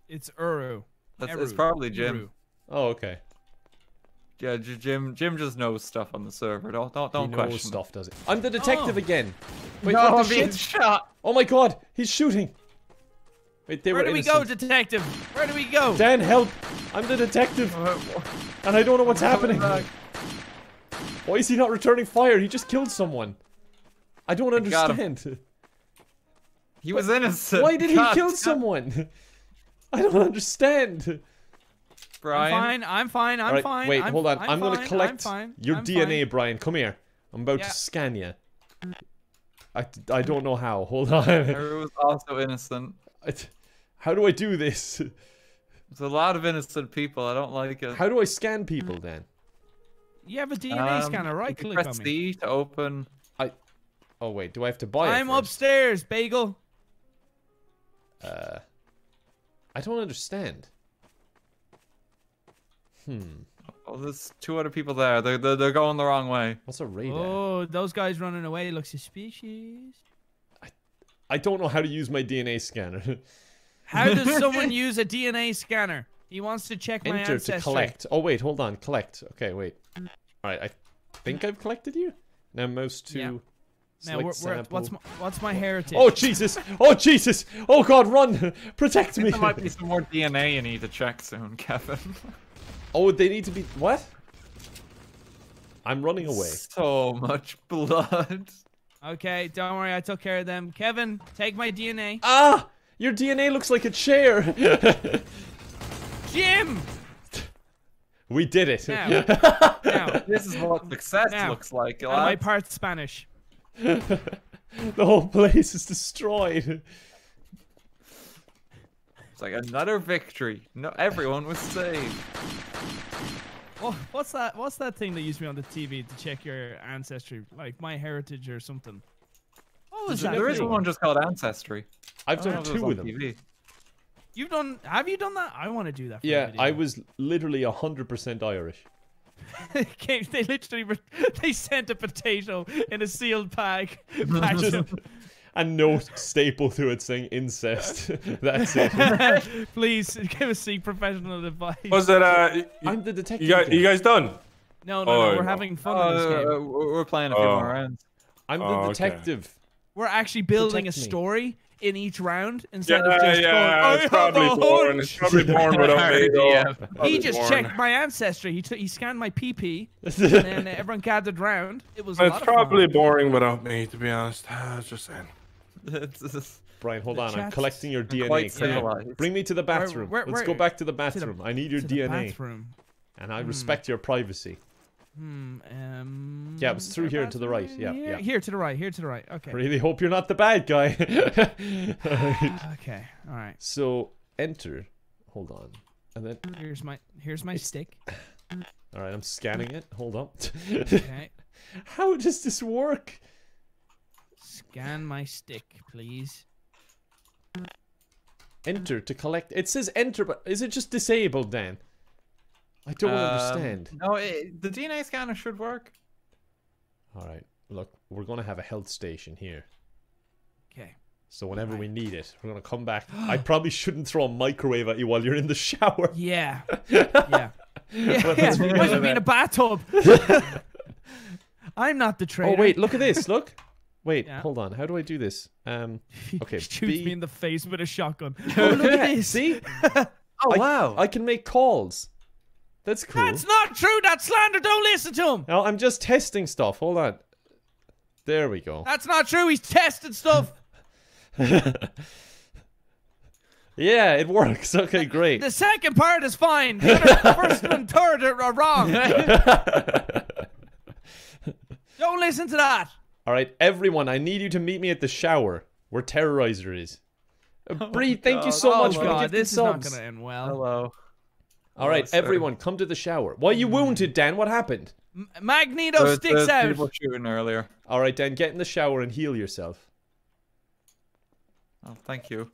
It's Uru. It's probably Jim. Uru. Oh, okay. Yeah, Jim just knows stuff on the server. Don't he question. Knows stuff, does it? I'm the detective again. Wait, no, I'm being shot. Oh my god, he's shooting. Wait, they were innocent. Where do we go, detective? Where do we go? Dan, help! I'm the detective, and I don't know what's happening. Back. Why is he not returning fire? He just killed someone. I don't understand. He was innocent. Why did he kill someone? I don't understand. Brian, I'm fine. I'm fine. I'm fine. Wait, hold on. I'm going to collect your DNA, Brian. Come here. I'm about to scan you. I don't know how. Hold on. Everyone was also innocent. How do I do this? There's a lot of innocent people. I don't like it. How do I scan people then? You have a DNA scanner, right? Click press on D to open. Oh wait, do I have to buy it? I'm upstairs, bagel. I don't understand. Oh, there's two other people there. They're going the wrong way. What's a radar? Oh, those guys running away look suspicious. I don't know how to use my DNA scanner. How does someone use a DNA scanner? He wants to check my ancestry. Enter to collect. Oh wait, hold on. Collect. Okay, wait. All right, I think I've collected you. Now mouse to. Yeah. Now we're at, what's my heritage? Oh Jesus! Oh Jesus! Oh God! Run! Protect me! There might be some more DNA you need to check soon, Kevin. Oh, they need to be what? I'm running away. So much blood. Okay, don't worry. I took care of them. Kevin, take my DNA. Ah! Your DNA looks like a chair. Jim. We did it. Now, this is what success looks like. My part's Spanish. The whole place is destroyed. It's like another victory. No, everyone was saved. Oh, what's that? What's that thing they used me on the TV to check your ancestry, like my heritage or something? What was that? There is one just called Ancestry. I've done two of them. TV. You've done? Have you done that? I want to do that. For yeah, I was literally 100% Irish. They literally they sent a potato in a sealed bag, and no staple to it saying incest. That's it. Please give us some professional advice. Was it? I'm the detective. You guys done? No, no, no. We're having fun in this game. We're playing a few more rounds. I'm the detective. Okay. We're actually building a story in each round instead of just going, it's probably born without me. He just checked my ancestry. He scanned my PP, and then everyone gathered round. It was a lot of fun. Boring without me, to be honest. I was just saying. Brian, hold on. I'm collecting your DNA. Bring me to the bathroom. Let's go back to the bathroom. I need your DNA. And I respect your privacy. Yeah, it was through here to the right. Yeah, yeah. Here to the right. Here to the right. Okay. Really hope you're not the bad guy. Okay. All right. So enter. Hold on. And then here's my stick. All right, I'm scanning it. Hold up. Okay. How does this work? Scan my stick, please. Enter to collect. It says enter, but is it just disabled then? I don't understand. No, the DNA scanner should work. All right. Look, we're going to have a health station here. Okay. So whenever we need it, we're going to come back. I probably shouldn't throw a microwave at you while you're in the shower. Yeah. Yeah. Yeah. You might have been in a bathtub. I'm not the traitor. Oh, wait. Look at this. Look. Wait, hold on. How do I do this? Okay. Shoots me in the face with a shotgun. Oh, look at this. See? Oh, wow. I can make calls. That's cool. That's not true. That's slander. Don't listen to him. No, I'm just testing stuff. Hold on. There we go. That's not true. He's testing stuff. Yeah, it works. Okay, great. The second part is fine. The first and third are wrong. Don't listen to that. All right, everyone, I need you to meet me at the shower where Terrorizer is. Bree, thank you so much for the this subs. This is not going to end well. Hello. All right, everyone, come to the shower. Why are you wounded, Dan? What happened? Magneto sticks out. People shooting earlier. All right, Dan, get in the shower and heal yourself. Oh, thank you.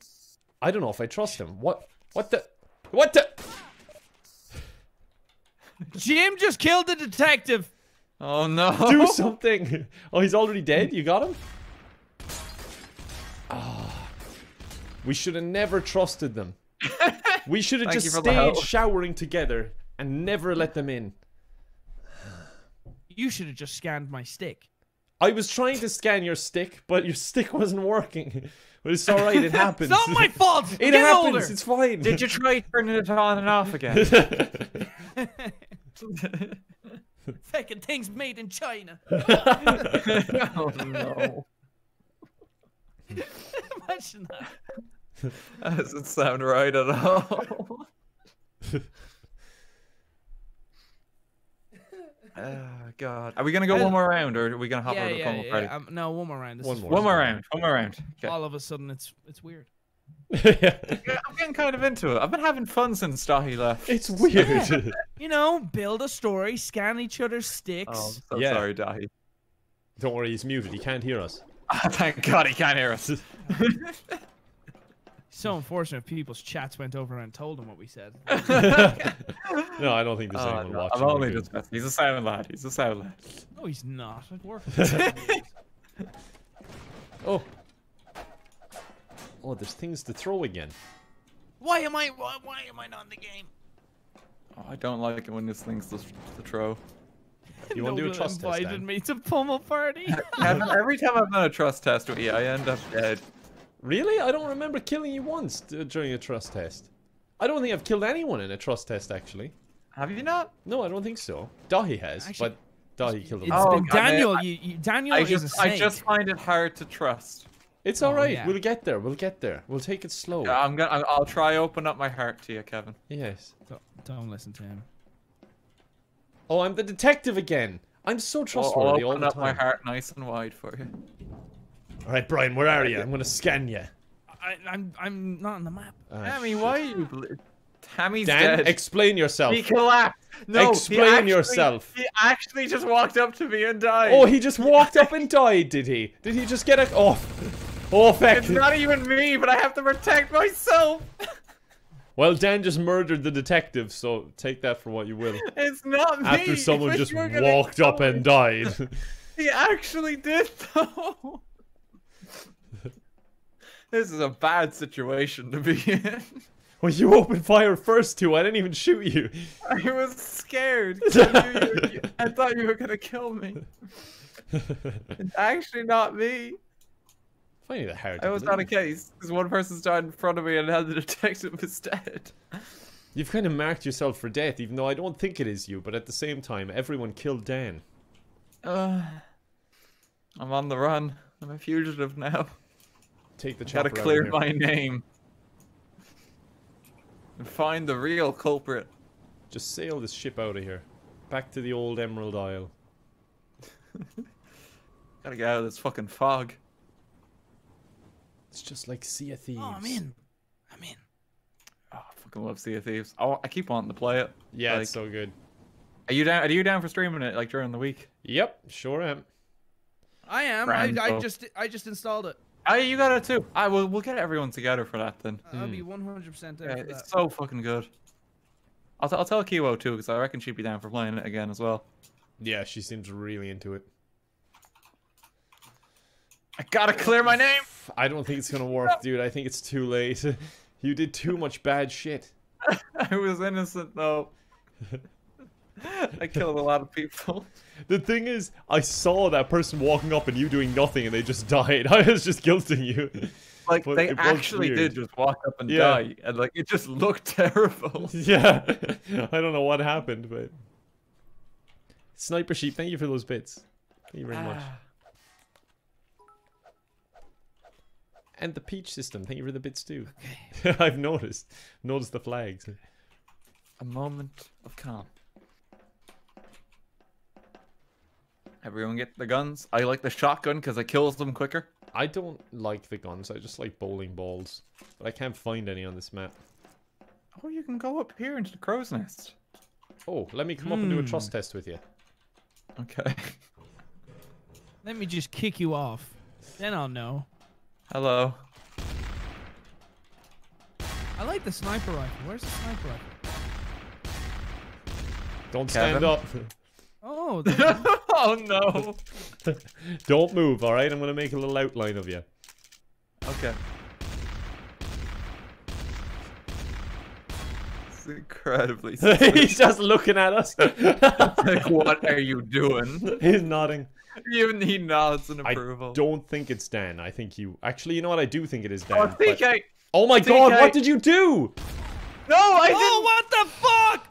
I don't know if I trust him. What the? Jim just killed the detective. Oh no! Do something! Oh, he's already dead? You got him? Oh, we should have never trusted them. We should have just stayed showering together and never let them in. You should have just scanned my stick. I was trying to scan your stick, but your stick wasn't working. But it's alright, it happens. It's not my fault! It happens, it's fine. Did you try turning it on and off again? Fucking things made in China. Oh no. Imagine that. That doesn't sound right at all. God. Are we going to go one more round or are we going to hop over to Pummel Party? No, one more round. One more round. Okay. All of a sudden it's weird. Yeah. I'm getting kind of into it. I've been having fun since Daithí left. It's weird. Yeah. You know, build a story, scan each other's sticks. Oh, I'm so sorry, Daithí. Don't worry, he's muted. He can't hear us. Oh, thank God he can't hear us. So unfortunate if people's chats went over and told him what we said. No, I don't think there's anyone watching. I'm only just messing. He's a silent lad. He's a silent lad. No, he's not. I'd work with him. Oh. Oh, there's things to throw again. Why am I not in the game? Oh, I don't like it when there's things to throw. You want to do a trust test? Invited me to Pummel Party. Every time I've done a trust test with you, I end up dead. Really? I don't remember killing you once during a trust test. I don't think I've killed anyone in a trust test actually. Have you not? No, I don't think so. Daithí has, actually, but Daithí killed him. Oh, Daniel, Daniel is a snake. I just find it hard to trust. It's all right. Yeah. We'll get there. We'll get there. We'll take it slow. Yeah, I'll try open up my heart to you, Kevin. Yes. Don't listen to him. Oh, I'm the detective again. I'm so trustworthy. I'll open up my heart nice and wide for you. All right, Brian. Where are you? I'm gonna scan you. I'm not on the map. Tammy, why are you? Tammy's dead. Explain yourself. He collapsed. No, Explain yourself. He actually just walked up to me and died. Oh, he just walked up and died, did he? Did he just get a? Oh. Oh, feck. It's not even me, but I have to protect myself. Well, Dan just murdered the detective, so take that for what you will. It's not me. After someone just walked up and died. He actually did, though. This is a bad situation to be in. Well, you opened fire first, too. I didn't even shoot you. I was scared. I thought you were going to kill me. It's actually not me. I was on a case because one person's died in front of me and now the detective is dead. You've kind of marked yourself for death, even though I don't think it is you. But at the same time, everyone killed Dan. I'm on the run. I'm a fugitive now. take the chopper. Gotta clear my name. And find the real culprit. Just sail this ship out of here. Back to the old Emerald Isle. Gotta get out of this fucking fog. It's just like Sea of Thieves. Oh, I'm in. I'm in. Oh, I fucking love Sea of Thieves. Oh, I keep wanting to play it. Yeah, like, it's so good. Are you down? Are you down for streaming it like during the week? Yep, sure am. I am. I just installed it. Oh, you got it too. I will. We'll get everyone together for that then. I'll be 100% there. Yeah, it's so fucking good. I'll tell Kiwo too because I reckon she'd be down for playing it again as well. Yeah, she seems really into it. I gotta clear my name. I don't think it's gonna work, dude. I think it's too late. You did too much bad shit. I was innocent though. I killed a lot of people. The thing is, I saw that person walking up and you doing nothing and they just died. I was just guilting you. Like, but they actually did just walk up and die. And, like, it just looked terrible. Yeah. I don't know what happened, but... Sniper Sheep, thank you for those bits. Thank you very much. And the Peach System, thank you for the bits too. Okay. I've noticed. Noticed the flags. A moment of calm. Everyone get the guns. I like the shotgun because it kills them quicker. I don't like the guns. I just like bowling balls. But I can't find any on this map. Oh, you can go up here into the crow's nest. Oh, let me come up and do a trust test with you. Okay. Let me just kick you off. Then I'll know. Hello. I like the sniper rifle. Where's the sniper rifle? Don't stand up. Oh, oh no! Don't move, alright? I'm gonna make a little outline of you. Okay. It's incredibly silly. He's just looking at us. Like, what are you doing? He's nodding. Even he nods in approval. I don't think it's Dan. I think you... Actually, you know what? I do think it is Dan. Oh, TK! But... Oh my god, what did you do? No, I didn't! Oh, what the fuck?!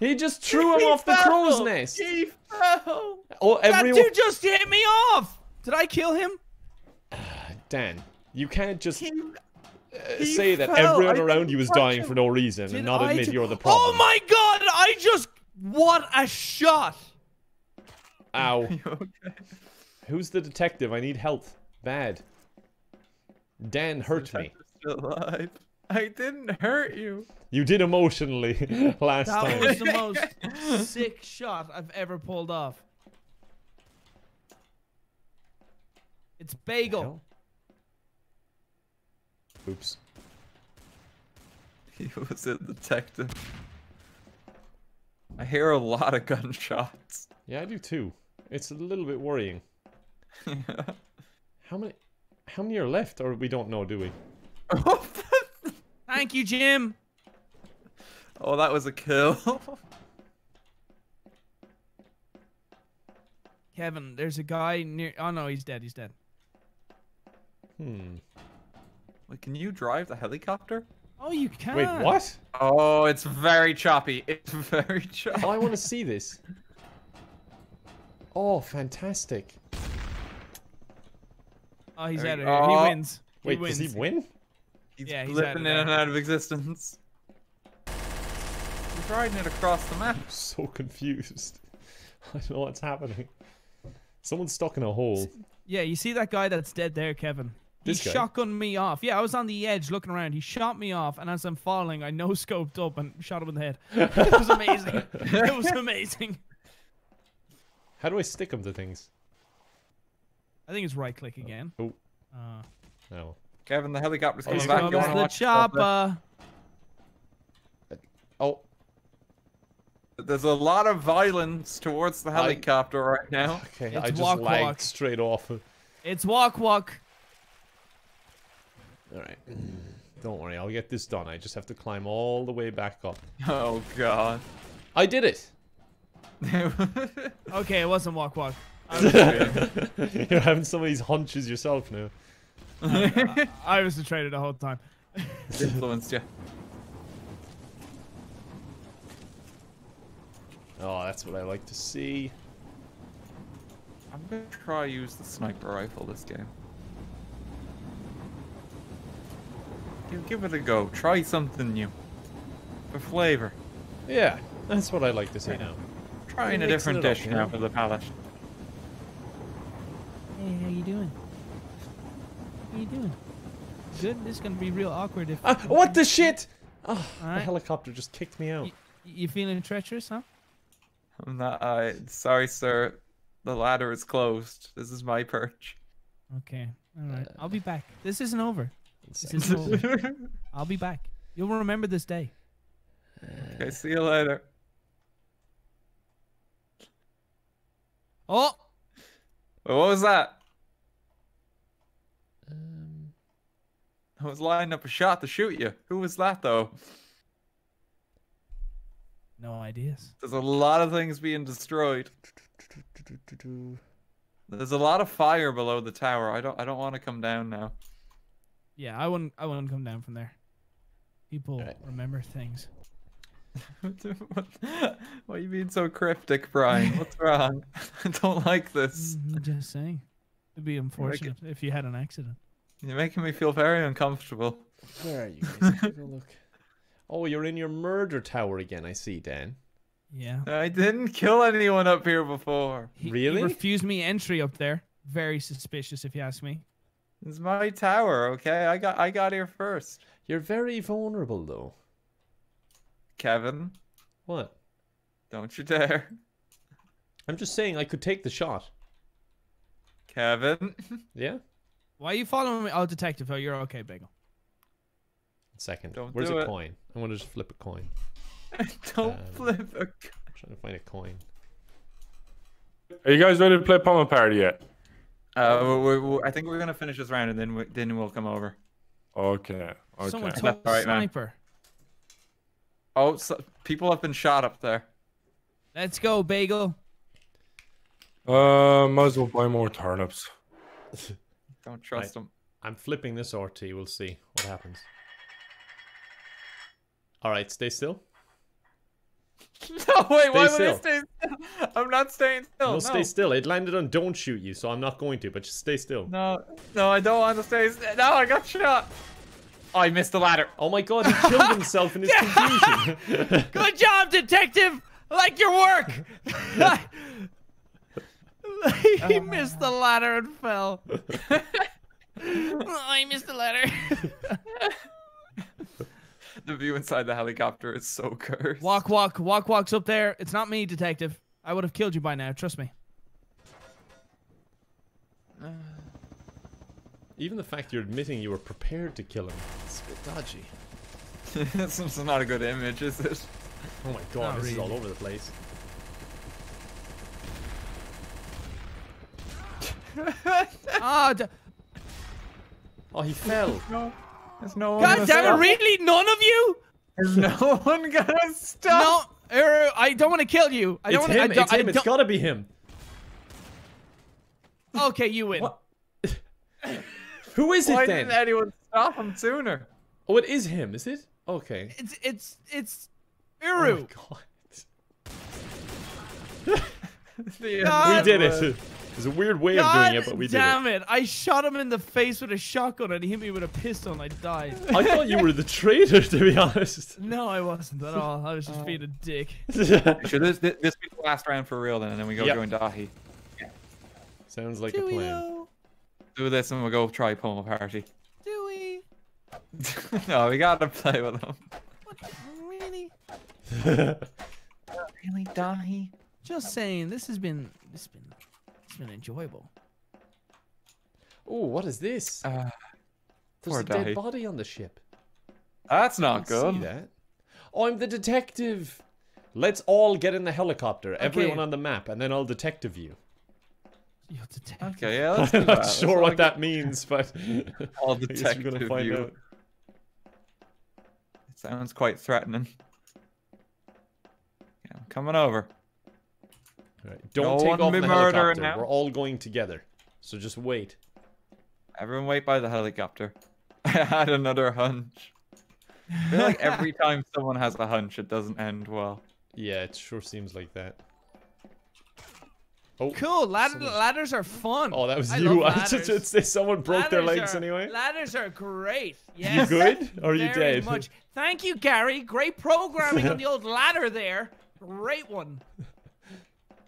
He just threw him off the crow's nest. He fell. Oh, everyone... That dude just hit me off. Did I kill him? Dan, you can't just say that everyone around you is dying for no reason and not admit you're the problem. Oh my god, I just... What a shot. Ow. Okay? Who's the detective? I need help. Bad. Dan hurt me. Still alive. I didn't hurt you. You did emotionally last time. That was the most sick shot I've ever pulled off. It's bagel. Oops. He was a detective. I hear a lot of gunshots. Yeah, I do too. It's a little bit worrying. How many are left? Or we don't know, do we? Thank you, Jim. Oh, that was a kill. Kevin, there's a guy near... Oh, no, he's dead. He's dead. Hmm. Wait, can you drive the helicopter? Oh, you can. Wait, what? Oh, it's very choppy. It's very choppy. Oh, I want to see this. Oh, fantastic. Oh, he's out of here. He wins. Wait, does he win? He's flipping in and out of existence. He's riding it across the map. I'm so confused. I don't know what's happening. Someone's stuck in a hole. Yeah, you see that guy that's dead there, Kevin? He shotgunned me off. Yeah, I was on the edge looking around. He shot me off, and as I'm falling, I no-scoped up and shot him in the head. It was amazing. It was amazing. How do I stick him to things? I think it's right-click again. Oh. No. Kevin, the helicopter's coming back. You wanna watch the chopper. Oh. There's a lot of violence towards the helicopter right now. Okay, I just lagged straight off. It's walk. Alright. Don't worry, I'll get this done. I just have to climb all the way back up. Oh, God. I did it! Okay, it wasn't walk. You're having some of these hunches yourself now. I was the traitor the whole time. Influenced you. Oh, that's what I like to see. I'm gonna try use the sniper rifle this game. You give it a go. Try something new. For flavor. Yeah, that's what I like to say now. Trying a different dish now for the palate. Hey, how you doing? How you doing? Good? This is gonna be real awkward if... what the shit? Oh, right. The helicopter just kicked me out. You feeling treacherous, huh? I'm not, sorry, sir. The ladder is closed. This is my perch. Okay. Alright. I'll be back. This isn't over. This isn't over. I'll be back. You'll remember this day. Okay, see you later. Oh! Wait, what was that? I was lining up a shot to shoot you. Who was that, though? No ideas. There's a lot of things being destroyed. There's a lot of fire below the tower. I don't want to come down now. Yeah, I wouldn't come down from there. People remember things. Why are you being so cryptic, Brian? What's wrong? I don't like this. I'm just saying. It'd be unfortunate if you had an accident. You're making me feel very uncomfortable. Where are you guys? Take a look. Oh, you're in your murder tower again. I see, Dan. Yeah. I didn't kill anyone up here before. Really? He refused me entry up there. Very suspicious, if you ask me. It's my tower, okay? I got here first. You're very vulnerable, though. Kevin. What? Don't you dare. I'm just saying I could take the shot. Kevin. Yeah? Why are you following me? Oh, detective. Oh, you're okay, Bagel. Second. Where's a coin? I want to just flip a coin. Don't flip a coin. I'm trying to find a coin. Are you guys ready to play Pummel Party yet? I think we're going to finish this round and then we'll come over. Okay. Okay. Someone told a sniper. Oh, so people have been shot up there. Let's go, Bagel. Might as well buy more turnips. Don't trust them. I'm flipping this RT. We'll see what happens. All right, stay still. No, wait, why would I stay still? I'm not staying still. No, stay still. It landed on don't shoot you, so I'm not going to, but just stay still. No, no, I don't want to stay still. No, I got shot. Oh, I missed the ladder. Oh my god, he killed himself in his confusion. Good job, detective. I like your work. He missed the ladder and fell. Oh, I missed the ladder. The view inside the helicopter is so cursed. Walk's up there. It's not me, detective. I would have killed you by now. Trust me. Even the fact you're admitting you were prepared to kill him. It's a bit dodgy. This is not a good image, is it? Oh my god, this is all over the place. Oh, he fell. No. There's no one. God damn it, really? None of you? There's no one gonna stop. No, I don't want to kill you. I don't want to. It's him. It's gotta be him. Okay, you win. Who is it then? Why didn't anyone stop him sooner? Oh, it is him. Is it? Okay. It's Uru. Oh my god. We did it. It's a weird way of doing it, but we did it. Damn it. I shot him in the face with a shotgun and he hit me with a pistol and I died. I thought you were the traitor, to be honest. No, I wasn't at all. I was just being a dick. Sure, this be the last round for real then, and then we go join Daithí. Yeah. Sounds like a plan. Do this and we'll go try Pummel Party. Do we? No, we gotta play with him. What? Really? Really, Daithí? Just saying, this has been enjoyable. Oh, what is this? There's a dead body on the ship. That's not good. See that? Oh, I'm the detective. Let's all get in the helicopter. Okay. Everyone on the map, and then I'll detective you. You'll detective. Okay, yeah. Let's I'm not sure what that means, but I'll detective you. Find out. It sounds quite threatening. Yeah, I'm coming over. Right. Don't take off the helicopter. Now. We're all going together. So just wait. Everyone wait by the helicopter. I had another hunch. I feel like every time someone has a hunch, it doesn't end well. Yeah, it sure seems like that. Oh, cool. Ladders are fun. Oh, that was you. I just, someone broke their legs anyway. Ladders are great. Yes. You good? Or are you dead? Much. Thank you, Gary. Great programming on the old ladder there. Great one.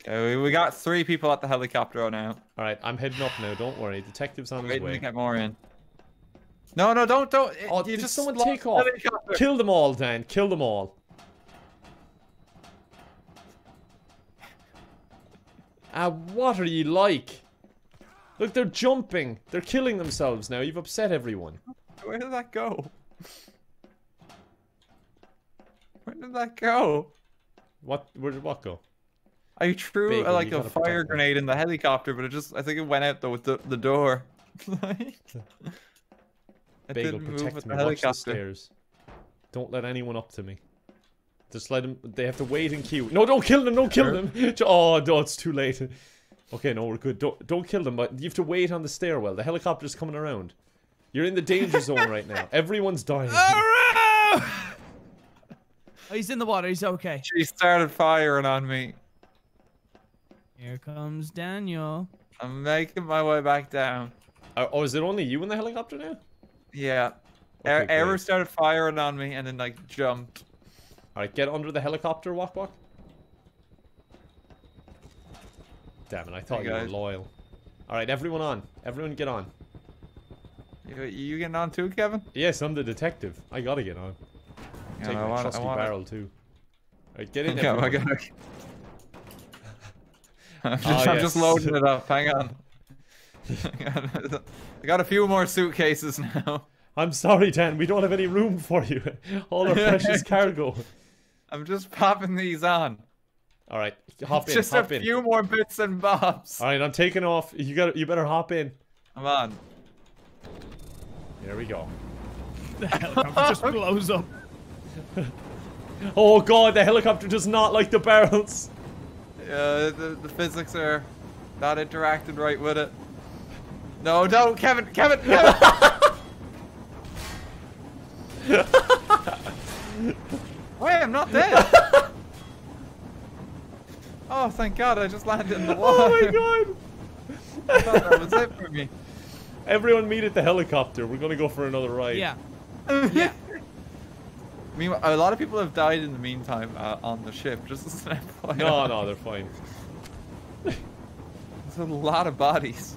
We got 3 people at the helicopter now. All right, I'm heading up now. Don't worry. Detective's on his way. To get more in. No, no, don't. Oh, you just someone take off. Kill them all, Dan. Kill them all. What are you like? Look, they're jumping. They're killing themselves now. You've upset everyone. Where did that go? Where did that go? What? Where did what go? I threw like a fire grenade in the helicopter, but it just—I think it went out the door. It Bagel, protect me. Watch the stairs. Don't let anyone up to me. Just let them. They have to wait in queue. No, don't kill them. Don't kill them. Oh, no, it's too late. Okay, no, we're good. Don't kill them. But you have to wait on the stairwell. The helicopter's coming around. You're in the danger zone right now. Everyone's dying. Oh, he's in the water. He's okay. She started firing on me. Here comes Daniel. I'm making my way back down. Oh, is it only you in the helicopter now? Yeah. Okay, Ever started firing on me and then like jumped. Alright, get under the helicopter, Walk. Damn it, I thought you were loyal. Alright, everyone on. Everyone get on. You getting on too, Kevin? Yes, I'm the detective. I gotta get on. Yeah, take my trusty barrel too. Alright, get in there. Oh my God. I'm just loading it up. Hang on. I got a few more suitcases now. I'm sorry, Dan. We don't have any room for you. All our precious cargo. I'm just popping these on. All right, hop in. Just hop in. Few more bits and bobs. All right, I'm taking off. You better hop in. I'm on. There we go. The helicopter just blows up. Oh God, the helicopter does not like the barrels. The physics are not interacting right with it. No, don't, Kevin! Wait, I'm not dead! Oh, thank God, I just landed in the water. Oh my God! I thought that was it for me. Everyone meet at the helicopter. We're gonna go for another ride. Yeah. Yeah. Meanwhile, a lot of people have died in the meantime on the ship, just as an FYI. No, they're fine. There's a lot of bodies.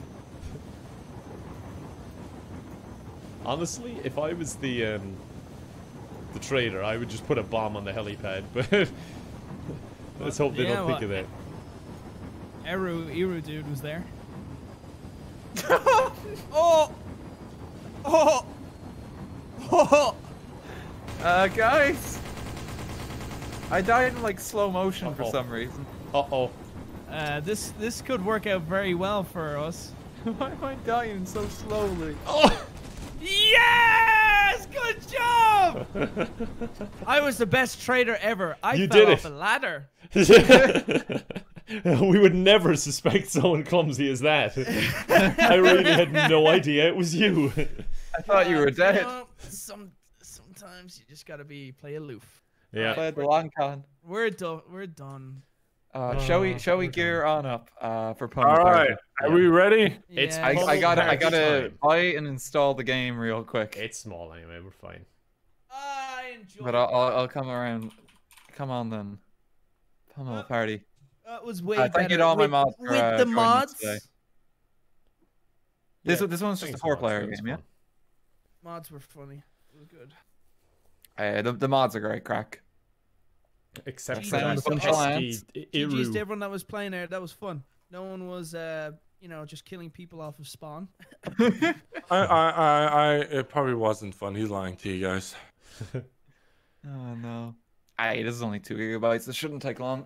Honestly, if I was the trader, I would just put a bomb on the helipad, but let's hope they don't think of that. Eru dude was there. Oh! Guys! I died in like slow motion for some reason. This could work out very well for us. Why am I dying so slowly? Oh! Yes! Good job! I was the best trader ever. I fell off a ladder. We would never suspect someone clumsy as that. I really had no idea it was you. I thought you were dead. Sometimes you just gotta play aloof. Yeah. Play the long con. We're done. Shall we gear on up for Pummel Party? All right. Are we ready? Yeah. I gotta buy and install the game real quick. It's small anyway. We're fine. I enjoy. But I'll come around. Come on then. Pummel Party. That was way better. Thank you to all my mods for, with the mods. Today. This one's just a 4-player game, yeah. Mods were funny. It was good. The mods are great crack. Except for GG's to everyone that was playing there. That was fun. No one was, just killing people off of spawn. It probably wasn't fun. He's lying to you guys. Oh no. This is only 2 gigabytes. This shouldn't take long.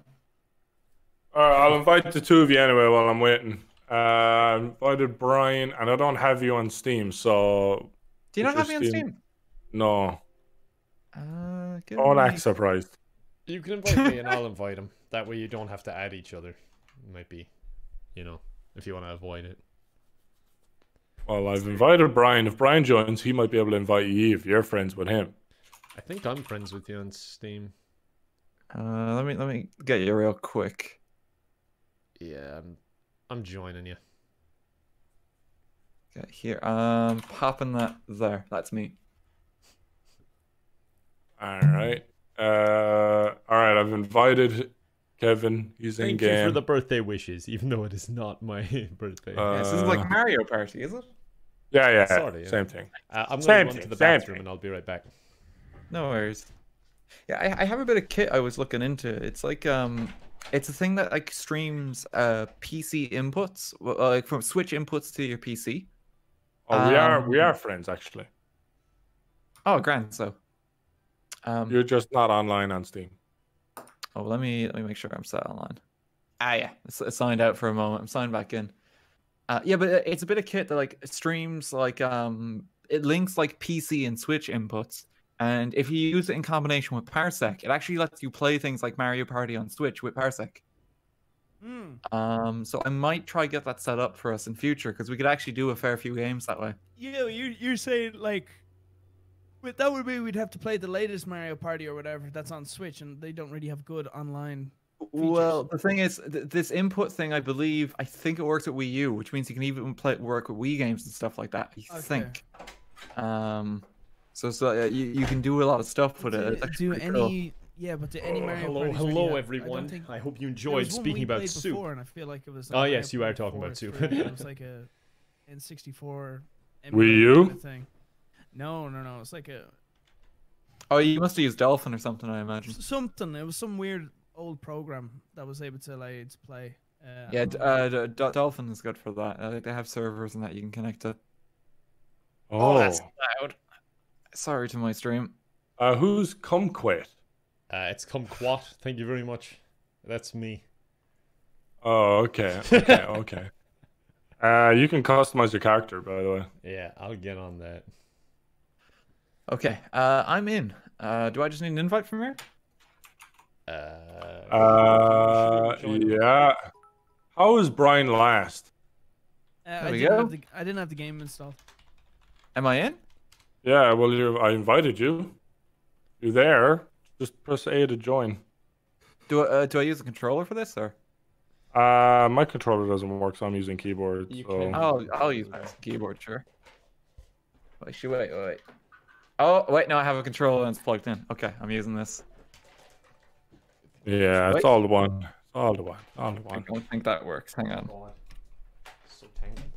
All right, I'll invite the 2 of you anyway while I'm waiting. I invited Brian, and I don't have you on Steam, so. Do you not have me on Steam? No. Don't act surprised. You can invite me and I'll invite him. That way you don't have to add each other. It might be, if you want to avoid it. Well, I've invited Brian. If Brian joins, he might be able to invite you if you're friends with him. I think I'm friends with you on Steam. Let me get you real quick. Yeah, I'm I'm joining you. Okay, here. Popping that there. That's me. All right. All right. I've invited Kevin. He's in game. Thank you for the birthday wishes, even though it is not my birthday. This is like Mario Party, is it? Yeah, yeah. Sort of, yeah. Same thing. I'm going to run to the bathroom and I'll be right back. No worries. Yeah, I have a bit of kit I was looking into. It's like it's a thing that like streams PC inputs, like from Switch inputs to your PC. Oh, we are friends actually. Oh, grand. So you're just not online on Steam. Oh, let me make sure I'm set online. Ah, yeah, I signed out for a moment. I'm signed back in. Yeah, but it's a bit of kit that like streams like it links like PC and Switch inputs. And if you use it in combination with Parsec, it actually lets you play things like Mario Party on Switch with Parsec. Mm. So I might try get that set up for us in future, because we could actually do a fair few games that way. Yeah, you're saying like, that would mean we'd have to play the latest Mario Party or whatever that's on Switch, and they don't really have good online features. Well, the thing is, this input thing, I think it works with Wii U, which means you can even work with Wii games and stuff like that. I think. So you can do a lot of stuff with it. Hello everyone. I hope you enjoyed speaking about Soup. And I feel like it was oh yes, you are talking about Soup. It was like a N64. Wii U? Kind of thing. No. It's like a. Oh, you must have used Dolphin or something, I imagine. Something. It was some weird old program that was able to like to play. Yeah, Dolphin is good for that. I think they have servers and that you can connect to. Oh, that's loud. Sorry to my stream. Who's Kumquat? It's Kumquat. Thank you very much. That's me. Oh, okay. Okay, okay. You can customize your character, by the way. Yeah, I'll get on that. Okay, I'm in. Do I just need an invite from here? Yeah. How was Brian last? I didn't have the game installed. Am I in? Yeah, well, I invited you. You're there. Just press A to join. Do I use a controller for this, or? My controller doesn't work, so I'm using keyboard. I'll use my keyboard, sure. Wait. Oh, wait, no, I have a controller and it's plugged in. Okay, I'm using this. Yeah, it's all the one. I don't think that works. Hang on. So tangled.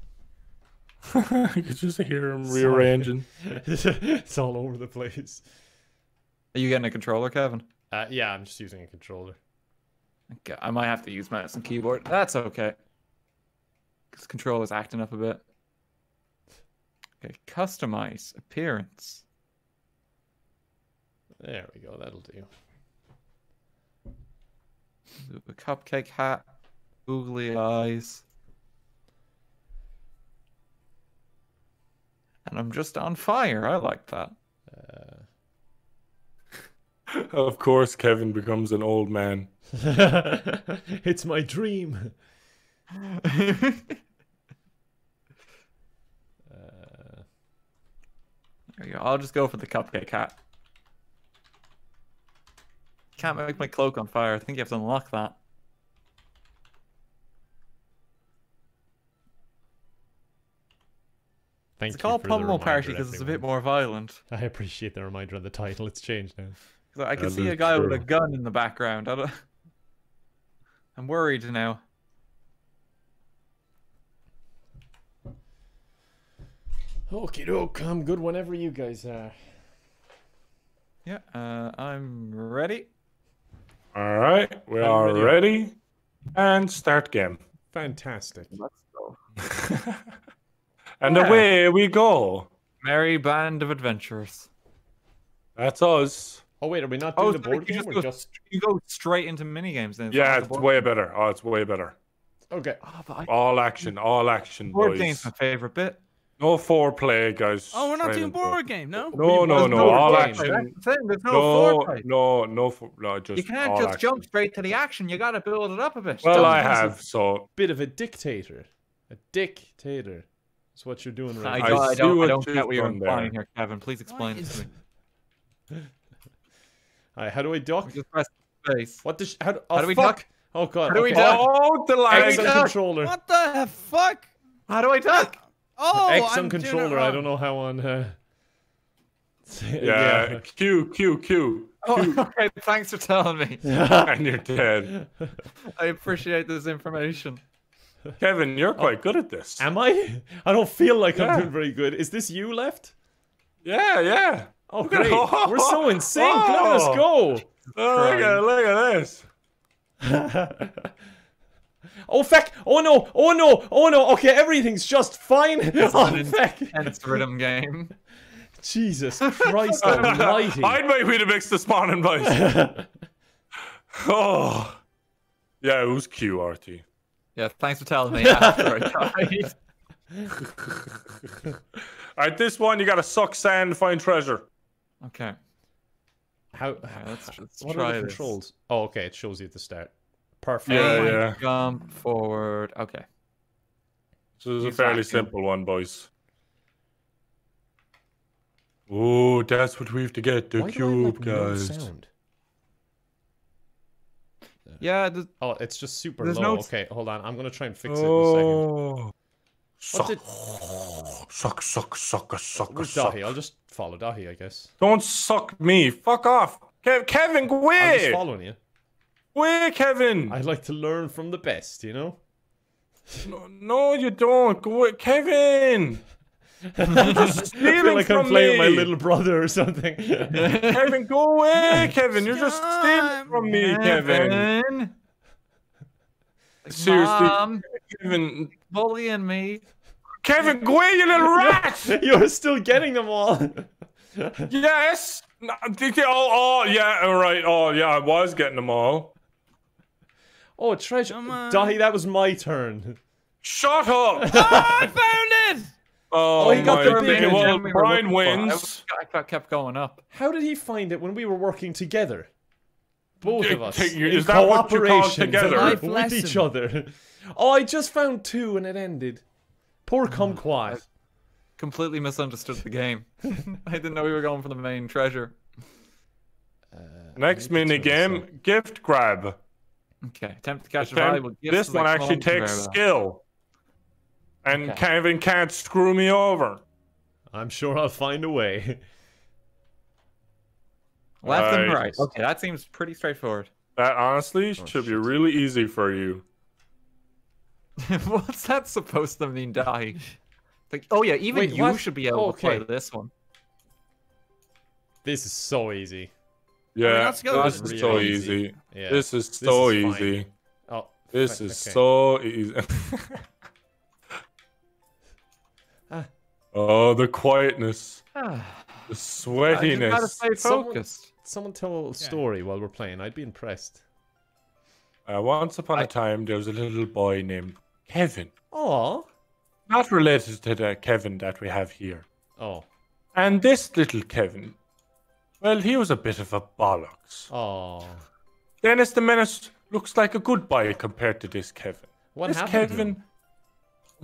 You could just hear him rearranging. It's all over the place. Are you getting a controller, Kevin? Yeah, I'm just using a controller. Okay, I might have to use mouse and keyboard. That's okay. This controller's acting up a bit. Okay, customize appearance. There we go. That'll do. A cupcake hat, googly eyes. And I'm just on fire. I like that. Of course, Kevin becomes an old man. It's my dream. There you go. I'll just go for the cupcake hat. Can't make my cloak on fire. I think you have to unlock that. It's called Pummel Party because it's a bit more violent. I appreciate the reminder on the title. It's changed now. So I can see a guy with a gun in the background. I'm worried now. Okie doke. I'm good whenever you guys are. Yeah, I'm ready. All right, we are ready. And start game. Fantastic. Let's go. And away we go. Merry band of adventurers. That's us. Oh, wait, are we not doing the board game? You go straight into minigames then. Yeah, it's way better. Oh, it's way better. Okay. All action, boys. Board game's my favorite bit. No foreplay, guys. Oh, we're not doing board game, no? No. All action. There's no foreplay. No, just. You can't just jump straight to the action. You got to build it up a bit. Well, I have, so. Bit of a dictator. A dictator. That's what you're doing right now. I don't get what you're implying here, Kevin. Please explain it to me. All right, how do I duck? Just press space. How do we duck? Oh god. How do we duck? Oh, the lag controller. What the fuck? How do I duck? Oh, X on controller. I don't know how on. Yeah, Q. Oh, okay. Thanks for telling me. And you're dead. I appreciate this information. Kevin, you're quite good at this. Am I? I don't feel like I'm doing very good. Is this you left? Yeah, yeah. Oh, great. We're so in sync. Let us go. Oh, look at this. Oh feck! Oh no! Oh no! Oh no! Okay, everything's just fine. It's an intense rhythm game. Jesus Christ Almighty! I'd make me to mix the spawn and vice. Oh, yeah, it was QRT. Yeah, thanks for telling me after I died. Alright, this one you gotta suck sand to find treasure. Okay. How let's what try are the controls? This. Oh, okay, it shows you at the start. Perfect. Yeah. Jump forward. Okay. So this is a fairly simple one, boys. Oh, that's what we have to get, the cube, guys. Sound? Yeah. Oh, it's just super low. No okay, hold on. I'm going to try and fix it in a second. Suck. Daithí. I'll just follow Daithí, I guess. Don't suck me. Fuck off. Kevin, where? I'm just following you. Where, Kevin? I like to learn from the best, you know? No, you don't. Go away. Kevin! You're stealing I feel like from I'm playing me. With my little brother or something. Kevin, go away, Kevin. You're just stealing from me, Kevin. Seriously, Mom, Kevin. Bullying me. Kevin, go away, you little rat! You're still getting them all. Yes! Oh, yeah, alright. Oh, yeah, I was getting them all. Oh, treasure. Daithí, that was my turn. Shut up! Oh, I found it! Oh, he got the big one. Well, Brian wins. I kept going up. How did he find it when we were working together? Both of us. Is that what you call together? With each other. Oh, I just found two and it ended. Poor kumquat. I completely misunderstood the game. I didn't know we were going for the main treasure. Next mini game, gift grab. Okay, attempt to catch a valuable gift. This one actually takes skill. And Kevin can't screw me over. I'm sure I'll find a way. Left and right. Okay, that seems pretty straightforward. That honestly should be really easy for you. What's that supposed to mean, Daithí? Like, oh yeah, even you should be able to play this one. This is so easy. Yeah, this is so easy. This is so easy. This is so easy. Oh, the quietness, the sweatiness. I just gotta stay focused. Someone tell a little story while we're playing. I'd be impressed. Once upon a time, there was a little boy named Kevin. Oh. Not related to the Kevin that we have here. Oh. And this little Kevin, well, he was a bit of a bollocks. Oh. Dennis the Menace looks like a good boy compared to this Kevin. What happened to him? This Kevin,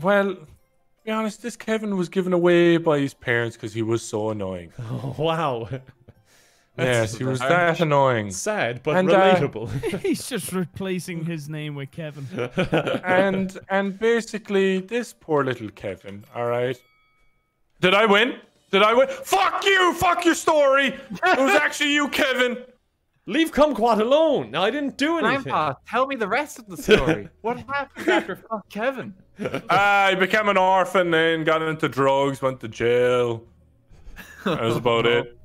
well... To be honest, this Kevin was given away by his parents because he was so annoying. Oh, wow. Yes, he was that annoying. Sad, but relatable. He's just replacing his name with Kevin. and basically, this poor little Kevin, all right? Did I win? Did I win? Fuck you! Fuck your story! It was actually you, Kevin! Leave kumquat alone! I didn't do anything. Grandpa, tell me the rest of the story. What happened after fuck Kevin? I became an orphan, then got into drugs, went to jail. That was about it.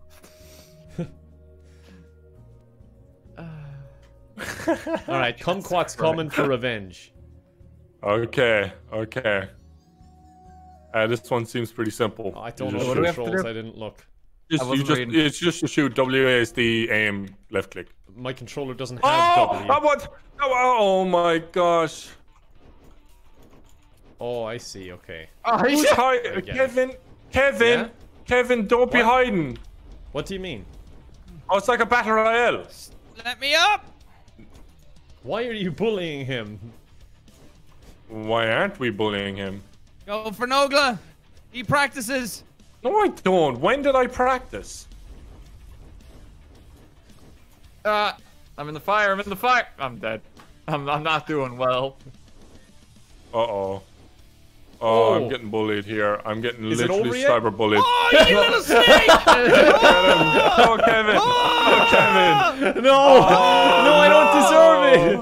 Alright, kumquat's coming for revenge. Okay. This one seems pretty simple. Oh, I don't know what controls, I didn't look. It's just to shoot WASD, aim, left click. My controller doesn't have W. Oh my gosh. Oh, I see. Okay. Who's hiding? Kevin, yeah? Kevin, don't be hiding. What do you mean? Oh, it's like a battle royale. Let me up. Why are you bullying him? Why aren't we bullying him? Go for Nogla. He practices. No, I don't. When did I practice? I'm in the fire. I'm dead. I'm not doing well. Uh-oh. Oh, I'm getting bullied here. I'm getting literally cyber-bullied. Oh, you little snake! Oh, Kevin! Oh, Kevin! No! Oh. No,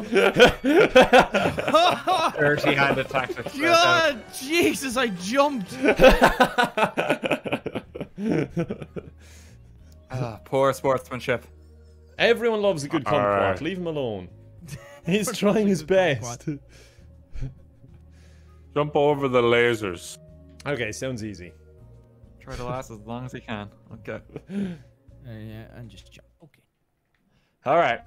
I don't deserve it! Dirty hand attack. God, Jesus, I jumped! Poor sportsmanship. Everyone loves a good kumquat. Right. Leave him alone. He's trying his best. Jump over the lasers. Okay, sounds easy. Try to last as long as he can. Okay. Yeah, and just jump. Okay. All right.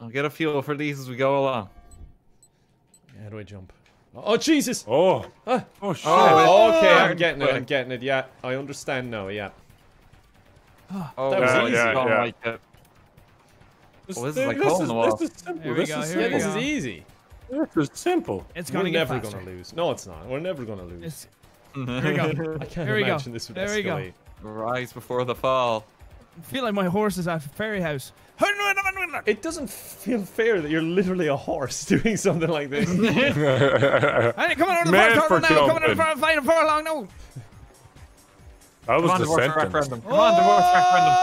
I'll get a fuel for these as we go along. How do I jump? Oh, Jesus! Oh. Ah. Oh, shit. Oh, okay, I'm getting it. I'm getting it. Yeah, I understand now. Yeah. Oh, that was easy. Yeah, yeah. Like it. Oh, this is like hole in the wall. This is simple. This is easy. This is simple. It's gonna get faster. We're never gonna lose. No, it's not. We're never gonna lose. Here we go. I can't imagine this would escalate. There we go. Rise before the fall. I feel like my horse is at Fairy House. It doesn't feel fair that you're literally a horse doing something like this. Hey, come on out of the fire corner now. Come on out of the fire along now. That was the sentence. Come on, divorce referendum.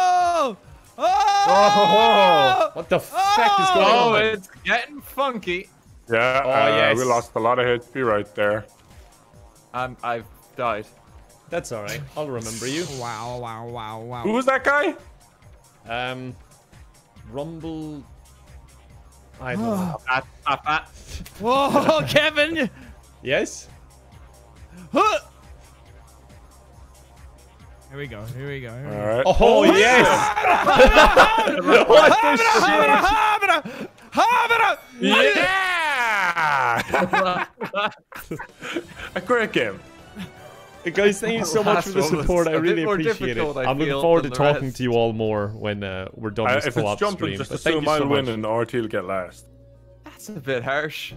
Oh! What the fuck is going on? Oh, it's getting funky. Yeah, yes. We lost a lot of HP right there. I've died. That's alright, I'll remember you. Wow, wow, wow, wow. Who was that guy? Rumble... I don't know. Whoa, Kevin! Yes? Huh! Here we go, here we go. Here we go. Right. Oh, yes! What the shit? Yeah! A great game. Guys, thank you so much for the support. I really appreciate it. I'm looking forward to talking to you all more when we're done this co-op stream. Just assume I'll win and RT will get last. That's a bit harsh.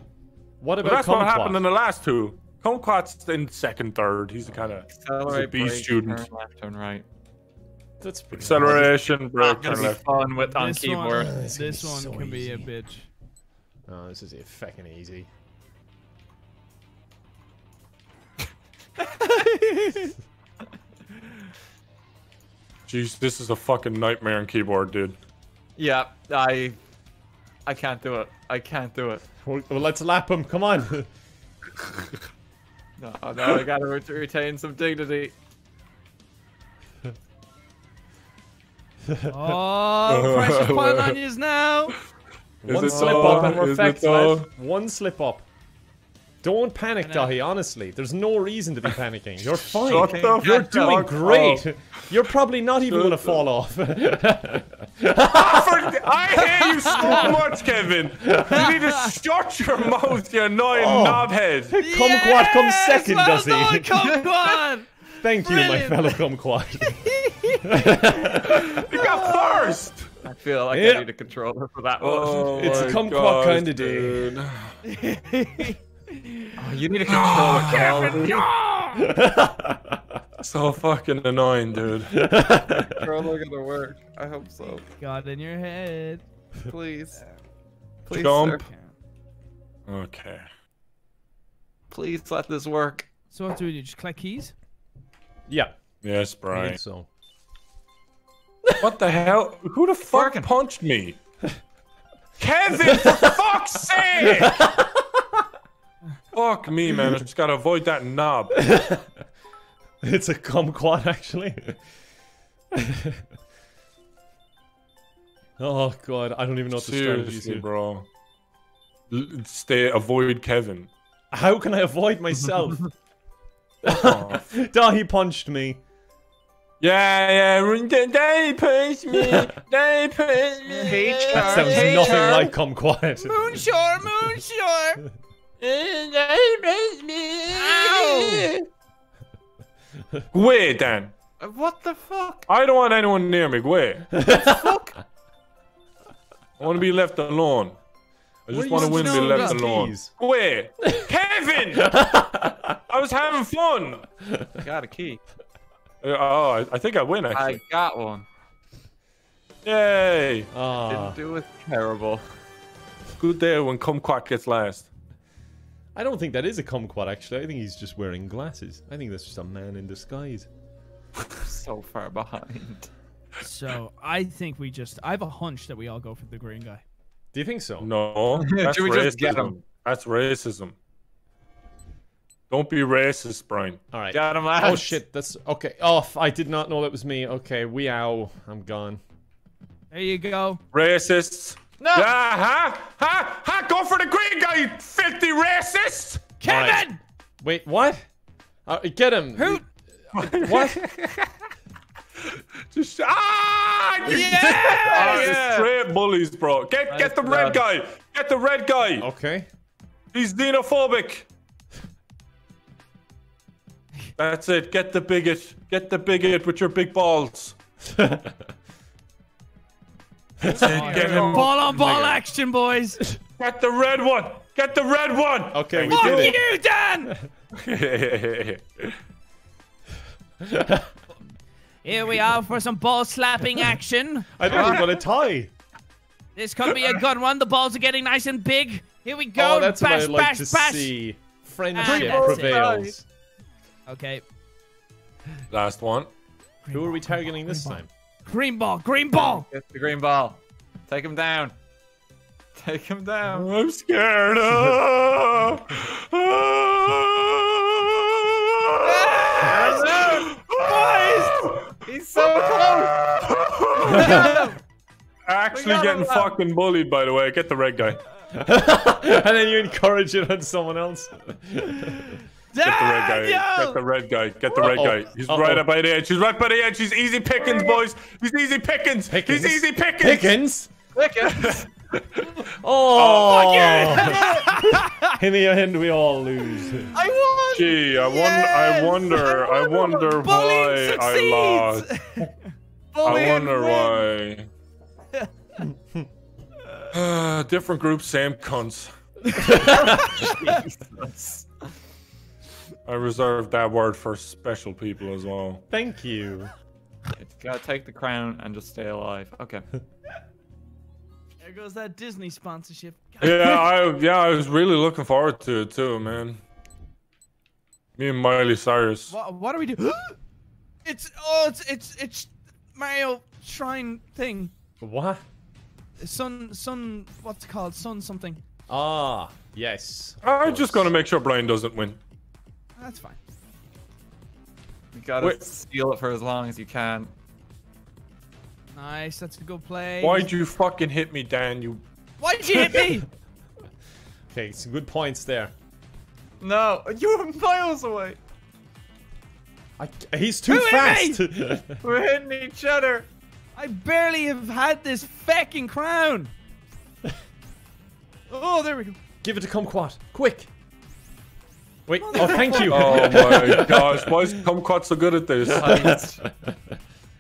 What about that's what happened in the last two. Kumquat's in second, third. He's the kind of B student. Turn left, turn right. That's acceleration, break, turn left. Fun with on keyboard. This one can be a bitch. Oh, this is fucking easy. Jeez, this is a fucking nightmare on keyboard, dude. Yeah, I can't do it. I can't do it. Well, let's lap him. Come on. No, I gotta retain some dignity. Oh, pressure point on you now. One slip up and we're fucked, lad. One slip up. Don't panic, Daithí, honestly. There's no reason to be panicking. You're fine. You're doing great. You're probably not even going to fall off. I hate you so much, Kevin. You need to shut your mouth, you annoying knobhead. Kumquat comes second, does he? Kumquat! Thank you, my fellow Kumquat. You got first! I feel like I need a controller for that one. Oh, it's a kumquat kind of dude. Oh, you need a controller, Kevin. So fucking annoying, dude. Controller gonna work. I hope so. God in your head. Please. Please, jump. Sir. Okay. Please let this work. So what do we do? Just click keys? Yeah. Yes, Brian. I think so. What the hell? Who the fuck punched me? Kevin, for fuck's sake! Fuck me, man. I just gotta avoid that knob. It's a kumquat, actually. Oh, God. I don't even know what the strategy is here, bro. Avoid Kevin. How can I avoid myself? Daithí punched me. Yeah, they push me, they push me. That sounds nothing like kumquat. Moonshore, moonshore. They push me. Gway, Dan. What the fuck? I don't want anyone near me, Gway. What the fuck? I want to be left alone. I just want to win and be left alone. Gway. Kevin! I was having fun. I got a key. Oh, I think I win, actually. I got one. Yay! Oh. Didn't do it terrible. good there when Kumquat gets last. I don't think that is a kumquat, actually. I think he's just wearing glasses. I think that's just a man in disguise. So far behind. So I think we just... I have a hunch that we all go for the green guy. Do you think so? No. That's we racism. Just get him? That's racism. Don't be racist, Brian. All right. Got him last. Oh, shit. That's... Okay. Oh, I did not know that was me. Okay. We ow. I'm gone. There you go. Racists. No. Go for the green guy, you filthy racist! Kevin! Right. Wait, what? Get him. Who? What? Just yeah! Straight bullies, bro. Get the red guy. Get the red guy. Okay. He's xenophobic. That's it. Get the bigot. Get the bigot with your big balls. That's it. Get him. Ball on ball action, boys. Get the red one. Get the red one. Okay, we did it. Fuck you, Dan. Here we are for some ball slapping action. I don't even want a tie. This could be a good one. The balls are getting nice and big. Here we go. Oh, that's bash, what I like bash, to bash. See. Friendship prevails. Okay. Last one. Green Who are we targeting this time? Green ball, green ball! Get the green ball. Take him down. Take him down. I'm scared. He's so close. Actually getting fucking bullied, by the way. Get the red guy. And then you encourage it on someone else. Get the red guy. Get the red guy. Get the red guy. He's right up by the edge. He's right by the edge. He's easy pickings, boys. He's easy pickings. He's easy pickings. Pickings. Oh, fuck you. In the end, we all lose. I won. Gee, I wonder why I lost. I wonder why. Different groups, same cunts. Jesus. I reserved that word for special people as well. Thank you. You gotta take the crown and just stay alive. Okay. There goes that Disney sponsorship. Yeah, I was really looking forward to it too, man. Me and Miley Cyrus. What do we do? it's Mario Shrine thing. What? Sun. What's it called? Sun something. Ah, yes. I'm just gonna make sure Brian doesn't win. That's fine. You gotta steal it for as long as you can. Nice, that's a good play. Why'd you fucking hit me, Dan? You. Why'd you hit me? Okay, some good points there. No, you were miles away. He's too fast. We're hitting each other. I barely have had this fucking crown. Oh, there we go. Give it to Kumquat, quick. Wait, oh, thank you. Oh my gosh, why is Kumquat so good at this?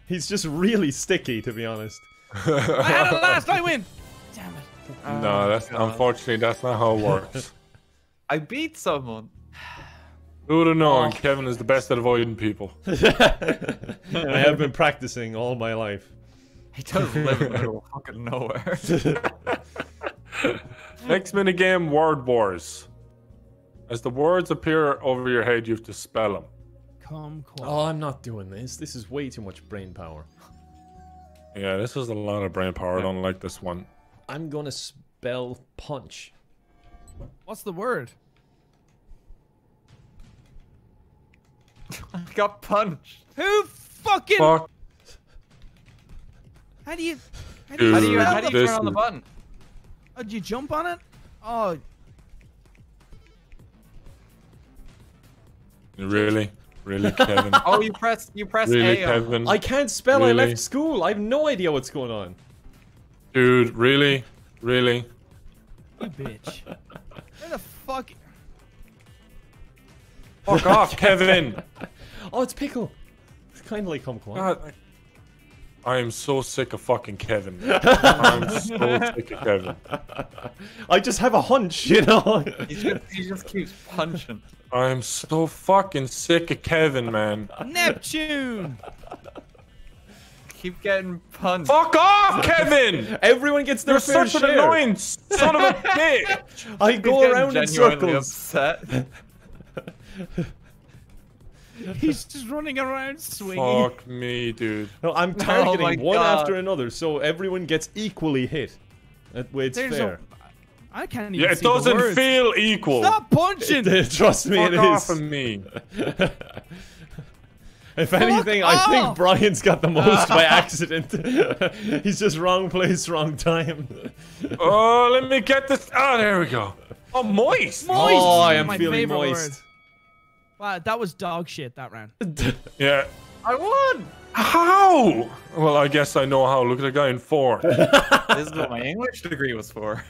He's just really sticky, to be honest. I had a last, I win! Damn it. Oh no, that's unfortunately, that's not how it works. I beat someone. Who would have known Kevin is the best at avoiding people? I have been practicing all my life. He does live in the middle of fucking nowhere. Next minigame, Word Wars. As the words appear over your head, you have to spell them. Kumquat. Oh, I'm not doing this. This is way too much brain power. Yeah, this is a lot of brain power. I don't like this one. I'm going to spell punch. What's the word? I got punched. Who fucking... Fuck. How do you turn on the button? Oh, did you jump on it? Oh... Really? Really, Kevin? Oh, you press really, A. Kevin? I can't spell. Really? I left school. I have no idea what's going on. Dude, really? Really? You bitch. Where the fuck? Fuck off, Kevin! Oh, it's Pickle. It's kind of like Kumquat. God, I am so sick of fucking Kevin. I'm so sick of Kevin. I just have a hunch, you know? He just keeps punching. I'm so fucking sick of Kevin, man. Neptune! keep getting punched. Fuck off, Kevin! Everyone gets their fair share. You're such an annoying son of a bitch! I go around in circles. Upset. He's just running around swinging. Fuck me, dude. No, I'm targeting one after another, so everyone gets equally hit. That way it's fair. I can't even see the words. Yeah, it doesn't feel equal. Stop punching! Trust me, it is. Fuck off of me. If anything, I think Brian's got the most by accident. He's just wrong place, wrong time. Oh, let me get this. Oh, there we go. Oh, moist. Moist. Oh, I am feeling moist. Word. Wow, that was dog shit that round. Yeah. I won. How? Well, I guess I know how. Look at the guy in four. This is what my English degree was for.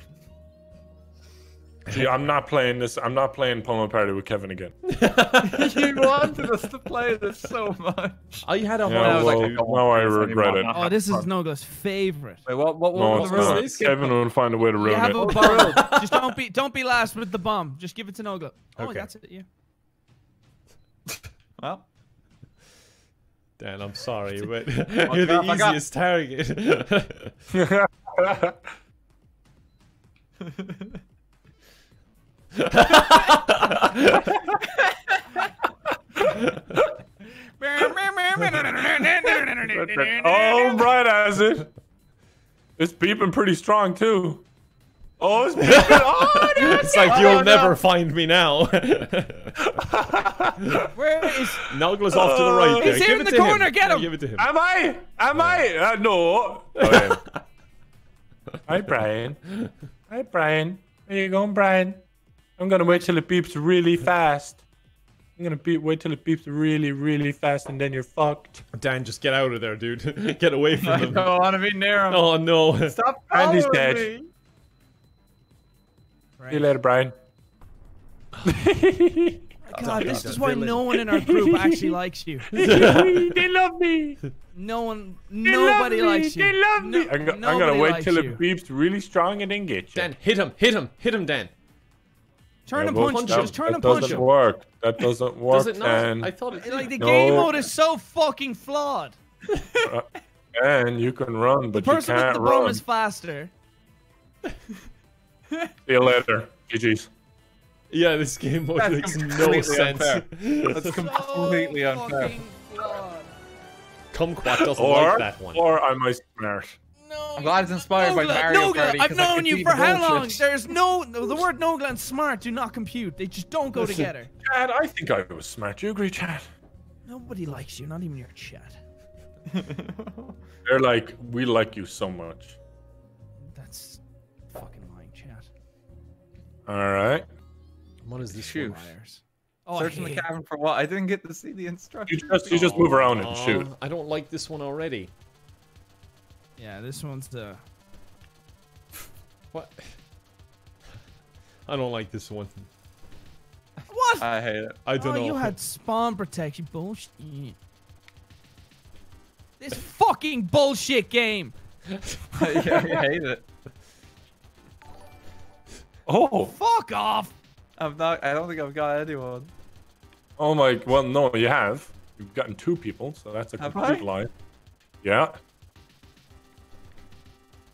Gee, I'm not playing this. I'm not playing Pummel Party with Kevin again. You wanted us to play this so much. I had a whole. Yeah, well, now I regret it. Oh, this is Nogla's favorite. Wait, what no, the rules? Kevin will find a way to ruin it. Just don't be last with the bomb. Just give it to Nogla. Oh, okay. That's it. Yeah. Well. Dan, I'm sorry, but you're the easiest target. Oh, Brian has it. It's beeping pretty strong too. Oh, it's beeping. Oh, no, it's like you'll never find me now. Where is Nogla's off to the right? There. He's here in the corner. Him. Get him. Give it to him. Am I? Am I? No. Okay. Hi, Brian. Hi, Brian. Where you going, Brian? I'm gonna wait till it beeps really fast. I'm gonna wait till it beeps really, really fast, and then you're fucked. Dan, just get out of there, dude. Get away from him. I don't want to be near him. Oh no! Stop following me. And he's dead. Right. See you later, Brian. God, this is why no one in our group actually likes you. They love me. No one, nobody likes you. They love me. I'm gonna wait till it beeps really strong and then get you. Dan, hit him, hit him, hit him, Dan. Turn and punch him. Just turn and punch him. That doesn't work. That doesn't work. Does it not? I thought it did. Like the game mode is so fucking flawed. And you can run, but you can't run. The person with the bomb is faster. See you later. GGs. Yeah, this game mode makes no sense. That's completely unfair. Kumquat doesn't like that one. Or I might smash. I'm glad it's inspired by Mario Party. I've known you for how long? There's the word Nogla and smart do not compute. They just don't go together. Chad, I think I was smart. Do you agree, Chad? Nobody likes you, not even your Chad. They're like, we like you so much. That's fucking lying, Chad. Alright. What is the shoot? Oh, searching the cabin for what? I didn't get to see the instructions. You just move around and shoot. I don't like this one already. Yeah, this one's the... What? I don't like this one. What? I hate it. I don't know. You had spawn protection. Bullshit. This fucking bullshit game. I hate it. Oh. Fuck off. I'm not, I don't think I've got anyone. Oh my, well, no, you have. You've gotten two people, so that's a complete lie. Yeah.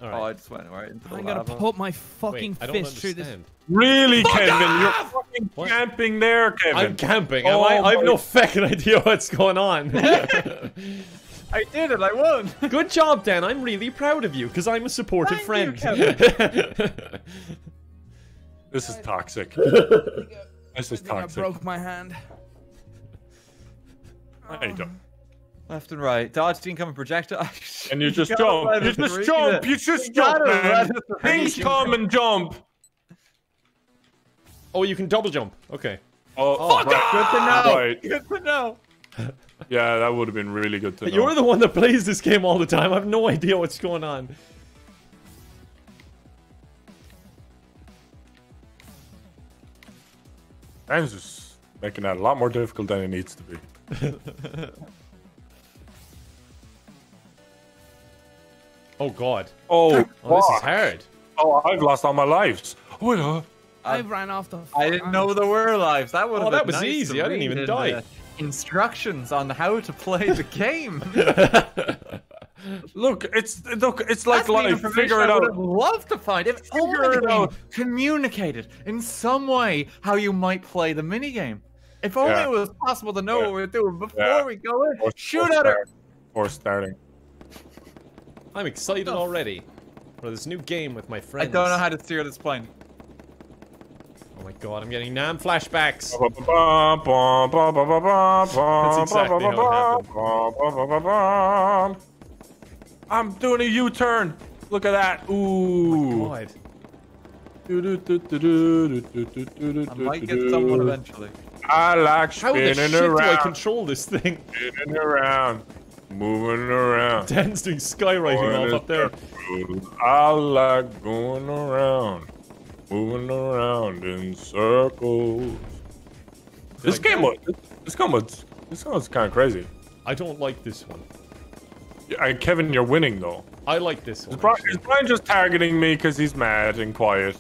All right. Oh, I just went right into the lava. I'm gonna put my fucking fist through this. Really, Kevin? You're fucking camping there, Kevin. I'm camping. Oh, I have no fucking idea what's going on. I did it. I won. Good job, Dan. I'm really proud of you because I'm a supportive friend. Kevin. This is toxic. This is toxic. I broke my hand. There you go. Left and right, dodge the incoming projectile. And you just jump. You just jump. You just jump, man. Things come and jump. Oh, you can double jump. Okay. Oh, fuck off! Good to know. Good to know. Yeah, that would have been really good to know. You're the one that plays this game all the time. I have no idea what's going on. I'm just making that a lot more difficult than it needs to be. Oh god. Oh, this is hard. Oh, I've lost all my lives. I ran off the I didn't know there were lives. That would have been that was nice easy. I didn't even die. Instructions on how to play the game. Look, it's like life. Figure it out. I would have loved to find if figure it out. Communicated in some way how you might play the minigame. If only it was possible to know what we were doing before we go in. Shoot at her. Or starting. I'm excited already for this new game with my friends. I don't know how to steer this plane. Oh my god, I'm getting Nam flashbacks. That's exactly how it happened. I'm doing a U-turn. Look at that. Ooh. Oh my god. I might get someone eventually. I like spinning around. How the shit do I control this thing? Spinning around. Moving around. Dan's doing skywriting off up there. I like going around. Moving around in circles. This game was kind of crazy. I don't like this one. Yeah, Kevin, you're winning though. I like this one. Is Brian just targeting me because he's mad and quiet?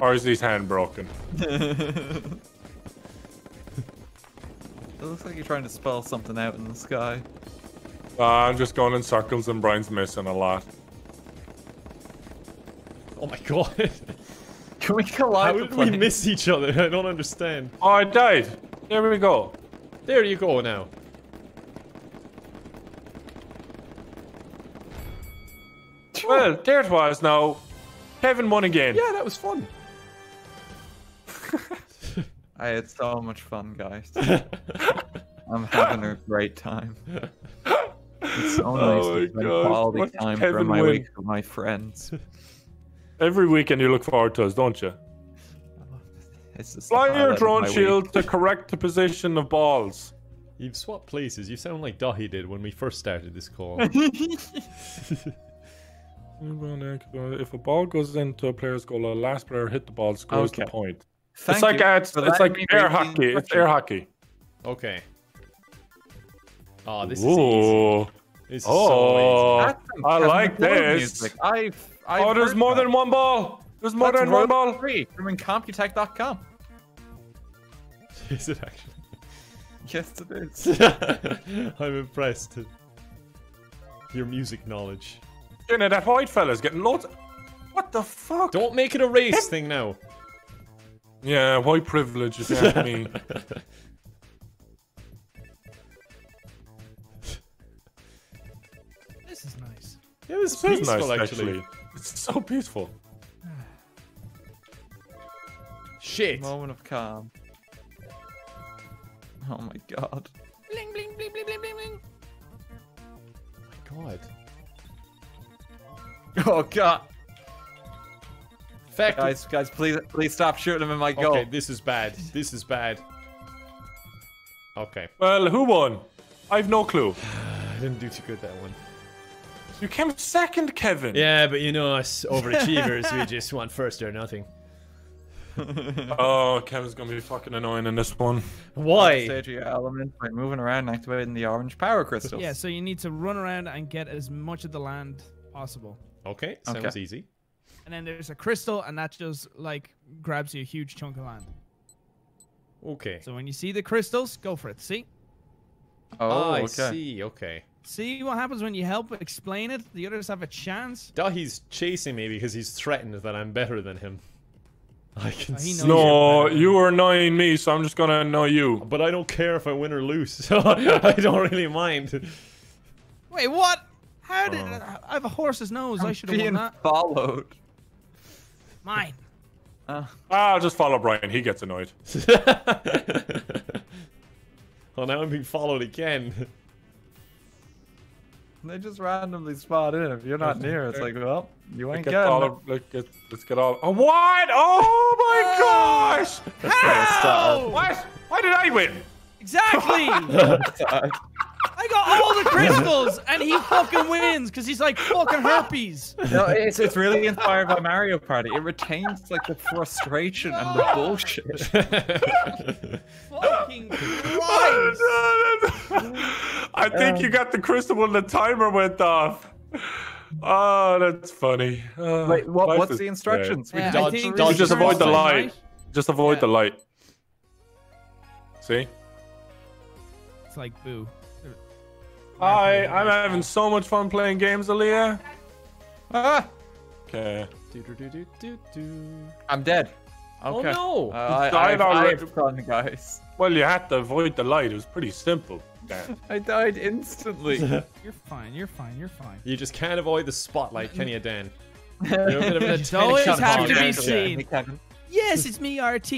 Or is his hand broken? It looks like you're trying to spell something out in the sky. I'm just going in circles and Brian's missing a lot. Oh my god. Can we collide? How did we miss each other? I don't understand. Oh, I died. There we go. There you go now. Well, there it was now. Kevin won again. Yeah, that was fun. I had so much fun, guys. I'm having a great time. It's so nice to spend quality time for my week with my friends. Every weekend you look forward to us, don't you? Fly your drone shield to correct the position of balls. You've swapped places. You sound like Daithí did when we first started this call. If a ball goes into a player's goal, the last player hit the ball scores the point. It's like air hockey. It's air hockey. Okay. Oh, this is easy. This is so easy. I like this. Oh, there's more than one ball. There's more than one ball. From incomputech.com. Is it actually? Yes, it is. I'm impressed. Your music knowledge. You know, that white fella's getting loads. What the fuck? Don't make it a race thing now. Yeah, white privilege is at me. This is nice. Yeah, this is peaceful, nice, actually. It's so peaceful. Shit. Moment of calm. Oh my god. Bling, bling, bling, bling, bling, bling, bling. Oh my god. Oh god. Guys, please stop shooting him in my goal. Okay, this is bad. This is bad. Okay. Well, who won? I've no clue. I didn't do too good that one. You came second, Kevin. Yeah, but you know us overachievers, we just want first or nothing. Oh, Kevin's gonna be fucking annoying in this one. Why? Your element by moving around and activating the orange power crystals. Yeah, so you need to run around and get as much of the land possible. Okay, sounds easy. And then there's a crystal, and that just, like, grabs you a huge chunk of land. Okay. So when you see the crystals, go for it. See? Oh, I see. Okay. See what happens when you help explain it? The others have a chance. Dahi's chasing me because he's threatened that I'm better than him. I can see. No, you are annoying me, so I'm just going to annoy you. But I don't care if I win or lose, so I don't really mind. Wait, what? How did... I have a horse's nose. I should have won that. Followed. Mine. I'll just follow Brian. He gets annoyed. Oh, now I'm being followed again. They just randomly spot in. If you're not near, it's like, well, you ain't getting all. Let's get all. Oh, what? Oh my gosh! How? What? Why did I win? Exactly. I got all the crystals, and he fucking wins because he's like fucking herpes. No, it's really inspired by Mario Party. It retains like the frustration and the bullshit. Fucking Christ! I think you got the crystal when the timer went off. Oh, that's funny. Wait, what's the instructions? Yeah, just avoid the light. Just avoid the light. See? like boo. Hi, I'm having so much fun playing games, Aaliyah. Ah. Okay. I'm dead. Okay. Oh no! I died already, guys. Well, you had to avoid the light. It was pretty simple. I died instantly. You're fine. You're fine. You're fine. You just can't avoid the spotlight, can you, Dan? You always have to be seen. Yes, it's me, RT.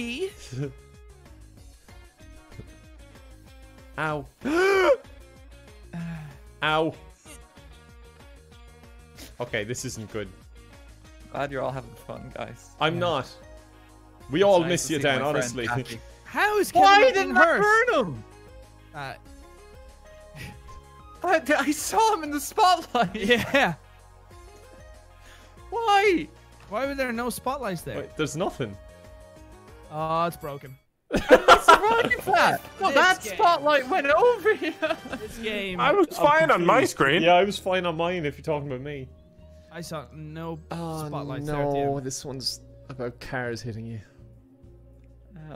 Ow. Ow. Okay, this isn't good. Glad you're all having fun, guys. I'm not. We all miss you, Dan, honestly. How is Kevin? Why didn't I burn him? I saw him in the spotlight. Yeah. Why? Why were there no spotlights there? Wait, there's nothing. Oh, it's broken. What's wrong with that? No, that spotlight went over here. This game. I was fine on my screen. Yeah, I was fine on mine if you're talking about me. I saw no spotlights there. No, this one's about cars hitting you.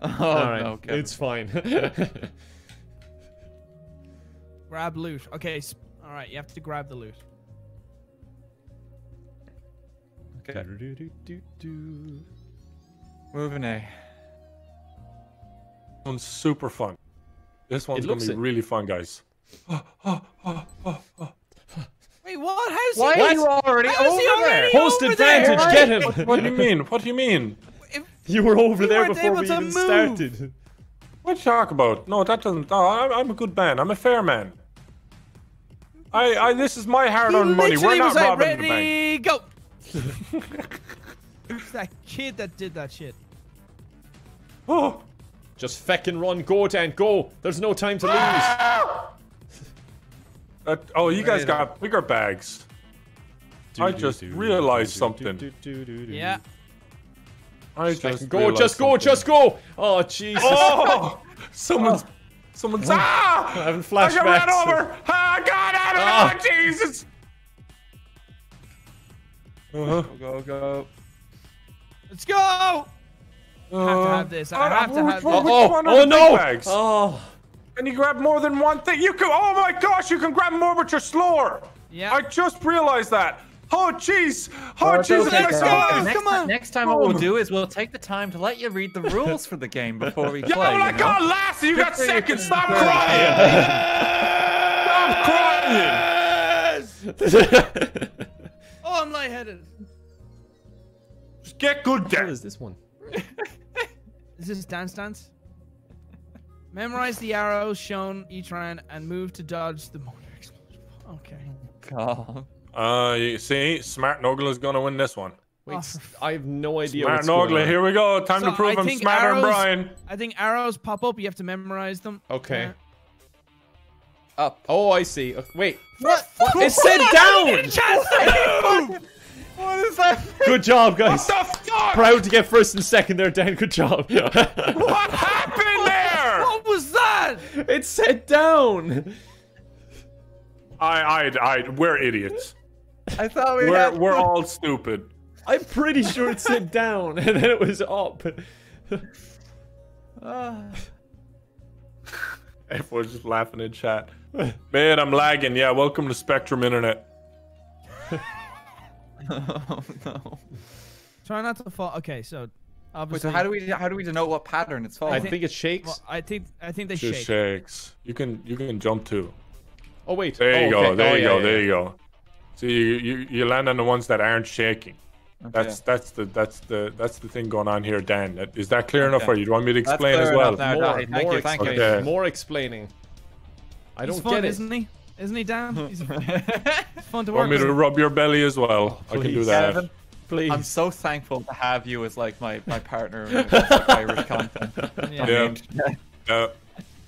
Oh, all right, no, Kevin. It's fine. Grab loot. Okay, all right, you have to grab the loot. Okay. Moving A. This one's super fun. This one's gonna be really fun, guys. Wait, what? How's he? Why are you already over there? Host advantage, get him! What do you mean? What do you mean? You were over there before we even started. What are you talking about? No, that doesn't. Oh, I'm a good man. I'm a fair man. This is my hard-earned money. We're not robbing the bank. Go. It's that kid that did that shit. Oh, just feckin' run, go Dan, go. There's no time to lose. Oh, you guys got bigger bags. I just realized something. Yeah. I just go, just go, just go. Oh Jesus! Oh, someone's. Ah! I haven't flashbacks. I got ran over. Ah, God, I don't know, Jesus. Go, go, go. Let's go! I have to have this. I have to have this. Oh no! Bags. Oh. And you grab more than one thing. You can. Oh my gosh! You can grab more, but you're slower. Yeah. I just realized that. Oh jeez! Oh jeez! Let's go! Come on! Next time, what we'll do is we'll take the time to let you read the rules for the game before we play. Oh my God! Last, you got seconds. Stop crying! Stop crying! Oh, I'm lightheaded. Just get good, Dan. What is this one? Is this dance? Memorize the arrows shown each round and move to dodge the mortar explosion. Okay. God. You see, Smart Nogla's gonna win this one. Wait, I have no idea. Smart Nogla, here we go. Time to prove I'm smarter than Brian. I think arrows pop up. You have to memorize them. Okay. Up. Oh, I see. Wait. What? It said down. What is that? Good job, guys. What the fuck? Proud to get first and second there, Dan. Good job. What happened there? What was that? It said down. We're idiots. I thought we're all stupid. I'm pretty sure it said down and then it was up. Everyone's just laughing in chat. Man, I'm lagging. Yeah, welcome to Spectrum Internet. Oh no. Try not to fall. Okay, so obviously. Wait, so how do we denote what pattern it's falling? I think it shakes. Well, I think they shake. It shakes. You can jump too. Oh wait. There you go. So you land on the ones that aren't shaking. Okay. That's the thing going on here, Dan. Is that clear enough for you? Do you want me to explain as well? More explaining. I don't get it. Isn't he, Dan? He's fun to work. Want me to rub your belly as well? Oh, I can do that. Kevin, please. I'm so thankful to have you as like my partner in like Irish content. Yeah.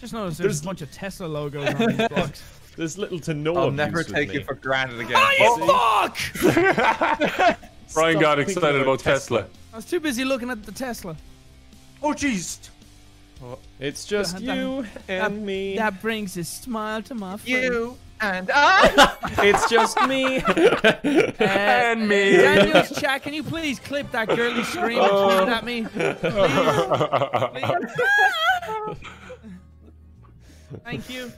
Just noticed there's a bunch of Tesla logos on these blocks. There's little to no. I'll never take you for granted again. Oh, you fuck! Brian got excited about Tesla. I was too busy looking at the Tesla. Oh, jeez. Oh, it's just you and me. That brings a smile to my face. You and I. It's just me and me. Daniel's chat, can you please clip that girly scream and at me? Please. Thank you.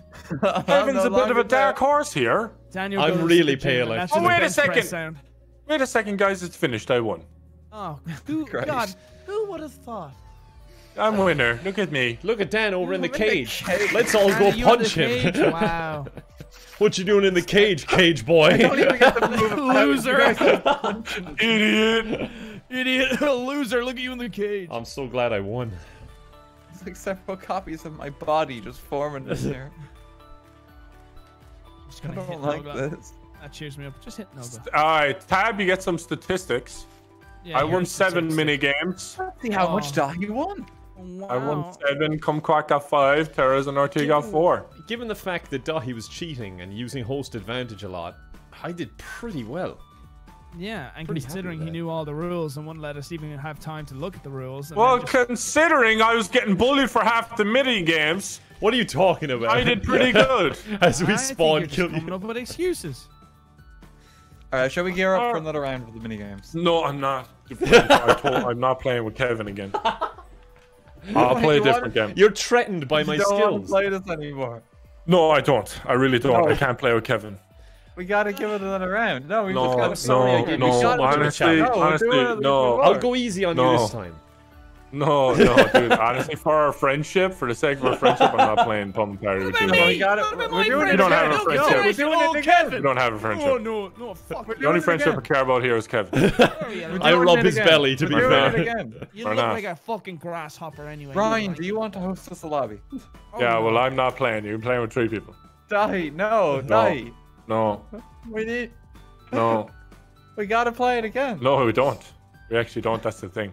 Kevin's a bit of a dark horse here. Daniel, I'm really pale. Oh, wait a second. Wait a second, guys. It's finished. I won. Oh, God. Who would have thought? I'm a winner. Look at me. Look at Dan over in the cage. Let's all go punch him. Wow. What you doing in the cage, cage boy? I don't even get the move. Loser. Idiot. Idiot. Loser. Look at you in the cage. I'm so glad I won. It's like several copies of my body just forming in there. Just gonna hit like this. That cheers me up. Just hit Nova. Alright, Tab, you get some statistics. Yeah, I won 7 mini-games. Let's see how much you won. Wow. I won 7, Kumquat got 5, Terrorizer and RT got 4. Given the fact that Daithí was cheating and using host advantage a lot, I did pretty well. Yeah, and pretty considering he knew all the rules and wouldn't let us even have time to look at the rules. Well, considering I was getting bullied for half the mini-games. What are you talking about? I did pretty good. As we spawned, killed you. Up with excuses. Alright, shall we gear up for another round of the minigames? No, I'm not. I'm not playing with Kevin again. I'll play a different game. You're threatened by my skills. I don't play this anymore. No, I don't. I really don't. No. I can't play with Kevin. We gotta give it another round. No, we just gotta honestly, no. I'll go easy on you this time. No, no, dude. Honestly, for our friendship, for the sake of our friendship, I'm not playing Pummel Party with you. We got it. We're doing it. We don't have a friendship. We're doing it again. We don't have a friendship. Oh, no, no, fuck. The only friendship I care about here is Kevin. I rub his belly, to be fair. You look like a fucking grasshopper anyway. Brian, do you want to host us a lobby? Yeah, well, I'm not playing. You're playing with 3 people. Daithí, no, Daithí. No. We need... No. We gotta play it again. No, we don't. We actually don't. That's the thing.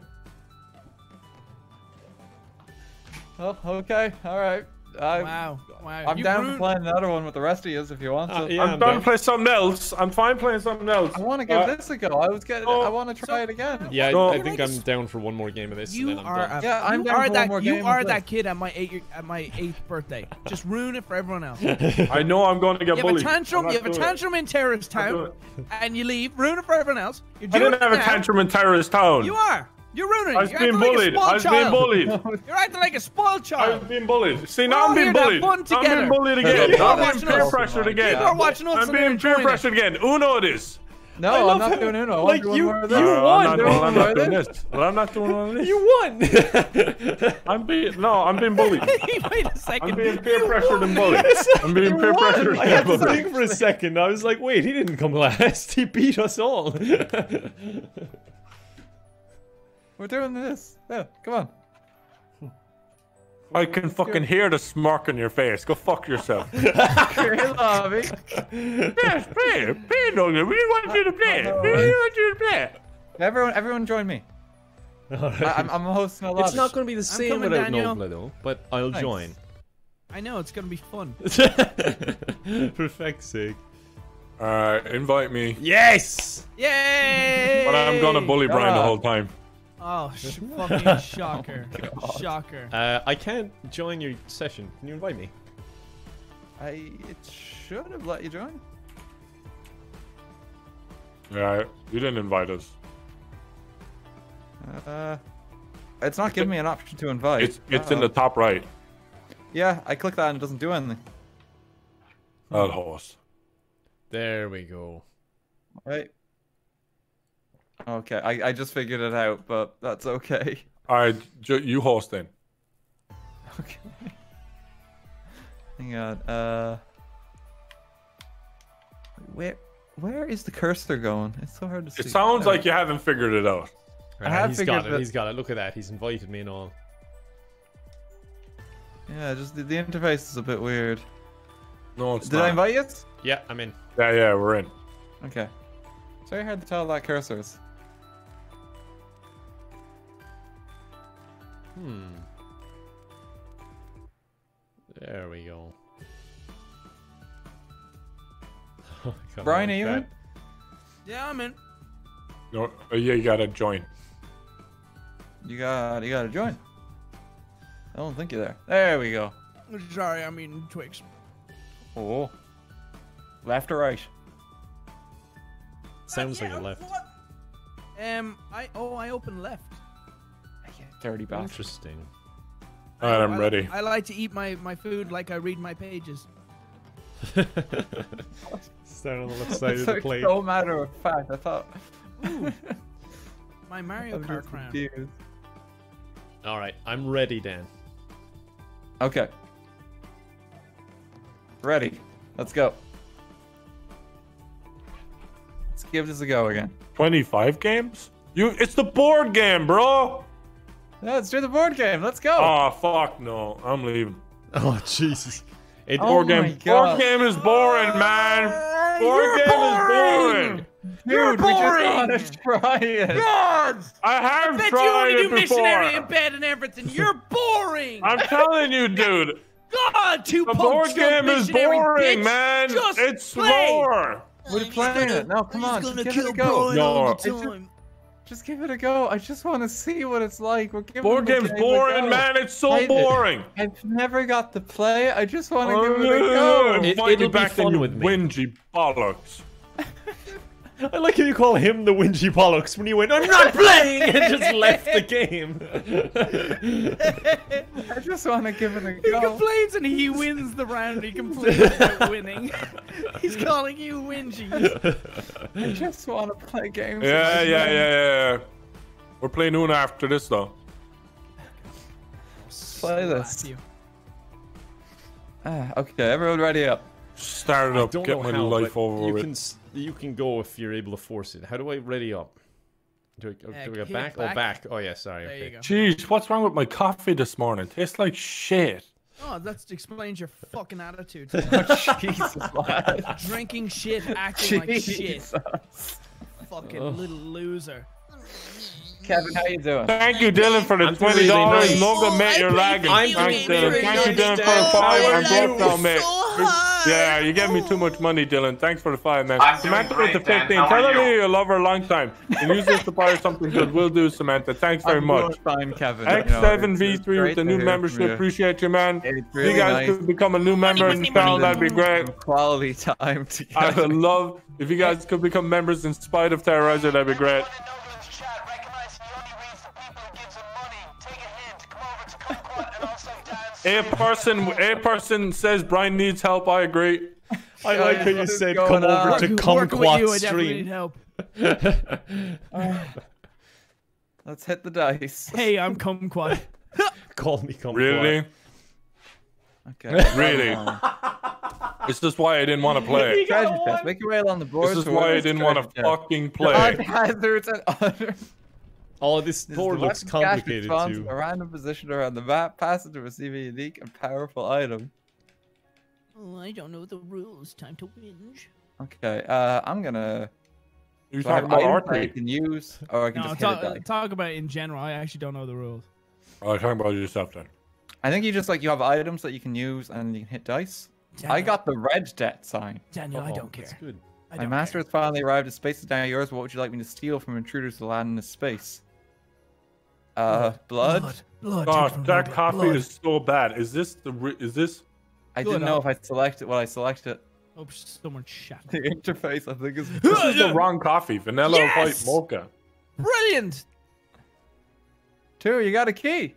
Oh, okay, alright. Wow. I'm down to play another one with the rest of you if you want to. Yeah, I'm down to play something else. I'm fine playing something else. I want to give this a go. I was getting. I want to try it again. Yeah, I think I'm down for one more game of this. You and then I'm done. Yeah, I'm down for one more game. You are that kid at my 8th birthday. Just ruin it for everyone else. I know I'm going to get bullied. You have a tantrum in Terrorist Town, and you leave. Ruin it for everyone else. I didn't have a tantrum in Terrorist Town. You are. You're ruining it. I've been bullied. I've been bullied. You're acting like a spoiled child. I've been bullied. See, now I'm being bullied. I'm being bullied again. I'm being peer pressured again. I'm being peer pressured again. Uno it is. No, I'm not doing Uno. Like you won. I'm not doing this. Well, I'm not doing one of this. You won. I'm being bullied. Wait a second. I'm being peer pressured and bullied. I'm being peer pressured and bullied. I was thinking for a second. I was like, wait, he didn't come last. He beat us all. We're doing this. Yeah, come on. I can fucking hear the smirk on your face. Go fuck yourself. Yes, play. Play, Nogla. We want you to play. We want you to play. Everyone join me. I'm hosting a lot. It's not going to be the same without Nogla, though, but I'll join. I know, it's going to be fun. For fuck's sake. Alright, invite me. Yes! Yay! But I'm going to bully Brian the whole time. Oh, fucking shocker. Oh, shocker. I can't join your session. Can you invite me? It should have let you join. Yeah, you didn't invite us. It's not giving me an option to invite. It's in the top right. Yeah, I click that and it doesn't do anything. That horse. There we go. All right. Okay, I just figured it out, but that's okay. Alright, you host then. Okay. Hang on, Where is the cursor going? It's so hard to see. It sounds like you haven't figured it out. Right, he's got it, look at that, he's invited me and all. Yeah, just the interface is a bit weird. No, it's not. Did I invite you? Yeah, I'm in. Yeah, we're in. Okay. It's very hard to tell that cursors. There we go. Oh, Brian, are you in? Yeah, I'm in. No, you gotta join. You gotta join. I don't think you're there. There we go. Sorry, I'm eating Twix. Oh. Left or right? Sounds like a left. What? I open left. Dirty bastard. Interesting. Alright, I'm ready. I like to eat my food like I read my pages. Staring on the left side of the plate. So matter of fact, I thought. Ooh, my Mario Kart crown. Confused. All right, I'm ready, Dan. Okay. Ready. Let's go. Let's give this a go again. 25 games? It's the board game, bro. Yeah, let's do the board game. Let's go. Oh, fuck no. I'm leaving. Oh, Jesus. Board game is boring, man. Board game is boring. Dude, you're boring. We just gotta try it. Yes. I have tried it before. I bet you want to do missionary and bed and everything. You're boring. I'm telling you, dude. God, the board game is boring, bitch, man. Just it's slower. We're playing it. No, come on. Just give it a go. Just give it a go. I just want to see what it's like. Board game's boring, man. It's so boring. I've never got to play it. I just want to give it a go. It'll be fun with me. Whingy bollocks. I like how you call him the whingy bollocks when you went, I'm not playing, and just left the game. I just want to give it a go. He complains and he wins the round. He complains about winning. He's calling you whingy. I just want to play games. Yeah. We're playing Uno after this, though. Play this. Okay, everyone ready up. Start it up, get my life over with. You can go if you're able to force it. How do I ready up? Do we go back? Oh, back. Oh, yeah, sorry. There you go. Jeez, what's wrong with my coffee this morning? Tastes like shit. Oh, that explains your fucking attitude. Oh, Jesus. Drinking shit, acting like shit. Fucking little loser. Kevin, how you doing? Thank you, Dylan, for the $20. Really nice. Logo, mate, you're lagging. Thanks, Dylan. Thank you, Dylan, for the $5. I'm broke now, mate. Yeah, you gave me too much money, Dylan. Thanks for the $5, man. Samantha with the 15. Tell her you love her a long time. And use this to buy something good. Will do, Samantha. Thanks very much. Fine, Kevin. X7V3 with the new membership. Yeah. Appreciate you, man. If really you guys could become a new member in style, that'd be great. Quality time together. I would love if you guys could become members in spite of Terrorizer. That'd be great. A person says Brian needs help. I agree. I like how you said come over to Kumquat Stream. Let's hit the dice. Hey, I'm Kumquat. Call me Kumquat. Really? Okay. Really? It's just why I didn't want to play. Make your way on the board. This is why I didn't want to fucking play. Oh, this board looks complicated too. A random position around the map, passing to receive a unique and powerful item. Oh, I don't know the rules. Time to whinge. Okay, I'm gonna. You're talking about RT. I can use, or I can just hit a die. Talk about it in general. I actually don't know the rules. Oh, you're talking about yourself then. I think you just like you have items that you can use and you can hit dice. Daniel. I got the red debt sign. Daniel, I don't care. That's good. My master has finally arrived. His space is now yours. What would you like me to steal from intruders to land in this space? Blood. Oh, that coffee is so bad. Is this the? Is this? I didn't know if I selected what I selected. Oh, someone shot. The interface, I think, is. This is the wrong coffee. Vanilla white mocha. Brilliant. Two, you got a key.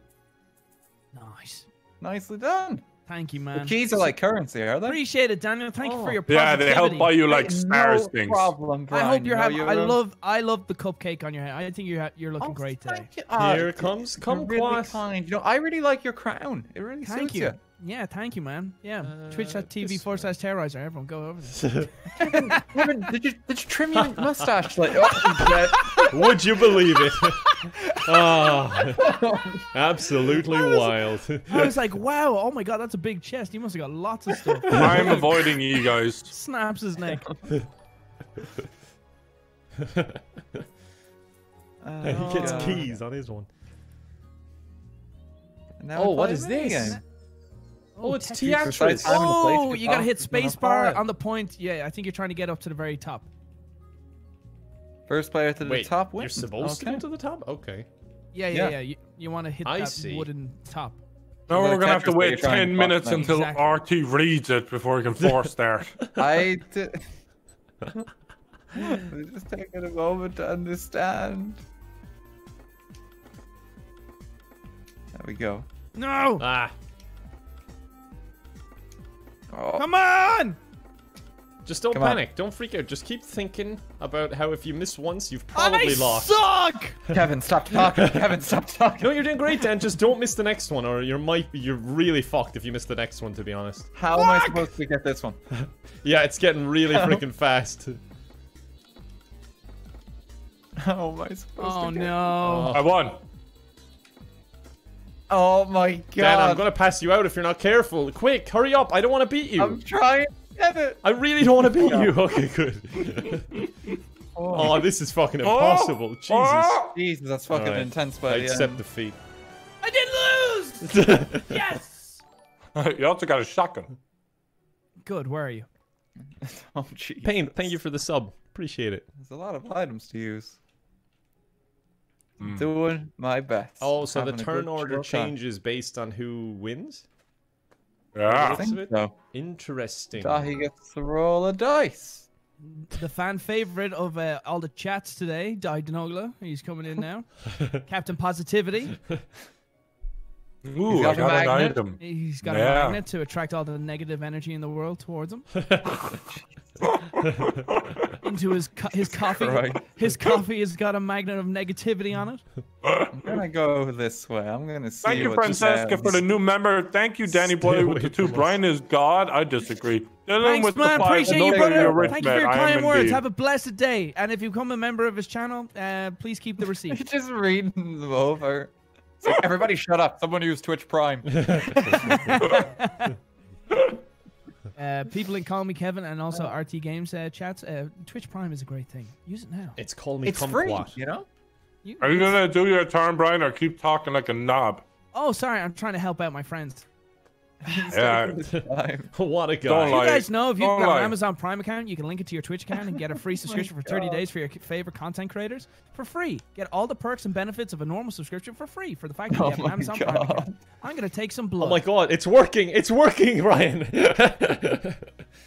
Nice. Nicely done. Thank you, man. The keys are like currency, are they? Appreciate it, Daniel. Thank you for your positivity. Yeah, they help buy you like stars things. Problem, Brian. I hope you're happy. I love the cupcake on your head. I think you're looking great today. Here it comes. Come quite. Really I really like your crown. It really suits you. Yeah, thank you, man. Yeah, Twitch.tv/Terrorizer. Everyone, go over there. Kevin, did you trim your mustache? Like, would you believe it? Oh, absolutely wild. I was like, wow, oh my god, that's a big chest. You must have got lots of stuff. I'm avoiding you guys. Snaps his neck. He gets keys on his one. Oh, what is this? Again? Oh, it's Tetris. Oh, you gotta hit spacebar on the point. Yeah, I think you're trying to get up to the very top. First player to the top wins. You're supposed to get to the top? Okay. Yeah. You want to hit that wooden top. Now we're gonna have to wait 10 minutes until RT reads it before we can force start. We're just taking a moment to understand. There we go. No! Ah. Oh. Come on! Just don't panic. Don't freak out. Just keep thinking about how if you miss once, you've probably lost. I suck! Kevin, stop talking. Kevin, stop talking. No, you're doing great, Dan. Just don't miss the next one, or you might be, you're really fucked if you miss the next one, to be honest. How am I supposed to get this one? Yeah, it's getting really freaking fast. How am I supposed to get it? I won. Oh my god. Dan, I'm gonna pass you out if you're not careful. Quick, hurry up. I don't want to beat you. I'm trying. I really don't want to beat you. Okay, good. Oh, this is fucking impossible. Jesus. Jesus, that's fucking intense, buddy. I accept defeat. I did lose! Yes! You also got a shotgun. Good, where are you? Oh, jeez. Payne, thank you for the sub. Appreciate it. There's a lot of items to use. Doing my best. Oh, so the turn order changes based on who wins? Yeah, I think so. Interesting. Daithí gets to roll a dice. The fan favorite of all the chats today, Daithí De Nogla. He's coming in now. Captain Positivity. Ooh, he's got, an item. He's got a magnet to attract all the negative energy in the world towards him. Into his coffee. Right. His coffee has got a magnet of negativity on it. I'm gonna go this way. I'm gonna see. Thank you, Francesca, for the new member. Thank you, Danny Boy, with the two. Brian is God. I disagree. Thanks, man. Appreciate you, brother. Thank you for your kind words. Have a blessed day. And if you become a member of his channel, please keep the receipt. Just reading them over. It's like, everybody, shut up. Someone use Twitch Prime. People in Call Me Kevin and also RT Games chats. Twitch Prime is a great thing. Use it now. It's Call Me Kumquat. It's free, you know? Are you going to do your turn, Brian, or keep talking like a knob? Oh, sorry. I'm trying to help out my friends. Yeah. What a guy. You guys know if you've got an Amazon Prime account, you can link it to your Twitch account and get a free subscription for 30 days for your favorite content creators for free. Get all the perks and benefits of a normal subscription for free for the fact that you have an Amazon Prime account. I'm going to take some blood. Oh my god, it's working. It's working, Ryan.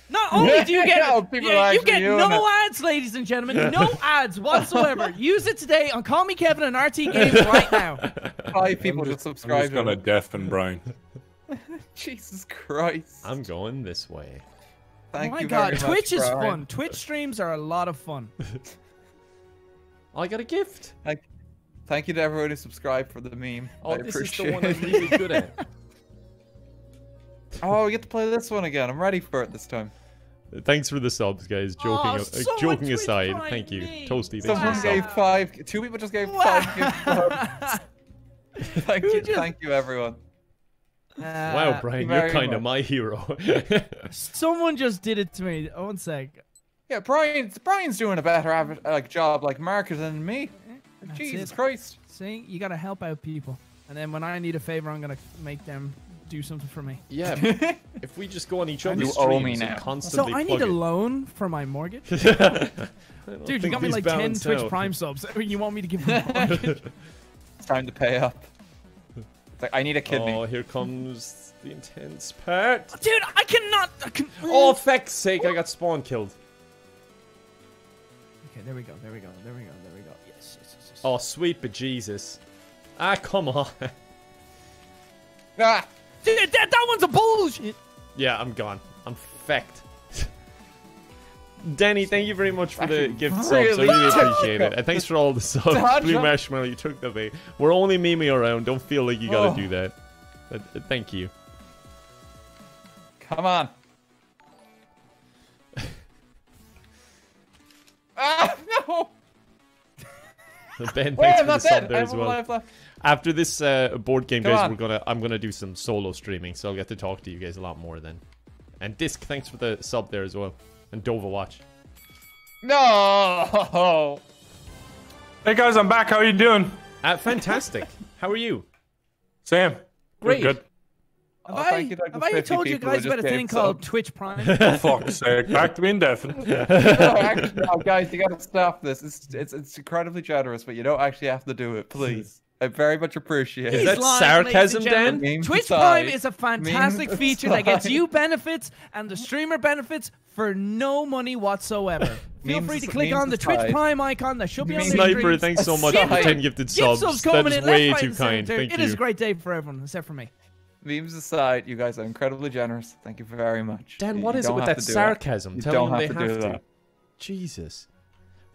Not only do you get you get no ads, ladies and gentlemen. No ads whatsoever. Use it today on Call Me Kevin and RT Games right now. 5 people should subscribe. I'm just going to deafen Brian. Jesus Christ. I'm going this way. Thank you very much, Twitch is fun. Twitch streams are a lot of fun. I got a gift. Thank you to everyone who subscribed for the meme. Oh, this is the one I'm really good at. Oh, we get to play this one again. I'm ready for it this time. Thanks for the subs, guys. Joking aside, thank you. Toasty, someone gave 5. 2 people just gave 5 gifts. Thank you. Thank you, everyone. Wow, Brian, you're kind of my hero. Someone just did it to me. One sec. Yeah, Brian's doing a better job like marketing than me. That's Jesus Christ. See, you gotta help out people. And then when I need a favor, I'm gonna make them do something for me. Yeah, if we just go on each other's streams and constantly plug it. So I need a loan for my mortgage? Dude, you got me like 10 Twitch Prime subs. You want me to give them a mortgage? It's time to pay up. Like, I need a kidney. Oh, here comes the intense part. Dude, I cannot. Oh, feck's sake, I got spawn killed. Okay, there we go, there we go, there we go, there we go. Yes, yes, yes, yes. Oh, sweet bejesus. Ah, come on. Ah. Dude, that one's a bullshit. Yeah, I'm gone. I'm fecked. Danny, thank you very much for the gift subs. I really appreciate it. And thanks for all the subs. Blue Marshmallow, you took the bait. We're only memeing around. Don't feel like you gotta do that. Thank you. Come on. Ah, no! Ben, thanks for the sub there as well. After this board game, guys, I'm gonna do some solo streaming, so I'll get to talk to you guys a lot more then. And Disc, thanks for the sub there as well. And Dova watch. No. Hey guys, I'm back. How are you doing? Fantastic. How are you? Sam. Great. Good. Have I told you guys about a thing called Twitch Prime? Oh, fuck's sake. Back to being deafened. No, guys, you gotta stop this. It's incredibly generous, but you don't actually have to do it, please. I very much appreciate it. Is that sarcasm, Dan? Twitch Prime is a fantastic feature that gets you benefits and the streamer benefits for no money whatsoever. Feel free to click on the Twitch Prime icon that should be on the screen. Sniper, thanks so much for 10 gifted subs. That is way too kind. Thank you. It is a great day for everyone, except for me. Memes aside, you guys are incredibly generous. Thank you very much. Dan, what is it with that sarcasm? Tell them they have to. Jesus.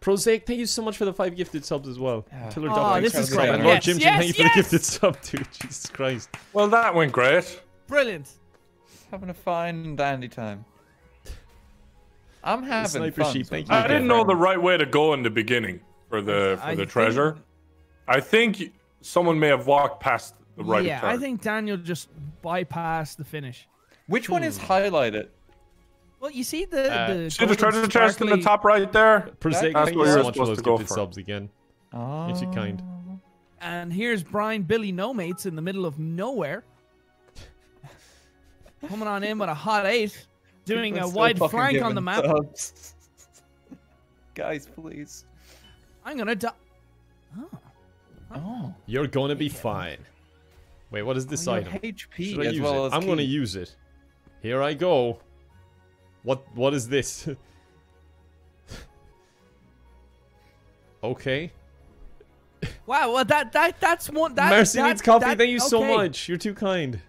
Prosaic, thank you so much for the 5 gifted subs as well. Yeah. Oh, this is great. Lord Jim, thank you for the gifted sub too. Jesus Christ. Well, that went great. Brilliant. Having a fine and dandy time. I'm having fun. Sheep, so I didn't know the right way to go in the beginning for the treasure. I think someone may have walked past the right. Yeah, I think Daniel just bypassed the finish. Which one is highlighted? Well, you see the see the treasure chest in the top right there. Prosaic, that's where you're supposed to go for subs again. Oh. If you kind. And here's Brian Billy No Mates in the middle of nowhere. Coming on in with a hot 8, doing a wide flank on the map. Guys, please. I'm gonna die. Oh. Oh. You're gonna be fine. Wait, what is this item? HP as well as I'm gonna use it. Here I go. What is this? Okay. Wow, well that's one Mercy needs coffee, thank you so much. You're too kind.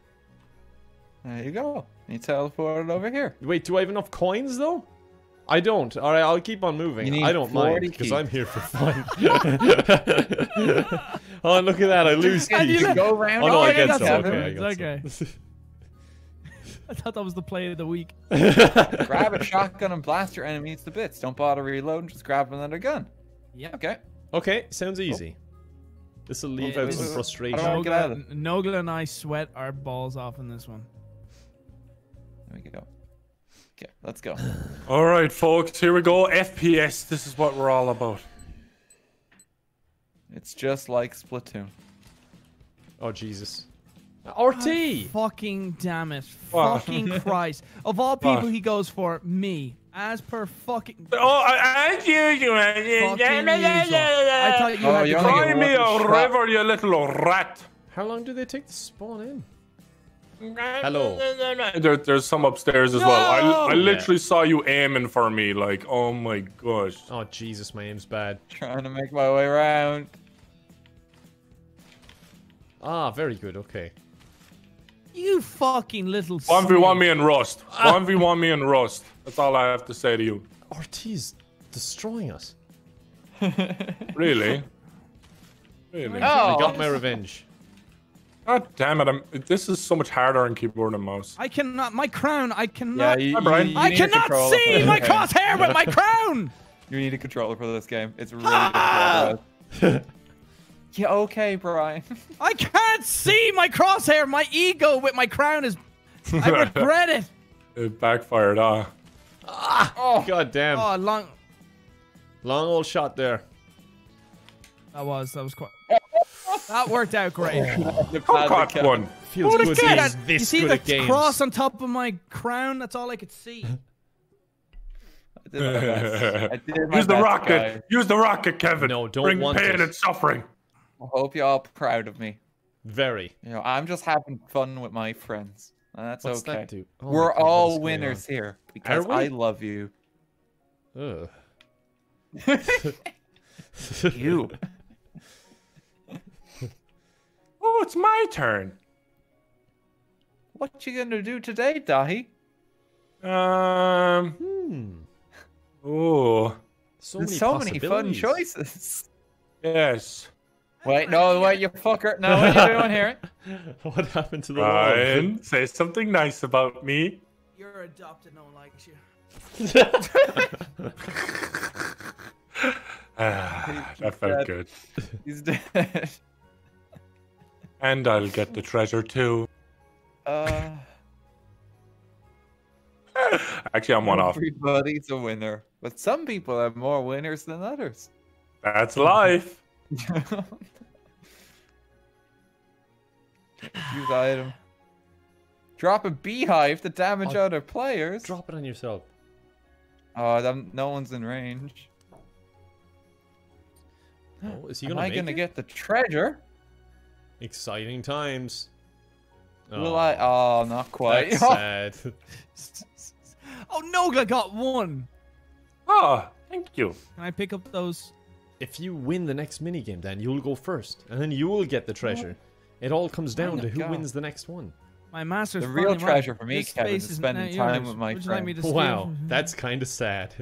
There you go. You teleport over here. Wait, do I have enough coins though? I don't. All right, I'll keep on moving. I don't mind because I'm here for fun. Oh, look at that! I lose keys. Go round. Oh no, I got some. Okay, okay. I thought that was the play of the week. Grab a shotgun and blast your enemies to bits. Don't bother reloading. Just grab another gun. Yeah. Okay. Okay. Sounds easy. This will leave out some frustration. Nogla and I sweat our balls off in this one. There we go. Okay, let's go. All right, folks, here we go. FPS, this is what we're all about. It's just like Splatoon. Oh, Jesus. RT! Oh, fucking damn it. What? Fucking Christ. Of all people he goes for, me. As per fucking... Oh, as usual. I thought you had to cry me a river, you little rat. How long do they take to spawn in? Hello. There's some upstairs as well. I literally saw you aiming for me, like, oh my gosh. Oh Jesus, my aim's bad. Trying to make my way around. Ah, very good. Okay. You fucking little. 1v1 me and Rust. 1v1 me and Rust. That's all I have to say to you. RT is destroying us. Really? Really? Oh. I got my revenge. God damn it! This is so much harder on keyboard and mouse. I cannot. My crown. I cannot. Yeah, I cannot see my crosshair with my crown. You need a controller for this game. It's really difficult. Yeah. Okay, Brian. I can't see my crosshair. My ego with my crown is. I regret it. It backfired. Oh god damn. Oh long old shot there. That was quite. That worked out great. The caught one. Feels good. You see the cross on top of my crown? That's all I could see. Use the rocket. Guy. Use the rocket, Kevin. No, don't want pain and suffering. I hope you're all proud of me. Very. You know, I'm just having fun with my friends. And that's what's okay. That oh we're God, all winners here because I love you. Ugh. You. Oh, it's my turn. What you gonna do today, Daithí? Oh. So many fun choices. Yes. Wait, no, wait, you fucker. No, what are you doing here? What happened to the Brian, world? Say something nice about me. You're adopted, no one likes you. That felt good. He's dead. And I'll get the treasure too. Actually, I'm one off. Everybody's a winner, but some people have more winners than others. That's life. Use item. Drop a beehive to damage other players. Drop it on yourself. Oh, no one's in range. Oh, is he gonna? Am I gonna get the treasure? Exciting times. Oh. Will I? Oh, not quite. That's sad. Oh, Nogla got one. Oh, thank you. Can I pick up those? If you win the next minigame, Dan, you'll go first. And then you will get the treasure. It all comes down to who wins the next one. My master's the real treasure for me, Kevin, is spending time with my friends. Wow, that's kind of sad.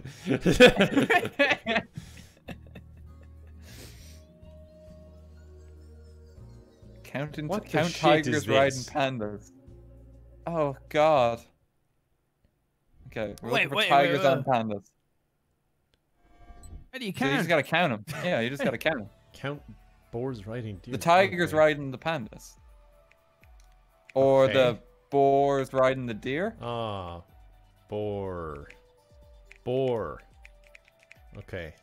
Count tigers riding pandas. Oh God. Okay, we're looking for tigers and pandas. How do you count? So you just gotta count them. Yeah, you just gotta count them. Count boars riding deer. The tigers riding the pandas. Or the boars riding the deer? Ah, boar. Okay.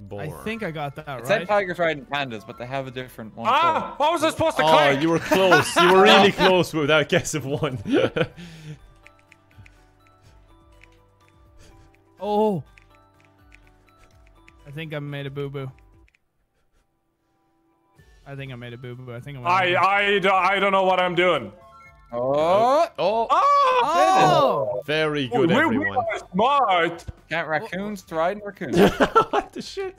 Boar. I think I got that right. It said tigers riding pandas, but they have a different one. Ah, what was I supposed to click? Oh, you were close. You were really close with that guess of one. Oh. I think I made a boo-boo. I don't know what I'm doing. Oh! Very good, everyone. We are smart. Can't raccoons ride raccoons? What the shit?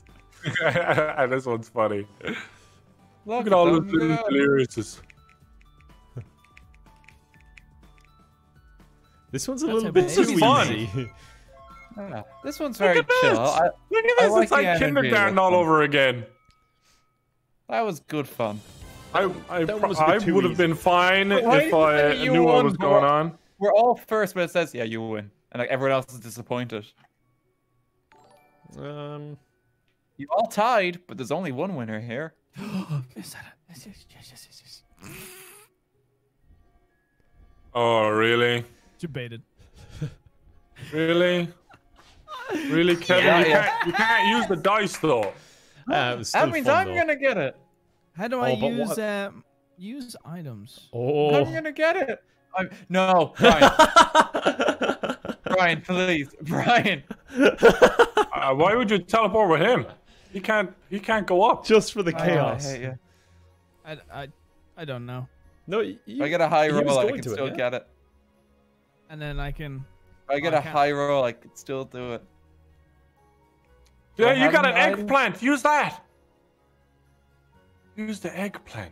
This one's funny. Look at all the little deliriouses. This one's a little bit too easy. This one's very chill. Look at this. It's like kindergarten all over again. That was good fun. I would have been fine if I knew what was going on. We're all first, but it says, yeah, you win. And like everyone else is disappointed. You all tied, but there's only one winner here. Oh, really? Debated. Really? Really, Kevin? Yeah, you can't use the dice, though. That means I'm gonna get it. How do I use items? Oh. I'm gonna get it. No, Brian. Brian, please, Brian. Why would you teleport with him? He can't go up. Just for the chaos. I don't know. No, if I get a high roll, I can still get it. And then I can. If I get a high roll, I can still do it. Yeah, you got an eggplant. Use that. Use the eggplant.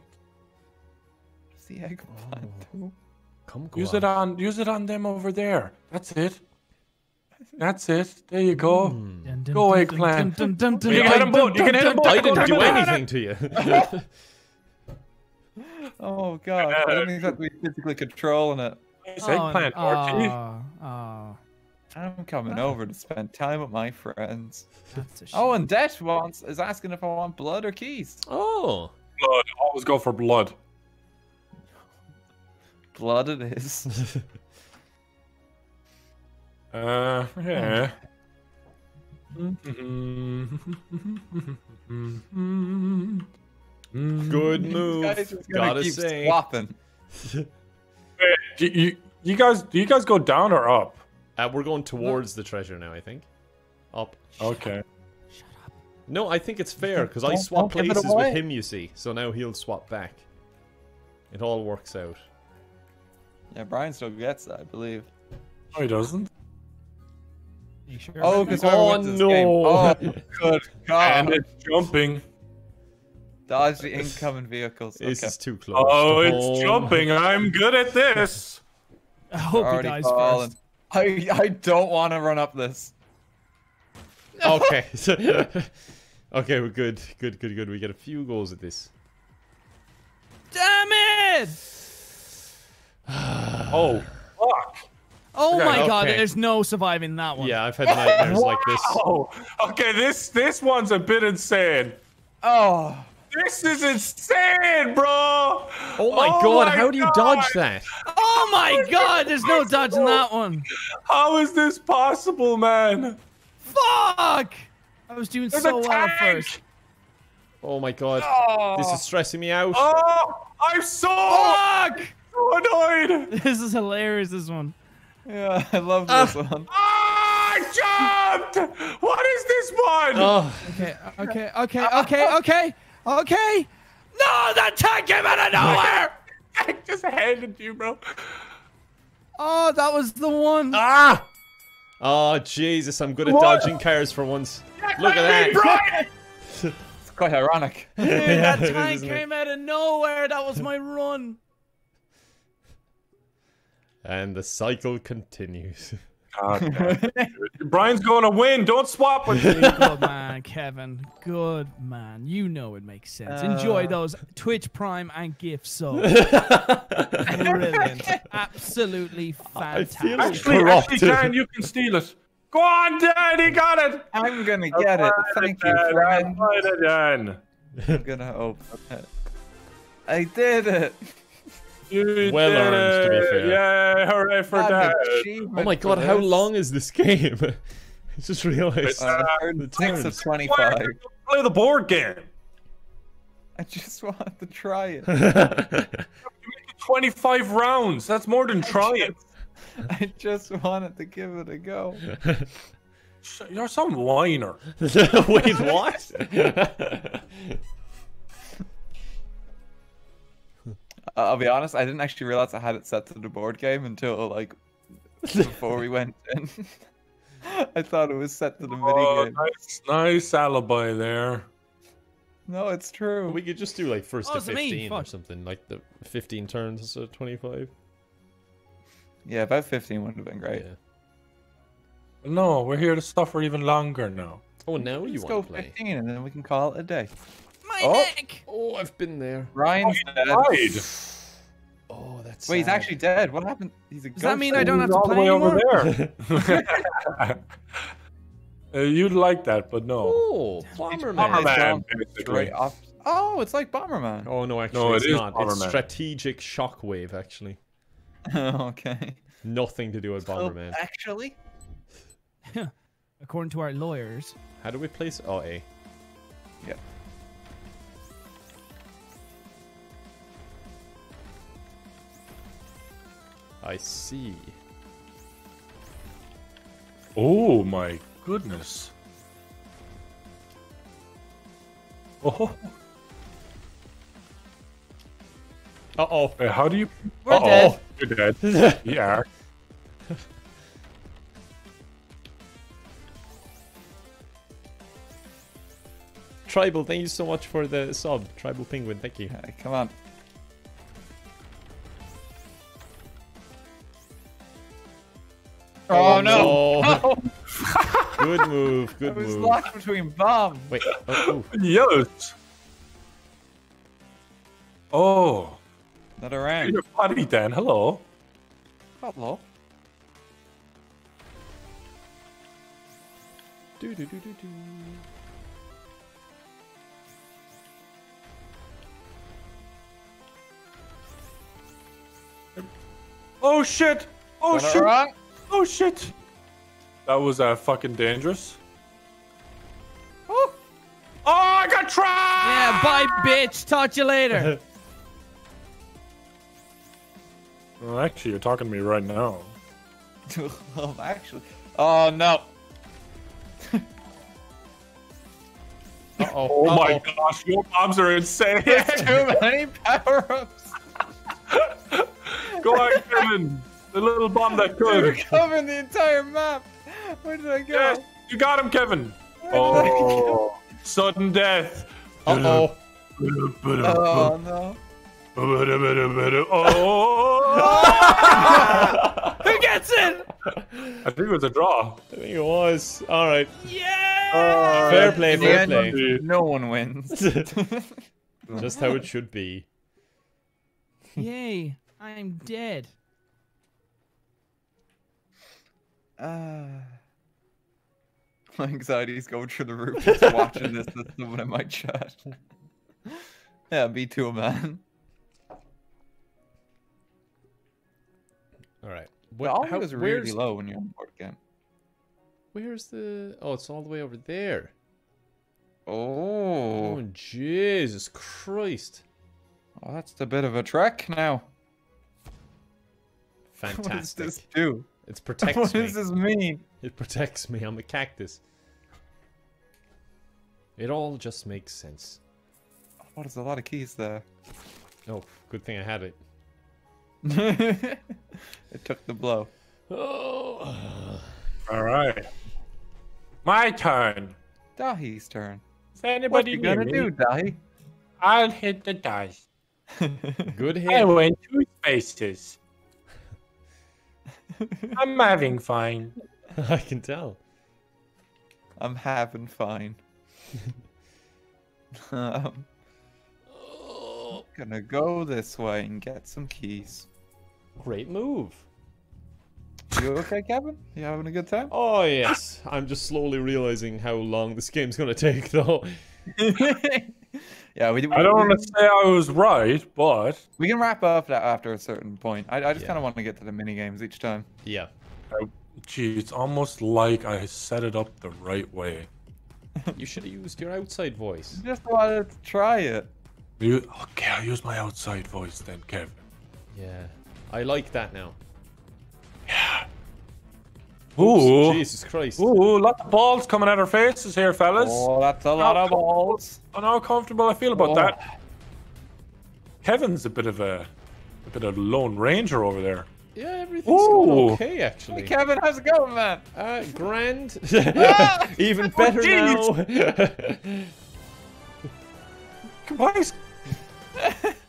Use the eggplant. Oh. Come on. Use it on them over there. That's it. That's it. There you go. Go eggplant. You can hit them both. I didn't do anything to you. Oh God! I don't think that we physically controlling it. It's eggplant, RT. Oh. I'm coming over to spend time with my friends. Oh, and Death is asking if I want blood or keys. Oh. Blood. Always go for blood. Blood it is. Yeah. Good move. Gotta say. Swapping. Do you guys go down or up? We're going towards the treasure now, I think. Up. Okay. Shut up. No, I think it's fair, because I swap places with him, you see. So now he'll swap back. It all works out. Yeah, Brian still gets that, I believe. Oh, he doesn't? You sure? Oh, because no. Oh, good God. And it's jumping. Dodge the incoming vehicles. Okay. This is too close. Oh, it's jumping. I'm good at this. I hope he dies first. I don't want to run up this. Okay. Okay, we're good. Good. We get a few goals at this. Damn it! Oh, fuck. Oh my God, there's no surviving that one. Yeah, I've had nightmares like this. Oh, okay, this one's a bit insane. Oh. This is insane, bro! Oh my God, how do you dodge that? Oh my God, there's no dodging that one. How is this possible, man? Fuck! I was doing so well at first. Oh my God, this is stressing me out. Oh, I'm so annoyed! This is hilarious, this one. Yeah, I love this one. I jumped! What is this one? Oh. Okay. Okay! No, that tank came out of nowhere! I just handed you, bro. Oh, that was the one. Ah! Oh, Jesus, I'm good at dodging cars for once. Look at that. It's quite ironic. Dude, that tank came out of nowhere. That was my run. And the cycle continues. Okay. Brian's going to win. Don't swap with me. Good man, Kevin. Good man. You know it makes sense. Enjoy those Twitch Prime and gifts. So brilliant. Absolutely fantastic. Actually, Dan, you can steal it. Go on, Dan. He got it. I'm going to get it. Thank you, Brian. I'm going to open it. I did it. You well earned, to be fair. Yeah, hooray for that. Oh my god, how long is this game? I just realized. It takes us 25. Play the board game. I just wanted to try it. You made 25 rounds. That's more than trying. I just wanted to give it a go. You're some whiner. Wait, what? I'll be honest, I didn't actually realize I had it set to the board game until, like, before we went in. I thought it was set to the mini game. Nice alibi there. No, it's true. We could just do, like, first to 15 or something. Like, the 15 turns instead of 25. Yeah, about 15 would have been great. Yeah. No, we're here to suffer even longer now. Oh, now you want to play. Let's go 15 and then we can call it a day. My neck. Oh, I've been there. Ryan's dead. Oh, that's sad. Wait, he's actually dead. What happened? He's a ghost. Does that mean I don't have to play anymore? You'd like that, but no. Oh, Bomberman. Bomberman. Oh, it's like Bomberman. Oh, no, actually, no, it's not. Bomberman. It's Strategic Shockwave, actually. Okay. Nothing to do with Bomberman. Actually? According to our lawyers. How do we place? Oh, A. Yeah. I see. Oh my goodness. Oh. Uh-oh. How do you... Uh-oh. You're dead. Yeah. Tribal, thank you so much for the sub. Tribal Penguin, thank you. Come on. Oh no! No. Good move, good move. I was locked between bombs. Wait. Oh, yes. Oh. Not around. Your party, Dan. Hello. Hello. Do do do do do. Oh shit! Oh shit! Oh shit! That was fucking dangerous. Oh! Oh, I got trapped! Yeah, bye, bitch. Talk to you later. Well, actually, you're talking to me right now. Oh, actually. Oh no! Oh my gosh, your bombs are insane. There's too many power-ups. Go on, Kevin. The little bomb that could. They were covering the entire map. Where did I go? Yes, you got him, Kevin. Oh, sudden death. Uh-oh. Oh, no. Oh. Who gets it? I think it was a draw. I think it was. All right. Yeah. Fair play, fair play. No one wins. Just how it should be. Yay. I'm dead. My anxiety's going through the roof just watching this with someone in my chat. Yeah, me too, man. Alright. Well, it was really low when you're on board game. Where's the... Oh, it's all the way over there. Oh. Oh, Jesus Christ. Oh, that's a bit of a trek now. Fantastic. What does this do? It protects me. What does this mean? It protects me. I'm a cactus. It all just makes sense. Oh, there's a lot of keys there. Oh, good thing I had it. It took the blow. Oh. All right. My turn. Dahi's turn. Is anybody gonna do, Dahi? I'll hit the dice. Good hit. I went 2 spaces. I'm having fine. I can tell. I'm having fine. I'm gonna go this way and get some keys. Great move. You okay, Kevin? You having a good time? Oh, yes. I'm just slowly realizing how long this game's gonna take, though. Yeah, I don't want to say I was right, but... We can wrap up that after a certain point. I just kind of want to get to the mini-games each time. Yeah. Gee, it's almost like I set it up the right way. You should have used your outside voice. Just wanted to try it. Okay, I'll use my outside voice then, Kevin. Yeah. I like that now. Yeah. Ooh. Oops, Jesus Christ. Ooh, a lot of balls coming at our faces here, fellas. Oh, that's a lot of balls. I know how comfortable I feel about that. Kevin's a bit of a Lone Ranger over there. Yeah, everything's going okay, actually. Hey, Kevin, how's it going, man? Grand. Even better now. Come on.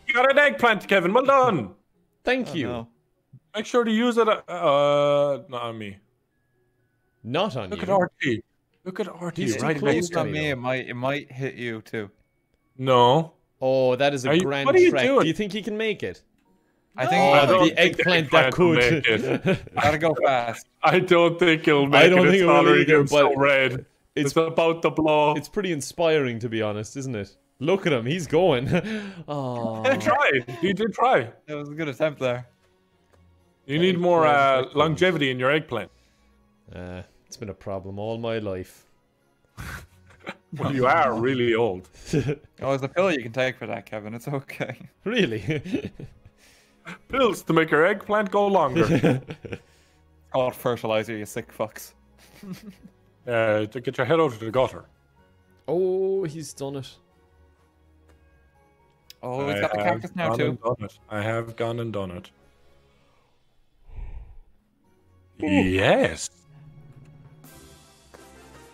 You got an eggplant, Kevin. Well done. Thank you. No. Make sure to use it. Not on me. Not on you. Look at RT. Look at RT. He's right next to me. It might hit you too. No. Oh, that is a grand trek. Do you think he can make it? No. I think the eggplant that could. Gotta go fast. I don't think he'll make it. I don't think he'll make it. It's so red. It's about to blow. It's pretty inspiring, to be honest, isn't it? Look at him. He's going. Oh. He tried. He did try. That was a good attempt there. You need more longevity in your eggplant. It's been a problem all my life. Well, you are really old. Oh, there's a pill you can take for that, Kevin. It's okay. Really? Pills to make your eggplant go longer. Oh, fertilizer, you sick fucks. To get your head out of the gutter. Oh, he's done it. Oh, he's got the cactus now, too. I have gone and done it. Ooh. Yes.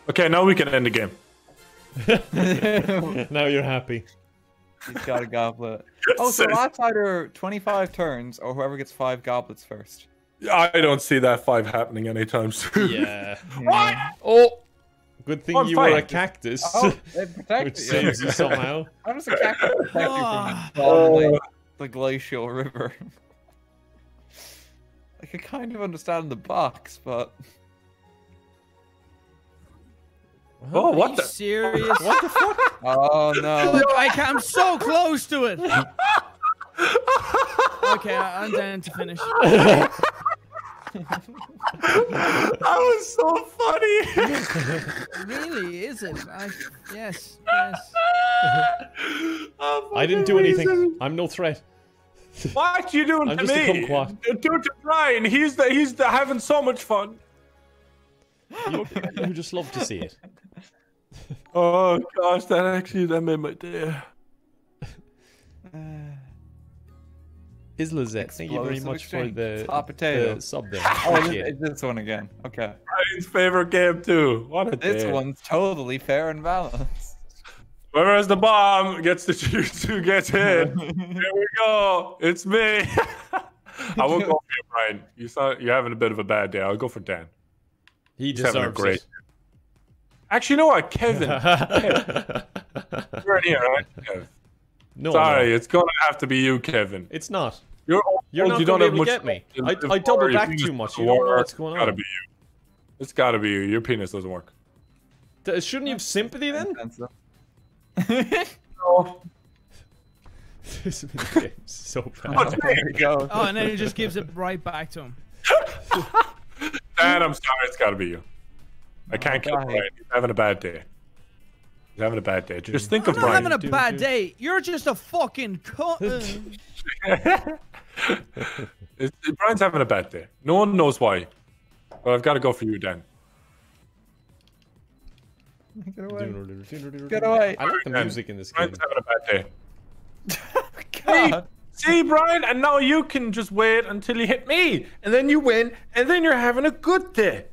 Okay, now we can end the game. Now you're happy. He's got a goblet. Oh, so last either 25 turns or whoever gets 5 goblets first. Yeah, I don't see that 5 happening anytime soon. Yeah. What? Oh, good thing you were a cactus. Oh, it protects you. Saves you somehow. How does a cactus protect you from the glacial river? I can kind of understand the box, but... Oh, what the? Are you serious? What the fuck? Oh, no. Look, I'm so close to it. Okay, I'm down to finish. That was so funny. It really isn't. Yes. Oh, I didn't do anything. I'm no threat. What you doing to me? Dude, to Brian, he's having so much fun. You just love to see it. Oh gosh, that made my day. Is Lizette? Thank you very much for the sub there. Oh, this one again. Okay. Brian's favorite game too. What a this day. One's totally fair and balanced. Whoever has the bomb gets to choose who gets hit. Here we go. It's me. I won't go for you, Brian. You're having a bit of a bad day. I'll go for Dan. He deserves it. Actually, you know what, Kevin? You're in here, right, Kevin? No. Sorry, it's gonna have to be you, Kevin. It's not. You're old. You don't have much. Get me. I double back too much. You don't know what's going on. It's gotta be you. It's gotta be you. Your penis doesn't work. Shouldn't you have sympathy then? No. This game's so bad. Oh, there you go. Oh, and then he just gives it right back to him. Dan, I'm sorry, it's gotta be you. I can't kill Brian. He's having a bad day. He's having a bad day. Just think of Brian. I'm not having a bad day. You're just a fucking cunt. Brian's having a bad day. No one knows why. But I've got to go for you, Dan. Get away. Get away. I like the music in this game. Brian's having a bad day. God. See, Brian, and now you can just wait until you hit me, and then you win, and then you're having a good day.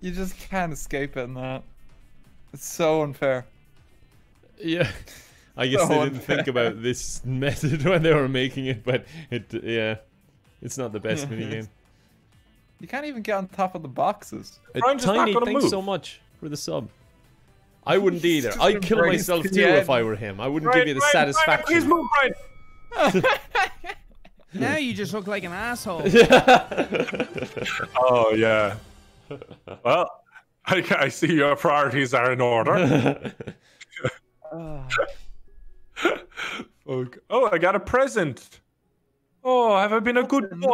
You just can't escape it in that. It's so unfair. Yeah. I guess they didn't think about this method when they were making it, but it's not the best minigame. You can't even get on top of the boxes. Tiny, thanks so much for the sub. I wouldn't either. I'd kill myself too if I were him. I wouldn't give you the satisfaction. Please move, Brian. Now you just look like an asshole. Oh, yeah. Well, I see your priorities are in order. Oh, I got a present. Oh, have I been a good boy?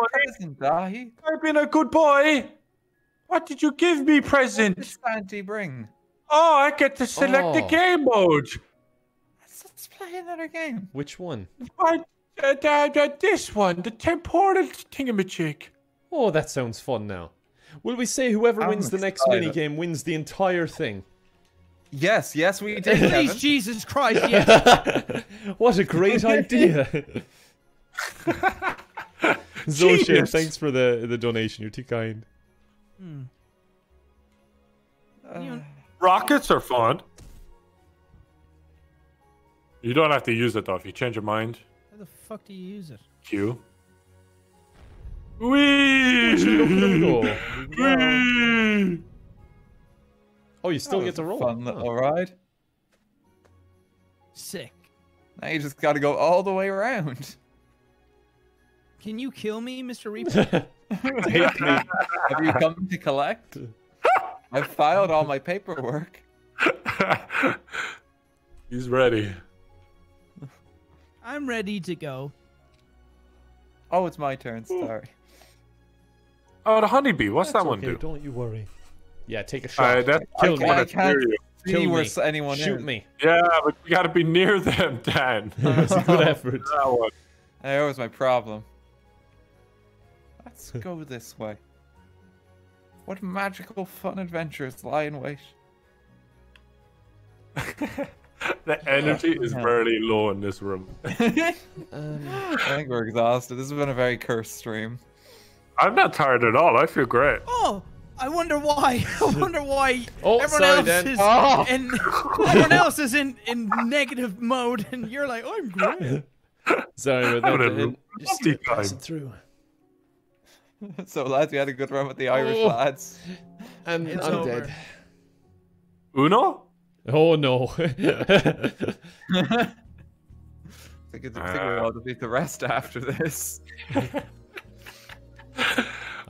I've been a good boy. What did you give me, present? What did Sandy bring? Oh, I get to select the game mode. Let's play another game. Which one? This one, the temporal thingamajig. Oh, that sounds fun now. Will we say whoever wins the next minigame wins the entire thing? Yes, yes, we did. Please, Jesus Christ, yes. What a great idea. Zoshin, thanks for the donation. You're too kind. Hmm. Rockets are fun. You don't have to use it, though. If you change your mind. How the fuck do you use it? Q. Wee! Wee! Oh, you still get to roll. Fun little ride. Sick. Now you just got to go all the way around. Can you kill me, Mr. Reaper? Take me. Have you come to collect? I've filed all my paperwork. He's ready. I'm ready to go. Oh, it's my turn. Sorry. Oh, the honeybee. What's that one do? Don't you worry. Yeah, take a shot. Kill me. I can't see where anyone is. Shoot me. Yeah, but we gotta be near them, Dan. That's a good effort. That one. That was my problem. Let's go this way. What magical, fun adventures lie in wait. The energy is very low in this room. I think we're exhausted. This has been a very cursed stream. I'm not tired at all. I feel great. Oh, I wonder why. I wonder why everyone else is in negative mode, and you're like, oh, I'm great. Sorry, but that just pass it through. So lads, we had a good run with the Irish lads. I'm dead. Uno? Oh no! I think it's figure out to beat the rest after this.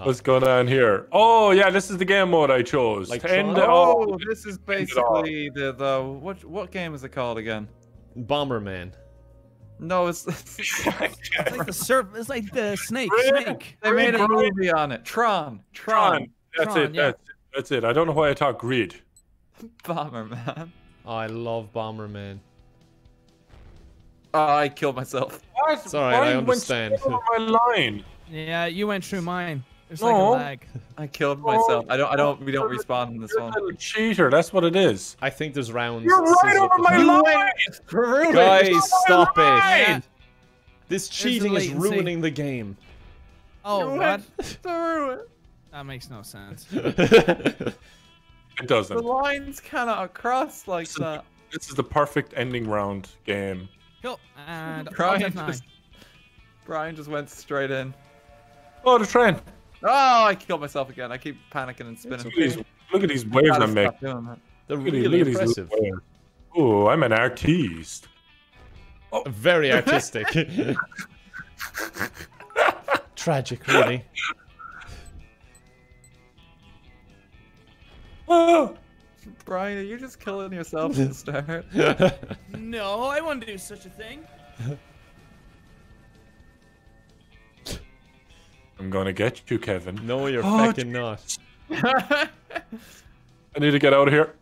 What's going on here? Oh yeah, this is the game mode I chose. Like, this is basically the what game is it called again? Bomberman. No, it's like the serpent. It's like the snake. Snake. They made a movie on it. Tron. That's it. Yeah. That's it. I don't know why I talk greed. Bomberman. Oh, I love Bomberman. I killed myself. It's alright, I understand. My line. Yeah, you went through mine. There's like a lag. I killed myself. We don't respawn in this one. You're a cheater. That's what it is. I think there's rounds. You're right over my line. Guys, stop it. Yeah. This cheating is ruining the game. Oh, what? That makes no sense. It doesn't. The lines cannot cross like that. This is the perfect ending round game. Cool. And Brian just went straight in. Oh, the train. Oh, I killed myself again. I keep panicking and spinning. Look at these waves I'm making. They're really impressive. Oh, I'm an artiste. Oh. Very artistic. Tragic, really. Oh, Brian, are you just killing yourself at the start? No, I wouldn't do such a thing. I'm gonna get you, Kevin. No, you're fucking not. I need to get out of here.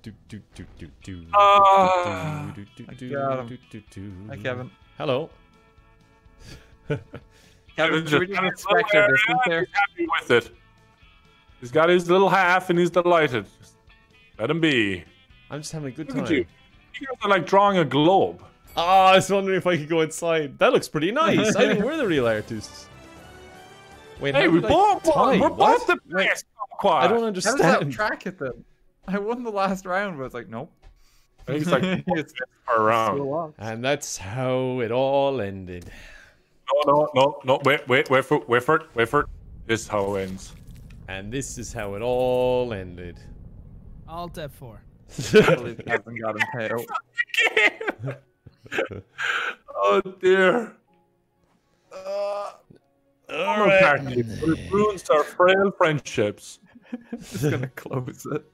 Hi, Kevin. Hello. Kevin, you really expected this, isn't there? He's happy with it. He's got his little half and he's delighted. Let him be. I'm just having a good time. Look at you. You guys are like drawing a globe. I was wondering if I could go inside. That looks pretty nice. I think we're the real artists. Wait, hey, we both won. We're both the best. I don't understand. How does that track it then? I won the last round, but I was like, nope. I think it's like it's a round. And that's how it all ended. No, wait for it. This is how it ends. And this is how it all ended. Alt F4. Oh dear. All right. It ruins our frail friendships. Just gonna close it.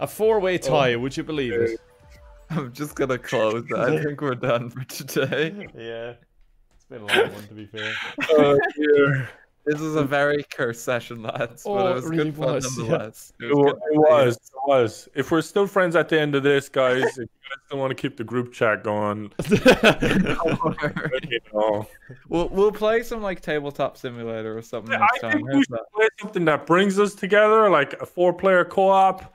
A four-way tie, would you believe it? I'm just gonna close it. I think we're done for today. Yeah. It's been a long one, to be fair. Oh dear. This is a very cursed session, lads, but it was really good fun nonetheless. Yeah. It was. If we're still friends at the end of this, guys, if you guys still want to keep the group chat going, we'll play some like Tabletop Simulator or something. Yeah, I think we should play something that brings us together, like a four-player co-op.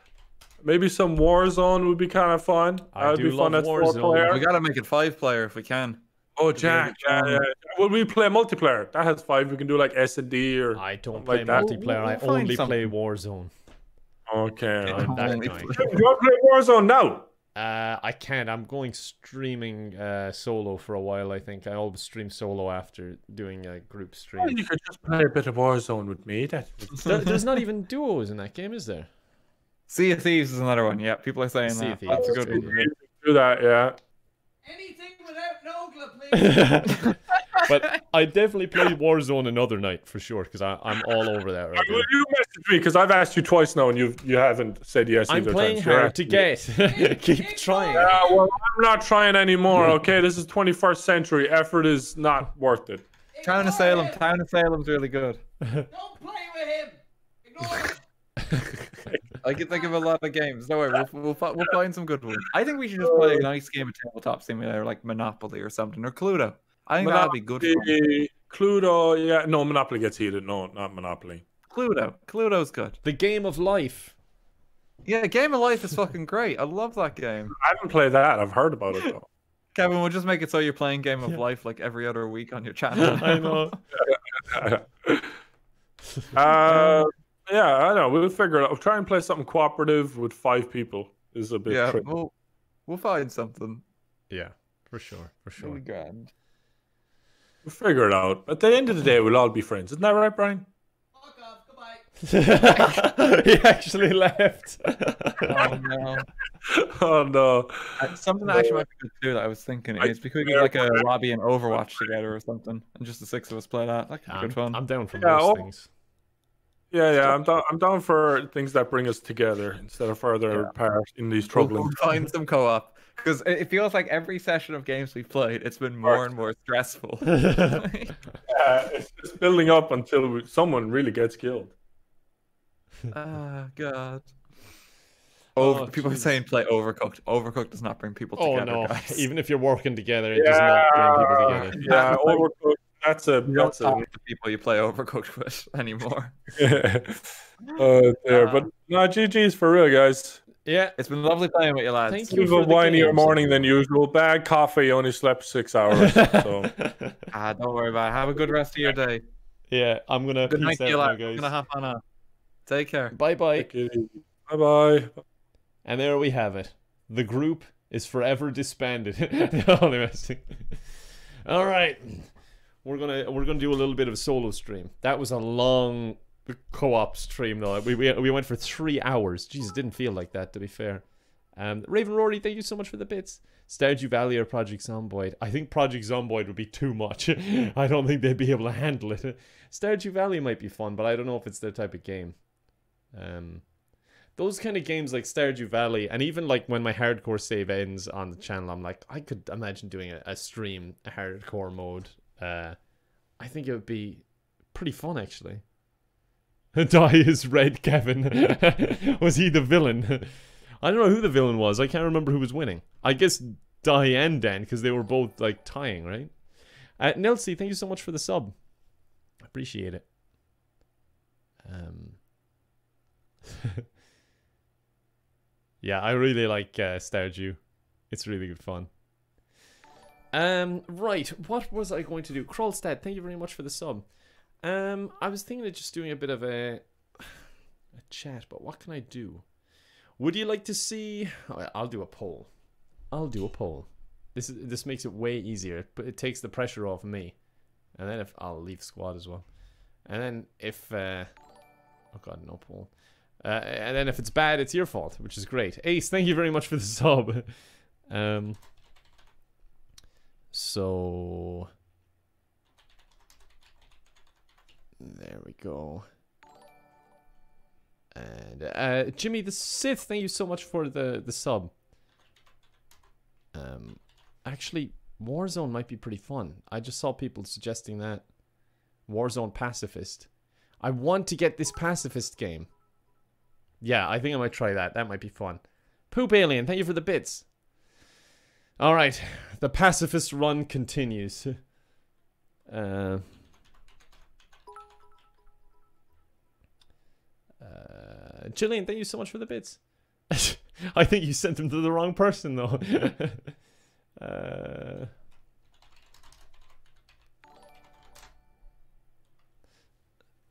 Maybe some Warzone would be kind of fun. I do love Warzone. We gotta make it five-player if we can. Oh, Jack, yeah. Will we play multiplayer? That has five. We can do like S&D or... I don't play like multiplayer. I only play Warzone. Okay. I'm that guy. You want to play Warzone now? I can't. I'm going streaming solo for a while, I think. I always stream solo after doing a group stream. Well, you could just play a bit of Warzone with me. There's not even duos in that game, is there? Sea of Thieves is another one. Yeah, people are saying that. That's a good one. Do that, yeah. Anything without Nogla, please. But I definitely play Warzone another night for sure, because I'm all over that right now. Will you message me, because I've asked you twice now and you haven't said yes either. I'm playing hard to get. Keep trying. Well, I'm not trying anymore. Okay, this is 21st century. Effort is not worth it. Town of Salem. Town of Salem's really good. Don't play with him. Ignore him. I can think of a lot of games. Don't worry, we'll find some good ones. I think we should just play a nice game of Tabletop Simulator, like Monopoly or something, or Cluedo. I think that'd be good. Cluedo, yeah. No, Monopoly gets heated. No, not Monopoly. Cluedo. Cluedo's good. The game of life. Yeah, Game of Life is fucking great. I love that game. I haven't played that. I've heard about it though. Kevin, we'll just make it so you're playing Game of Life like every other week on your channel. I know. Yeah, I know. We'll figure it out. We'll try and play something cooperative with five people. Is a bit tricky. We'll find something. Yeah, for sure. For sure. Really grand. We'll figure it out. At the end of the day, we'll all be friends. Isn't that right, Brian? Fuck off. Goodbye. He actually left. Oh, no. Oh, no. Something that actually might be good to do that I was thinking is because we get like a lobby and Overwatch together or something, and just the six of us play that. That could be good fun. I'm down for those things. Yeah, I'm down for things that bring us together instead of further apart in these troubles. We'll find some co-op, because it feels like every session of games we've played, it's been more and more stressful. It's just building up until someone really gets killed. Ah, God. People are saying play Overcooked. Overcooked does not bring people together. Oh no, guys. Even if you're working together, it does not bring people together. Yeah, Overcooked. That's not the people you play Overcooked with anymore. Yeah. But no, GG's for real, guys. Yeah, it's been lovely playing with you, lads. Thank you. It was a whinier morning than usual. Bad coffee. Only slept 6 hours. So don't worry about it. Have a good rest of your day. Yeah, I'm gonna. Good night, you lads. I'm gonna hop on out. Take care. Bye bye. Bye bye. And there we have it. The group is forever disbanded. All right. We're gonna do a little bit of a solo stream. That was a long co-op stream though. We went for 3 hours. Jesus, didn't feel like that, to be fair. Raven Rory, thank you so much for the bits. Stardew Valley or Project Zomboid? I think Project Zomboid would be too much. I don't think they'd be able to handle it. Stardew Valley might be fun, but I don't know if it's their type of game. Those kind of games like Stardew Valley, and even like when my hardcore save ends on the channel, I'm like, I could imagine doing a stream, a hardcore mode. I think it would be pretty fun, actually. Die is red, Kevin. Was he the villain? I don't know who the villain was. I can't remember who was winning. I guess Die and Dan, because they were both, like, tying, right? Nilsi, thank you so much for the sub. I appreciate it. Yeah, I really like Stardew. It's really good fun. Right, what was I going to do? Krolstad, thank you very much for the sub. I was thinking of just doing a bit of a chat, but what can I do? Would you like to see... I'll do a poll. I'll do a poll. This makes it way easier, but it takes the pressure off me. And then I'll leave squad as well. And then if oh god, no pool. And then if it's bad, it's your fault, which is great. Ace, thank you very much for the sub. So there we go. And Jimmy the Sith, thank you so much for the sub. Actually, Warzone might be pretty fun. I just saw people suggesting that. Warzone Pacifist. I want to get this Pacifist game. Yeah, I think I might try that. That might be fun. Poop Alien, thank you for the bits. Alright, the Pacifist run continues. Jillian, thank you so much for the bits. I think you sent them to the wrong person, though.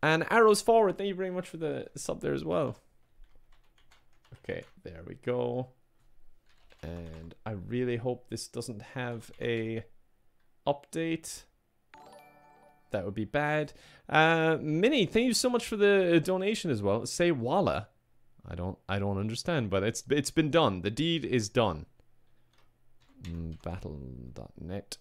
And Arrows Forward, thank you very much for the sub there as well. Okay, there we go. And I really hope this doesn't have a update. That would be bad. Minnie, thank you so much for the donation as well. Say Walla. I don't understand, but it's been done. The deed is done. Battle.net.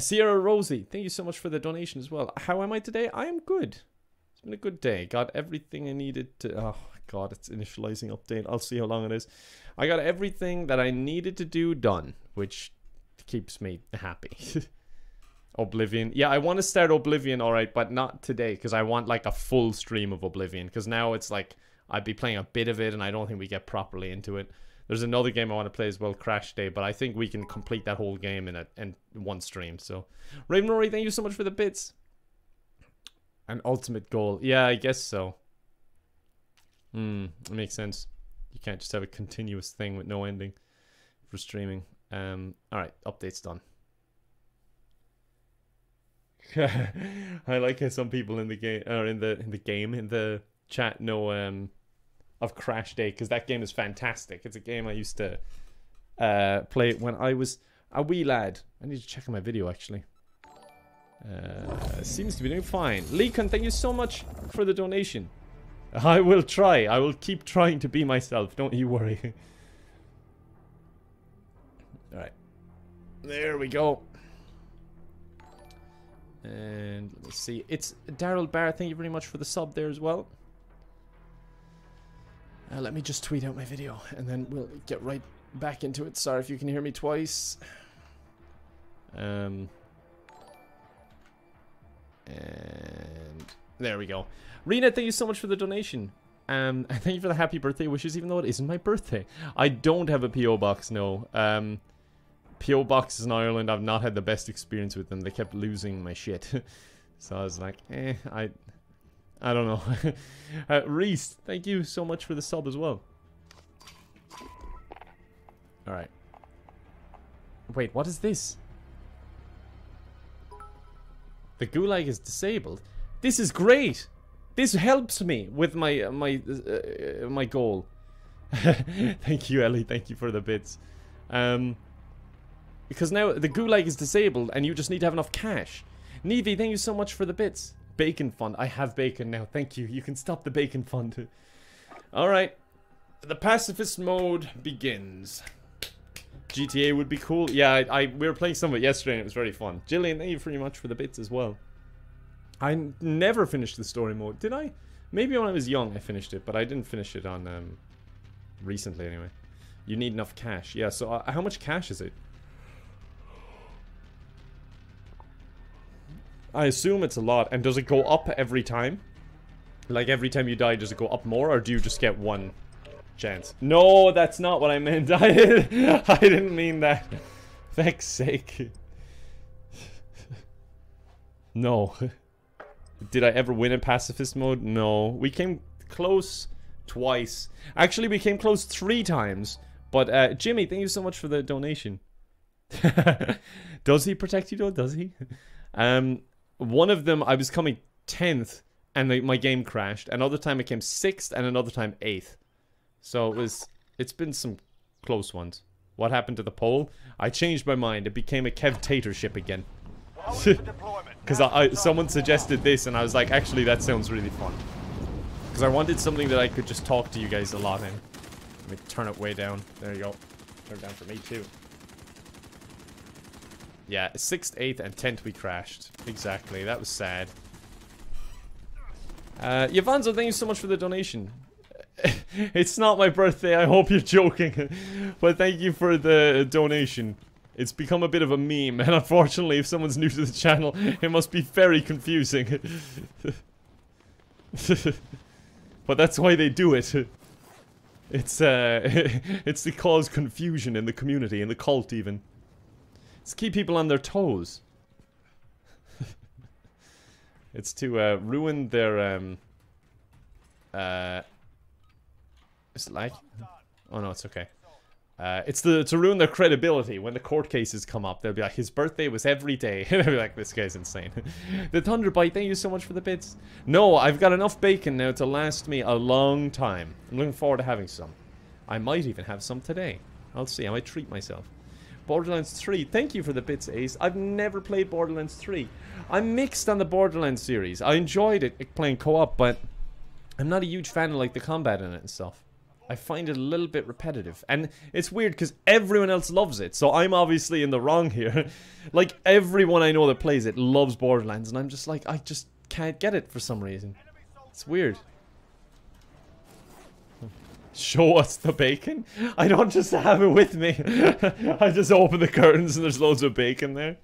Sierra Rosie, thank you so much for the donation as well. How am I today? I am good. It's been a good day. Got everything I needed to... Oh, God, it's initializing update. I'll see how long it is. I got everything that I needed to do done, which... keeps me happy. Oblivion. Yeah, I want to start Oblivion, alright, but not today, because I want, like, a full stream of Oblivion, because now it's, like, I'd be playing a bit of it, and I don't think we get properly into it. There's another game I want to play as well, Crash Day, but I think we can complete that whole game in one stream, so. Raven Rory, thank you so much for the bits. An ultimate goal. Yeah, I guess so. It makes sense. You can't just have a continuous thing with no ending for streaming. Alright, update's done. I like how some people in the game or in the chat know of Crash Day, because that game is fantastic. It's a game I used to play when I was a wee lad. I need to check on my video actually. Seems to be doing fine. Leekon, thank you so much for the donation. I will try. I will keep trying to be myself, don't you worry. Alright. There we go. And let's see. It's Daryl Barr. Thank you very much for the sub there as well. Let me just tweet out my video and then we'll get right back into it. Sorry if you can hear me twice. And there we go. Rena, thank you so much for the donation. And thank you for the happy birthday wishes, even though it isn't my birthday. I don't have a P.O. box, no. P.O. boxes in Ireland, I've not had the best experience with them. They kept losing my shit. So I was like, eh, I don't know. Reese, thank you so much for the sub as well. Alright. Wait, what is this? The gulag is disabled. This is great! This helps me with my my goal. Thank you, Ellie. Thank you for the bits. Because now the gulag is disabled, and you just need to have enough cash. Nevi, thank you so much for the bits. Bacon fund. I have bacon now. Thank you. You can stop the bacon fund. All right. The pacifist mode begins. GTA would be cool. Yeah, we were playing some of it yesterday, and it was very fun. Jillian, thank you very much for the bits as well. I never finished the story mode, did I? Maybe when I was young I finished it, but I didn't finish it on, recently anyway. You need enough cash. Yeah, so how much cash is it? I assume it's a lot. And does it go up every time? Like, every time you die, does it go up more, or do you just get one chance? No, that's not what I meant. I didn't mean that. For heck's sake. No. Did I ever win in pacifist mode? No. We came close twice. Actually, we came close 3 times. But, Jimmy, thank you so much for the donation. Does he protect you, though? Does he? One of them, I was coming 10th, and my game crashed. Another time, I came 6th, and another time, 8th. So, it's been some close ones. What happened to the poll? I changed my mind. It became a Kev-tatorship again. Because someone suggested this and I was like, actually that sounds really fun. Because I wanted something that I could just talk to you guys a lot in. Let me turn it way down. There you go. Turn it down for me too. Yeah, 6th, 8th, and 10th we crashed. Exactly, that was sad. Yvanzo, thank you so much for the donation. It's not my birthday, I hope you're joking. But thank you for the donation. It's become a bit of a meme, and unfortunately, if someone's new to the channel, it must be very confusing. But that's why they do it. It's to cause confusion in the community, in the cult even. It's to keep people on their toes. It's to ruin their is it like? Oh no, it's okay. It's to ruin their credibility. When the court cases come up, they'll be like, his birthday was every day. They'll be like, this guy's insane. The Thunderbite, thank you so much for the bits. No, I've got enough bacon now to last me a long time. I'm looking forward to having some. I might even have some today. I'll see, I might treat myself. Borderlands 3, thank you for the bits, Ace. I've never played Borderlands 3. I'm mixed on the Borderlands series. I enjoyed it playing co-op, but I'm not a huge fan of like the combat in it and stuff. I find it a little bit repetitive, and it's weird because everyone else loves it, so I'm obviously in the wrong here. Like, everyone I know that plays it loves Borderlands, and I'm just like, I just can't get it for some reason. It's weird. Show us the bacon? I don't just have it with me. I just open the curtains and there's loads of bacon there.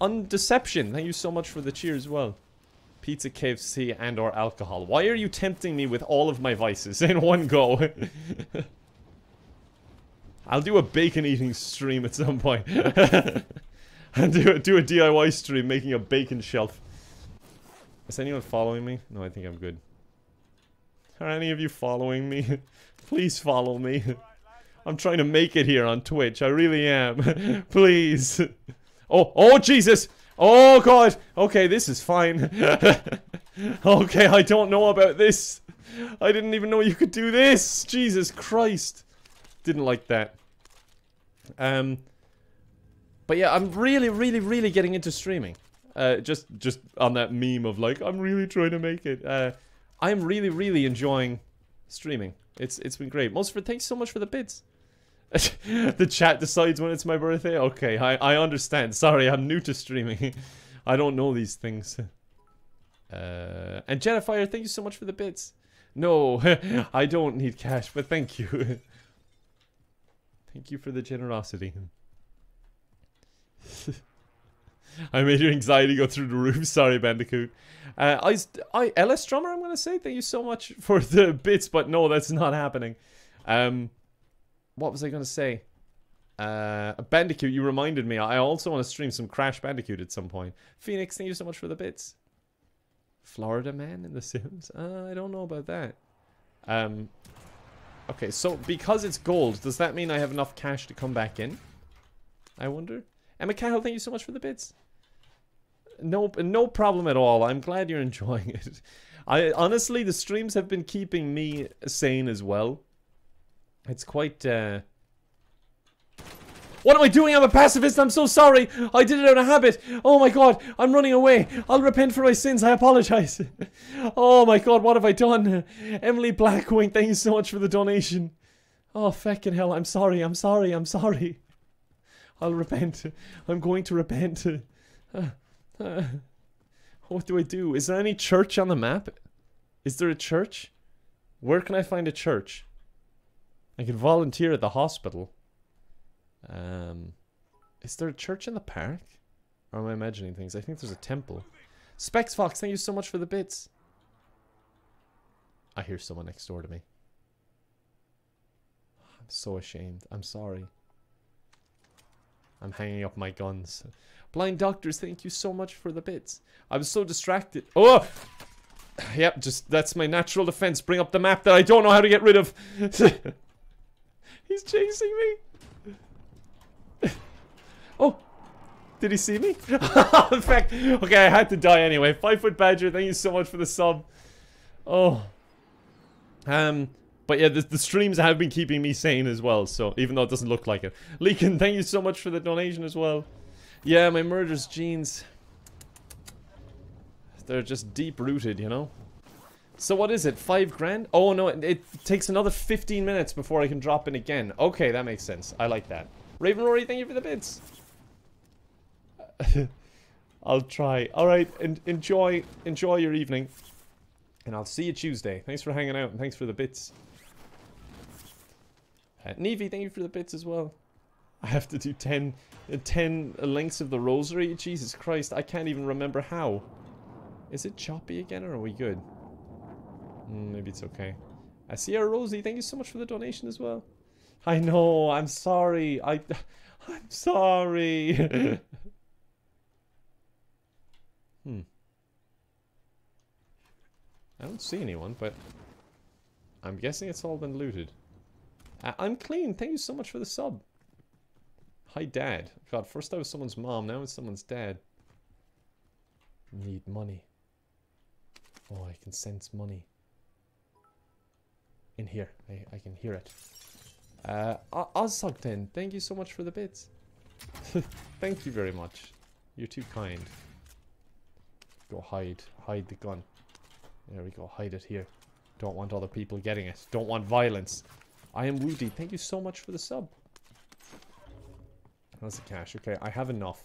Undeception, thank you so much for the cheer as well. Pizza, KFC, and or alcohol. Why are you tempting me with all of my vices in one go? I'll do a bacon eating stream at some point. And do a DIY stream making a bacon shelf. Is anyone following me? No, I think I'm good. Are any of you following me? Please follow me. I'm trying to make it here on Twitch. I really am. Please. Oh, Jesus! Oh god! Okay, this is fine. Okay, I don't know about this. I didn't even know you could do this! Jesus Christ! Didn't like that. But yeah, I'm really, really, really getting into streaming. Just on that meme of like, I'm really trying to make it. I'm really, really enjoying streaming. It's been great. Mosford, thanks so much for the bits. The chat decides when it's my birthday? Okay, I understand. Sorry, I'm new to streaming. I don't know these things. And Jennifer, thank you so much for the bits. No, I don't need cash, but thank you. Thank you for the generosity. I made your anxiety go through the roof. Sorry, Bandicoot. LS Drummer, I'm gonna say, thank you so much for the bits, but no, that's not happening. What was I gonna say? Bandicoot, you reminded me. I also want to stream some Crash Bandicoot at some point. Phoenix, thank you so much for the bits. Florida Man in The Sims? I don't know about that. Okay, so because it's gold, does that mean I have enough cash to come back in? I wonder. Emma Cahill, thank you so much for the bits. Nope, no problem at all. I'm glad you're enjoying it. Honestly, the streams have been keeping me sane as well. It's quite, What am I doing? I'm a pacifist. I'm so sorry. I did it out of habit. Oh my god. I'm running away. I'll repent for my sins. I apologize. Oh my god. What have I done? Emily Blackwing, thank you so much for the donation. Oh, feckin' hell. I'm sorry. I'm sorry. I'm sorry. I'll repent. I'm going to repent. What do I do? Is there any church on the map? Is there a church? Where can I find a church? I can volunteer at the hospital. Is there a church in the park? Or am I imagining things? I think there's a temple. Specs Fox, thank you so much for the bits. I hear someone next door to me. I'm so ashamed. I'm sorry. I'm hanging up my guns. Blind Doctors, thank you so much for the bits. I was so distracted. Oh! Yep, just that's my natural defense. Bring up the map that I don't know how to get rid of. He's chasing me. Oh, did he see me? In fact, okay, I had to die anyway. 5 Foot Badger, thank you so much for the sub. Oh, But yeah, the streams have been keeping me sane as well, so even though it doesn't look like it. Leakin, thank you so much for the donation as well. Yeah, my murderous genes, they're just deep-rooted, you know? So what is it, 5 grand? Oh no, it takes another 15 minutes before I can drop in again. Okay, that makes sense. I like that. Raven Rory, thank you for the bits. I'll try. Alright, enjoy your evening. And I'll see you Tuesday. Thanks for hanging out and thanks for the bits. Nevi, thank you for the bits as well. I have to do 10 links of the rosary? Jesus Christ, I can't even remember how. Is it choppy again or are we good? Maybe it's okay. I see our Rosie, thank you so much for the donation as well. I know, I'm sorry. I'm sorry. I don't see anyone, but I'm guessing it's all been looted. I'm clean. Thank you so much for the sub. Hi, Dad. God, first I was someone's mom, now it's someone's dad. Need money. Oh, I can sense money. In here. I can hear it. Ozsugten, thank you so much for the bits. Thank you very much. You're too kind. Go hide. Hide the gun. There we go. Hide it here. Don't want other people getting it. Don't want violence. I am Woody. Thank you so much for the sub. That's the cash. Okay, I have enough.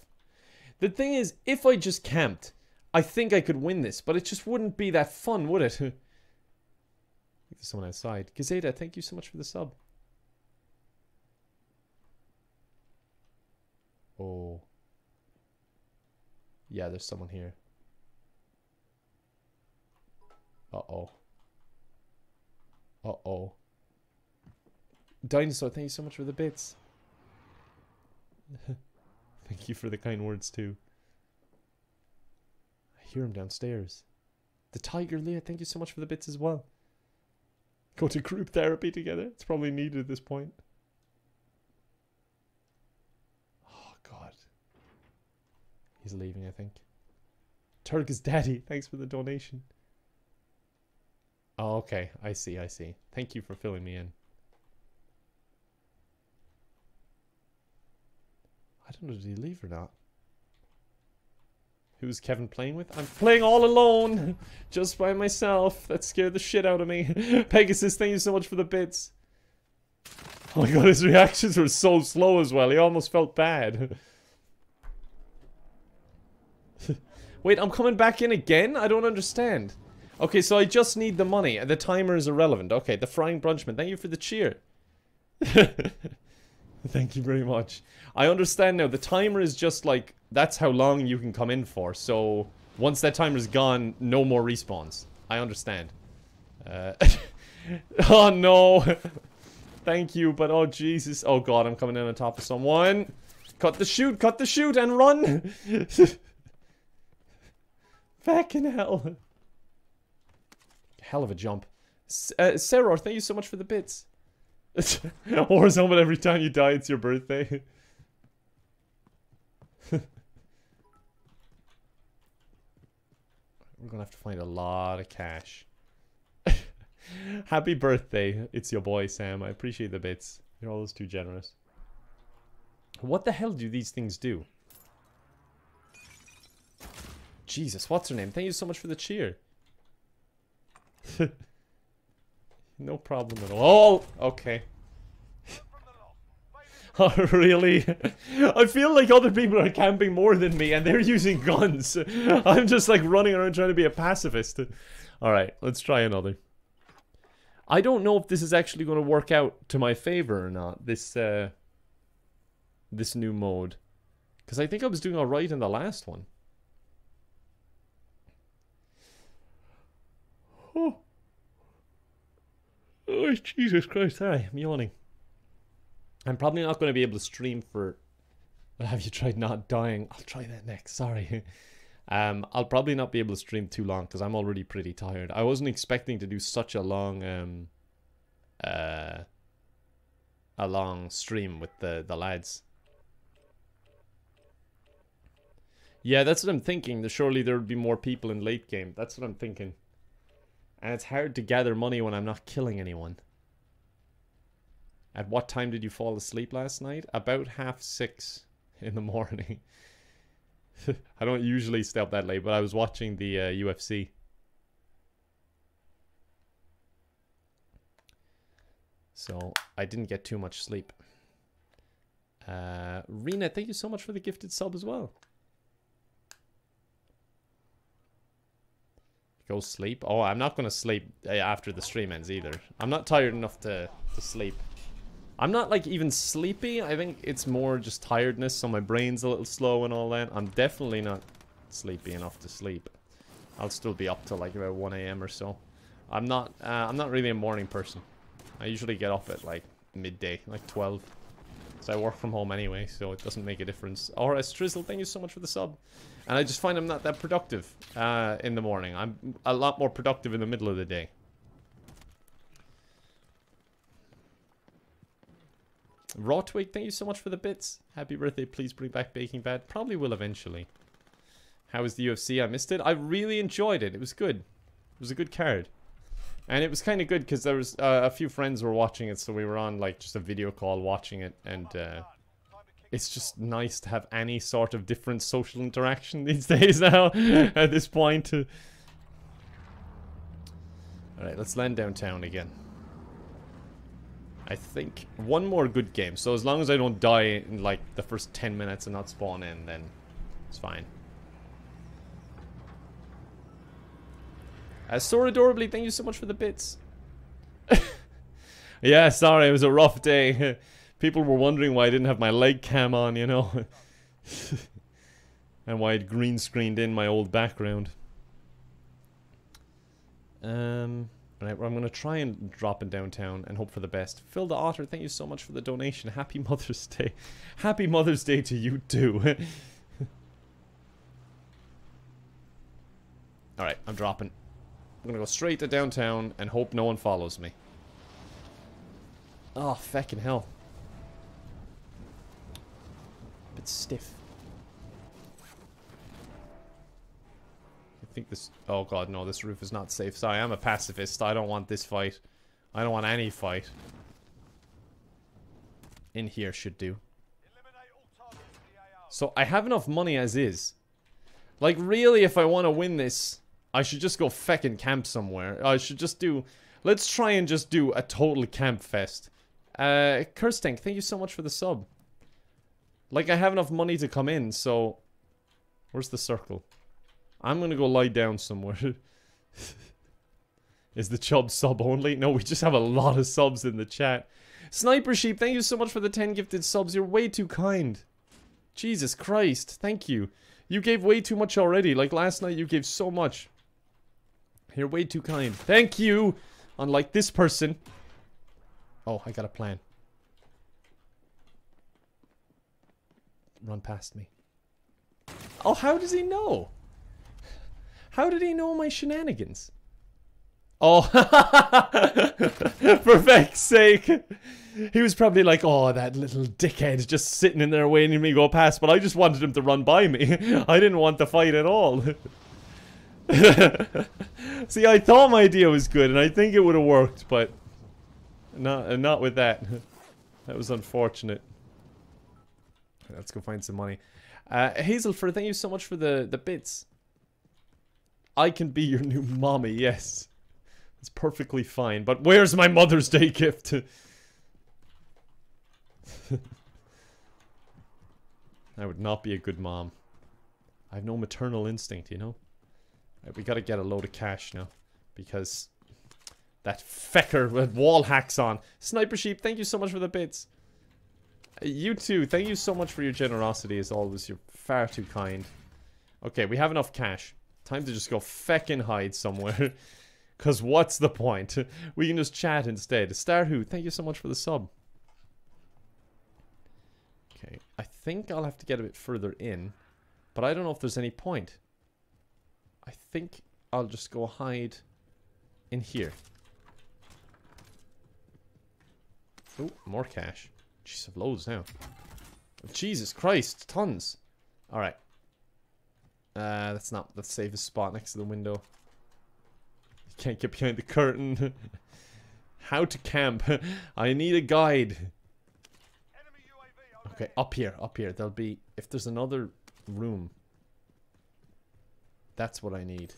The thing is, if I just camped, I think I could win this, but it just wouldn't be that fun, would it? There's someone outside. Gazeta, thank you so much for the sub. Oh. Yeah, there's someone here. Uh-oh. Uh-oh. Dinosaur, thank you so much for the bits. Thank you for the kind words, too. I hear him downstairs. The Tiger Leah, thank you so much for the bits as well. Go to group therapy together. It's probably needed at this point. Oh, God. He's leaving, I think. Turk is daddy. Thanks for the donation. Oh, okay. I see, I see. Thank you for filling me in. I don't know, did he leave or not? Who's Kevin playing with? I'm playing all alone! Just by myself. That scared the shit out of me. Pegasus, thank you so much for the bits. Oh my god, his reactions were so slow as well. He almost felt bad. Wait, I'm coming back in again? I don't understand. Okay, so I just need the money. The timer is irrelevant. Okay, the Frying Brunchman, thank you for the cheer. Thank you very much. I understand now. The timer is just like, that's how long you can come in for. So, once that timer's gone, no more respawns. I understand. Oh no. Thank you, but oh Jesus. Oh god, I'm coming in on top of someone. Cut the shoot, and run. Back in hell. Hell of a jump. Sarah, thank you so much for the bits. Warzone, but every time you die, it's your birthday. We're gonna have to find a lot of cash. Happy birthday. It's your boy, Sam. I appreciate the bits. You're always too generous. What the hell do these things do? Jesus, what's her name? Thank you so much for the cheer. No problem at all. Okay. Oh, really? I feel like other people are camping more than me and they're using guns. I'm just like running around trying to be a pacifist. Alright, let's try another. I don't know if this is actually going to work out to my favor or not. This new mode. Because I think I was doing alright in the last one. Oh. Oh, Jesus Christ, sorry, I'm yawning. I'm probably not going to be able to stream for... Have you tried not dying? I'll try that next, sorry. I'll probably not be able to stream too long because I'm already pretty tired. I wasn't expecting to do such a long stream with the lads. Yeah, that's what I'm thinking. Surely there would be more people in late game. That's what I'm thinking. And it's hard to gather money when I'm not killing anyone. At what time did you fall asleep last night? About 6:30 in the morning. I don't usually stay up that late, but I was watching the UFC. So I didn't get too much sleep. Rena, thank you so much for the gifted sub as well. Go sleep. Oh, I'm not gonna sleep after the stream ends either. I'm not tired enough to sleep. I'm not like even sleepy. I think it's more just tiredness, so my brain's a little slow and all that. I'm definitely not sleepy enough to sleep. I'll still be up till like about 1 AM or so. I'm not really a morning person. I usually get up at like midday, like 12. So I work from home anyway, so it doesn't make a difference. RS Trizzle, thank you so much for the sub. And I just find I'm not that productive in the morning. I'm a lot more productive in the middle of the day. Raw Twig, thank you so much for the bits. Happy birthday, please bring back Baking Bad. Probably will eventually. How was the UFC? I missed it. I really enjoyed it. It was good. It was a good card. And it was kind of good because there was a few friends were watching it, so we were on like just a video call watching it, and it's just nice to have any sort of different social interaction these days now, at this point. Alright, let's land downtown again. I think one more good game, so as long as I don't die in like the first 10 minutes and not spawn in, then it's fine. Sora Adorably, thank you so much for the bits. Yeah, sorry, it was a rough day. People were wondering why I didn't have my leg cam on, you know. And why I'd green screened in my old background. Right, well, I'm going to try and drop in downtown and hope for the best. Phil the Otter, thank you so much for the donation. Happy Mother's Day. Happy Mother's Day to you too. Alright, I'm dropping. I'm gonna go straight to downtown and hope no one follows me. Oh, feckin' hell. A bit stiff. I think this... Oh god, no, this roof is not safe. Sorry, I'm a pacifist. I don't want this fight. I don't want any fight. In here should do. So, I have enough money as is. Like, really, if I want to win this... I should just go feckin' camp somewhere. I should just do... Let's try and just do a total camp fest. Kirsten, thank you so much for the sub. Like, I have enough money to come in, so... Where's the circle? I'm gonna go lie down somewhere. Is the chub sub only? No, we just have a lot of subs in the chat. Sniper Sheep, thank you so much for the 10 gifted subs. You're way too kind. Jesus Christ, thank you. You gave way too much already. Like, last night you gave so much. You're way too kind. Thank you! Unlike this person. Oh, I got a plan. Run past me. Oh, how does he know? How did he know my shenanigans? Oh, for feck's sake. He was probably like, oh, that little dickhead just sitting in there waiting for me to go past, but I just wanted him to run by me. I didn't want the fight at all. See, I thought my idea was good, and I think it would have worked, but not with that. That was unfortunate. Let's go find some money. Hazelford, thank you so much for the bits. I can be your new mommy, yes. It's perfectly fine, but where's my Mother's Day gift? I would not be a good mom. I have no maternal instinct, you know? Right, we gotta get a load of cash now, because that fecker with wall hacks on. Sniper Sheep, thank you so much for the bits. You too, thank you so much for your generosity as always. You're far too kind. Okay, we have enough cash. Time to just go feckin' hide somewhere. Because what's the point? We can just chat instead. Starhu, thank you so much for the sub. Okay, I think I'll have to get a bit further in. But I don't know if there's any point. I think I'll just go hide in here. Oh, more cash. Jeez, I've loads now. Jesus Christ, tons. Alright. That's not the safest spot next to the window. Can't get behind the curtain. How to camp. I need a guide. Okay, up here, up here. There'll be... If there's another room. That's what I need.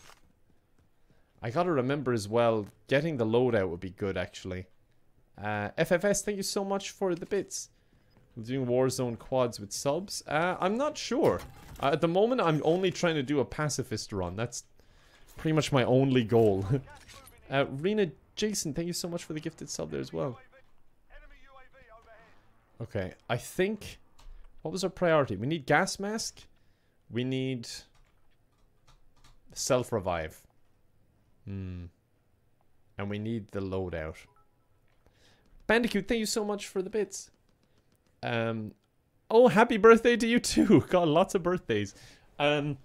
I gotta remember as well, getting the loadout would be good, actually. FFS, thank you so much for the bits. I'm doing Warzone quads with subs. I'm not sure. At the moment, I'm only trying to do a pacifist run. That's pretty much my only goal. Rena Jason, thank you so much for the gifted sub there as well. Okay, I think... What was our priority? We need gas mask. We need... self-revive. Hmm. And we need the loadout. Bandicoot, thank you so much for the bits. Oh, happy birthday to you too. God, lots of birthdays. And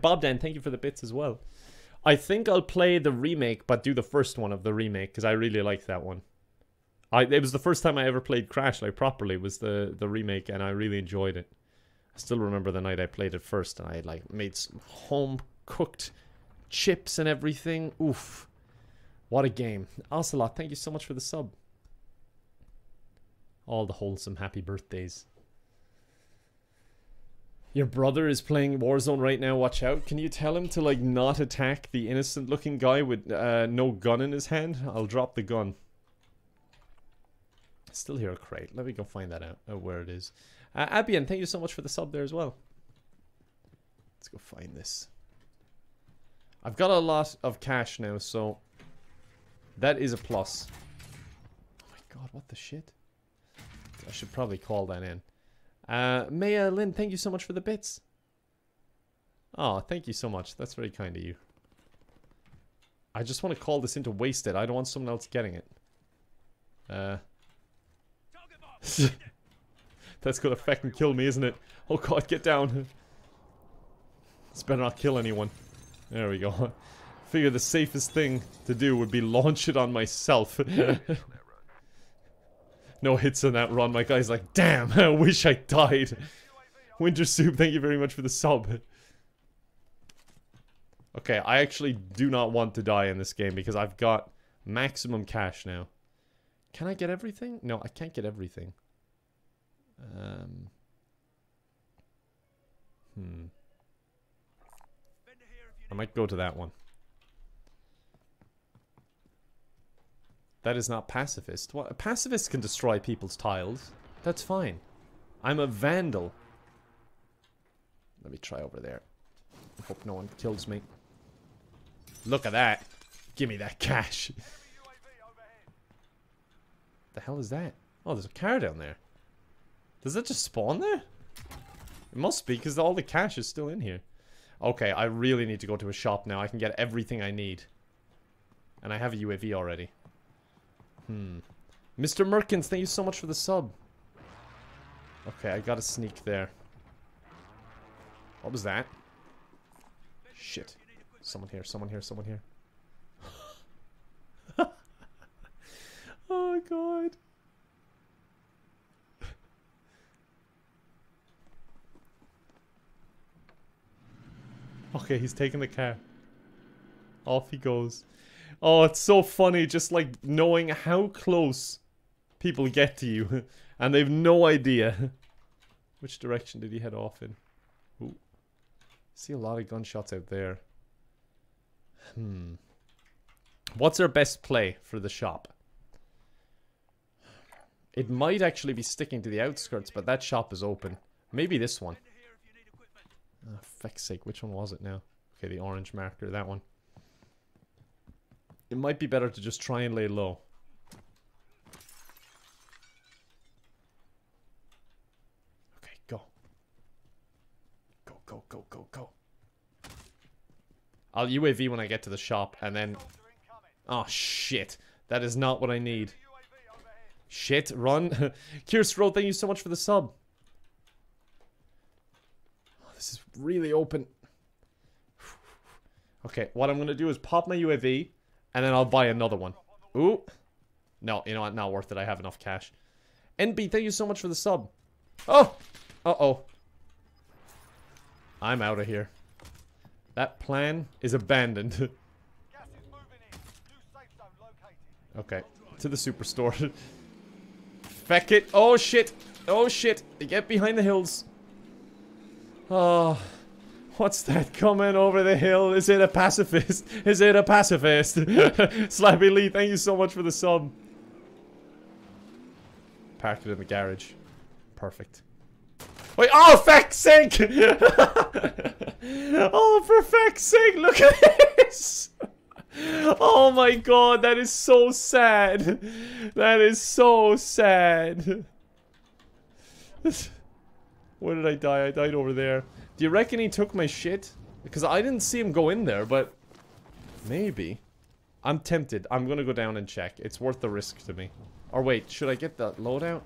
Bob Dan, thank you for the bits as well. I think I'll play the remake, but do the first one of the remake, because I really liked that one. It was the first time I ever played Crash, like, properly, was the remake, and I really enjoyed it. I still remember the night I played it first, and I, like, made some home-cooked chips and everything. Oof. What a game. Ocelot, thank you so much for the sub. All the wholesome happy birthdays. Your brother is playing Warzone right now, watch out. Can you tell him to, like, not attack the innocent looking guy with no gun in his hand? I'll drop the gun. Still hear a crate. Let me go find that out, where it is. Abian, thank you so much for the sub there as well. Let's go find this. I've got a lot of cash now, so that is a plus. Oh my god, what the shit? I should probably call that in. Maya Lynn, thank you so much for the bits. Oh, thank you so much. That's very kind of you. I just want to call this into wasted. I don't want someone else getting it. That's gonna fucking kill me, isn't it? Oh god, get down. This better not kill anyone. There we go. Figure the safest thing to do would be launch it on myself. No hits on that run. My guy's like, damn, I wish I died. Winter Soup, thank you very much for the sub. Okay, I actually do not want to die in this game because I've got maximum cash now. Can I get everything? No, I can't get everything. I might go to that one. That is not pacifist. What? A pacifist can destroy people's tiles. That's fine. I'm a vandal. Let me try over there. Hope no one kills me. Look at that. Give me that cash. The hell is that? Oh, there's a car down there. Does that just spawn there? It must be, because all the cash is still in here. Okay, I really need to go to a shop now. I can get everything I need. And I have a UAV already. Mr. Merkins, thank you so much for the sub. Okay, I gotta sneak there. What was that? Shit. Someone here, someone here, someone here. Oh, God. Okay, he's taking the car. Off he goes. Oh, it's so funny just, like, knowing how close people get to you. And they've no idea. Which direction did he head off in? Ooh. See a lot of gunshots out there. What's our best play for the shop? It might actually be sticking to the outskirts, but that shop is open. Maybe this one. Oh, feck's sake, which one was it now? Okay, the orange marker, that one. It might be better to just try and lay low. Okay, go. Go, go, go, go, go. I'll UAV when I get to the shop, and then... Oh, shit. That is not what I need. Shit, run. Kirstro, thank you so much for the sub. Oh, this is really open. Okay, what I'm going to do is pop my UAV, and then I'll buy another one. Ooh. No, you know what? Not worth it. I have enough cash. NB, thank you so much for the sub. Oh! Uh-oh. I'm out of here. That plan is abandoned. Okay. To the superstore. Feck it. Oh shit. Oh shit. Get behind the hills. Oh. What's that coming over the hill? Is it a pacifist? Is it a pacifist? Slappy Lee, thank you so much for the sub. Parked it in the garage. Perfect. Wait, oh, feck's sake! Oh, for feck's sake, look at this! Oh my god, that is so sad. That is so sad. Where did I die? I died over there. Do you reckon he took my shit? Because I didn't see him go in there, but... maybe. I'm tempted. I'm gonna go down and check. It's worth the risk to me. Or wait, should I get that loadout?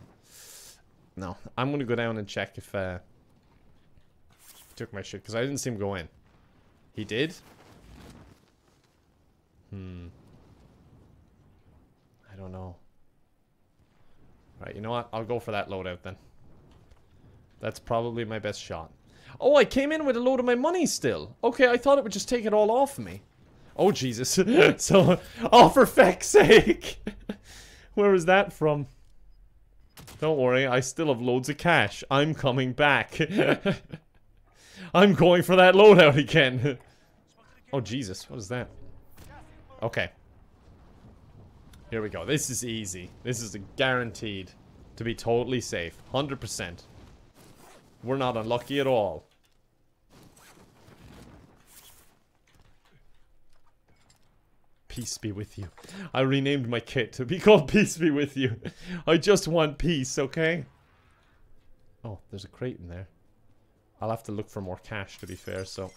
No. I'm gonna go down and check if he took my shit, because I didn't see him go in. He did? Hmm. I don't know. Alright, you know what? I'll go for that loadout then. That's probably my best shot. Oh, I came in with a load of my money still. Okay, I thought it would just take it all off me. Oh, Jesus. So, oh, for feck's sake. Where is that from? Don't worry, I still have loads of cash. I'm coming back. I'm going for that loadout again. Oh, Jesus. What is that? Okay. Here we go. This is easy. This is guaranteed to be totally safe. 100%. We're not unlucky at all. Peace be with you. I renamed my kit to be called Peace Be With You. I just want peace, okay? Oh, there's a crate in there. I'll have to look for more cash to be fair, so...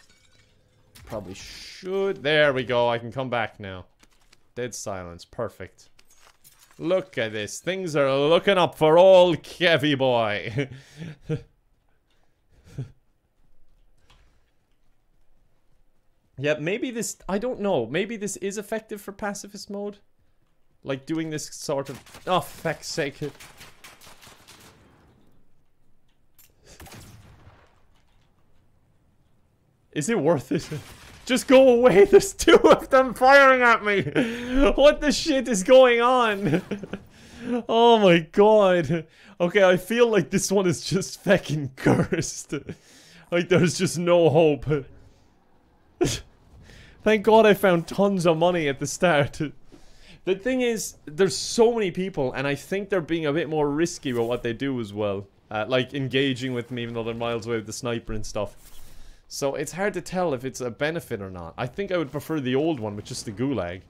probably should... there we go, I can come back now. Dead silence, perfect. Look at this, things are looking up for old Kevy boy. Yeah, maybe this... I don't know. Maybe this is effective for pacifist mode? Like, doing this sort of... oh, feck's sake. Is it worth it? Just go away! There's two of them firing at me! What the shit is going on? Oh my god. Okay, I feel like this one is just feckin' cursed. Like, there's just no hope. Thank God I found tons of money at the start. The thing is, there's so many people, and I think they're being a bit more risky with what they do as well. Like, engaging with me even though they're miles away with the sniper and stuff. So, it's hard to tell if it's a benefit or not. I think I would prefer the old one with just the gulag.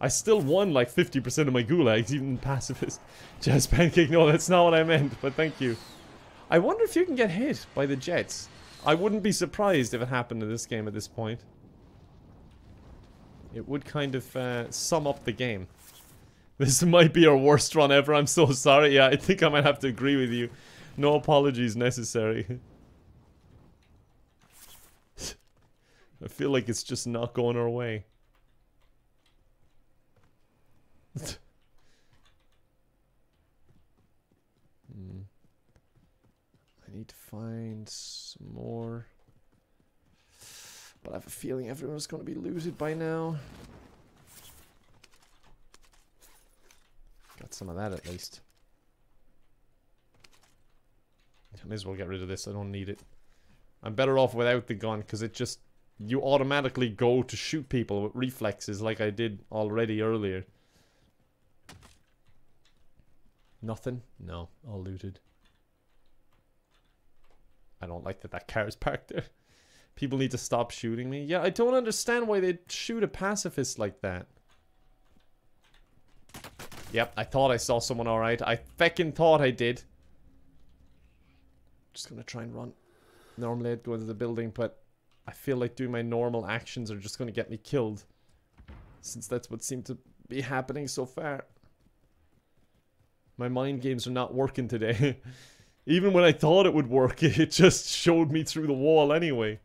I still won like 50% of my gulags, even pacifist. Jazz Pancake, no, that's not what I meant, but thank you. I wonder if you can get hit by the jets. I wouldn't be surprised if it happened in this game at this point. It would kind of sum up the game. This might be our worst run ever, I'm so sorry. Yeah, I think I might have to agree with you. No apologies necessary. I feel like it's just not going our way. I need to find some more. But I have a feeling everyone's going to be looted by now. Got some of that at least. I may as well get rid of this. I don't need it. I'm better off without the gun because it just... you automatically go to shoot people with reflexes like I did already earlier. Nothing? No. All looted. I don't like that that car is parked there. People need to stop shooting me. Yeah, I don't understand why they'd shoot a pacifist like that. Yep, I thought I saw someone alright. I feckin' thought I did. Just gonna try and run. Normally I'd go into the building, but I feel like doing my normal actions are just gonna get me killed. Since that's what seemed to be happening so far. My mind games are not working today. Even when I thought it would work, it just showed me through the wall anyway.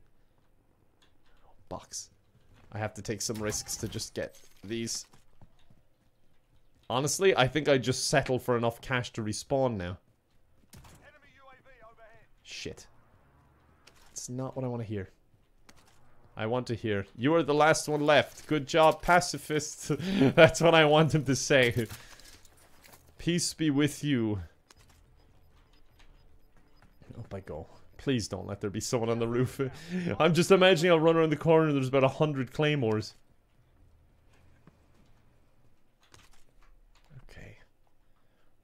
Oh, box. I have to take some risks to just get these. Honestly, I think I just settle for enough cash to respawn now. Enemy UAV overhead. Shit. It's not what I want to hear. I want to hear. You are the last one left. Good job, pacifist. That's what I want him to say. Peace be with you. Oh my god. Please don't let there be someone on the roof. I'm just imagining I'll run around the corner and there's about 100 claymores. Okay.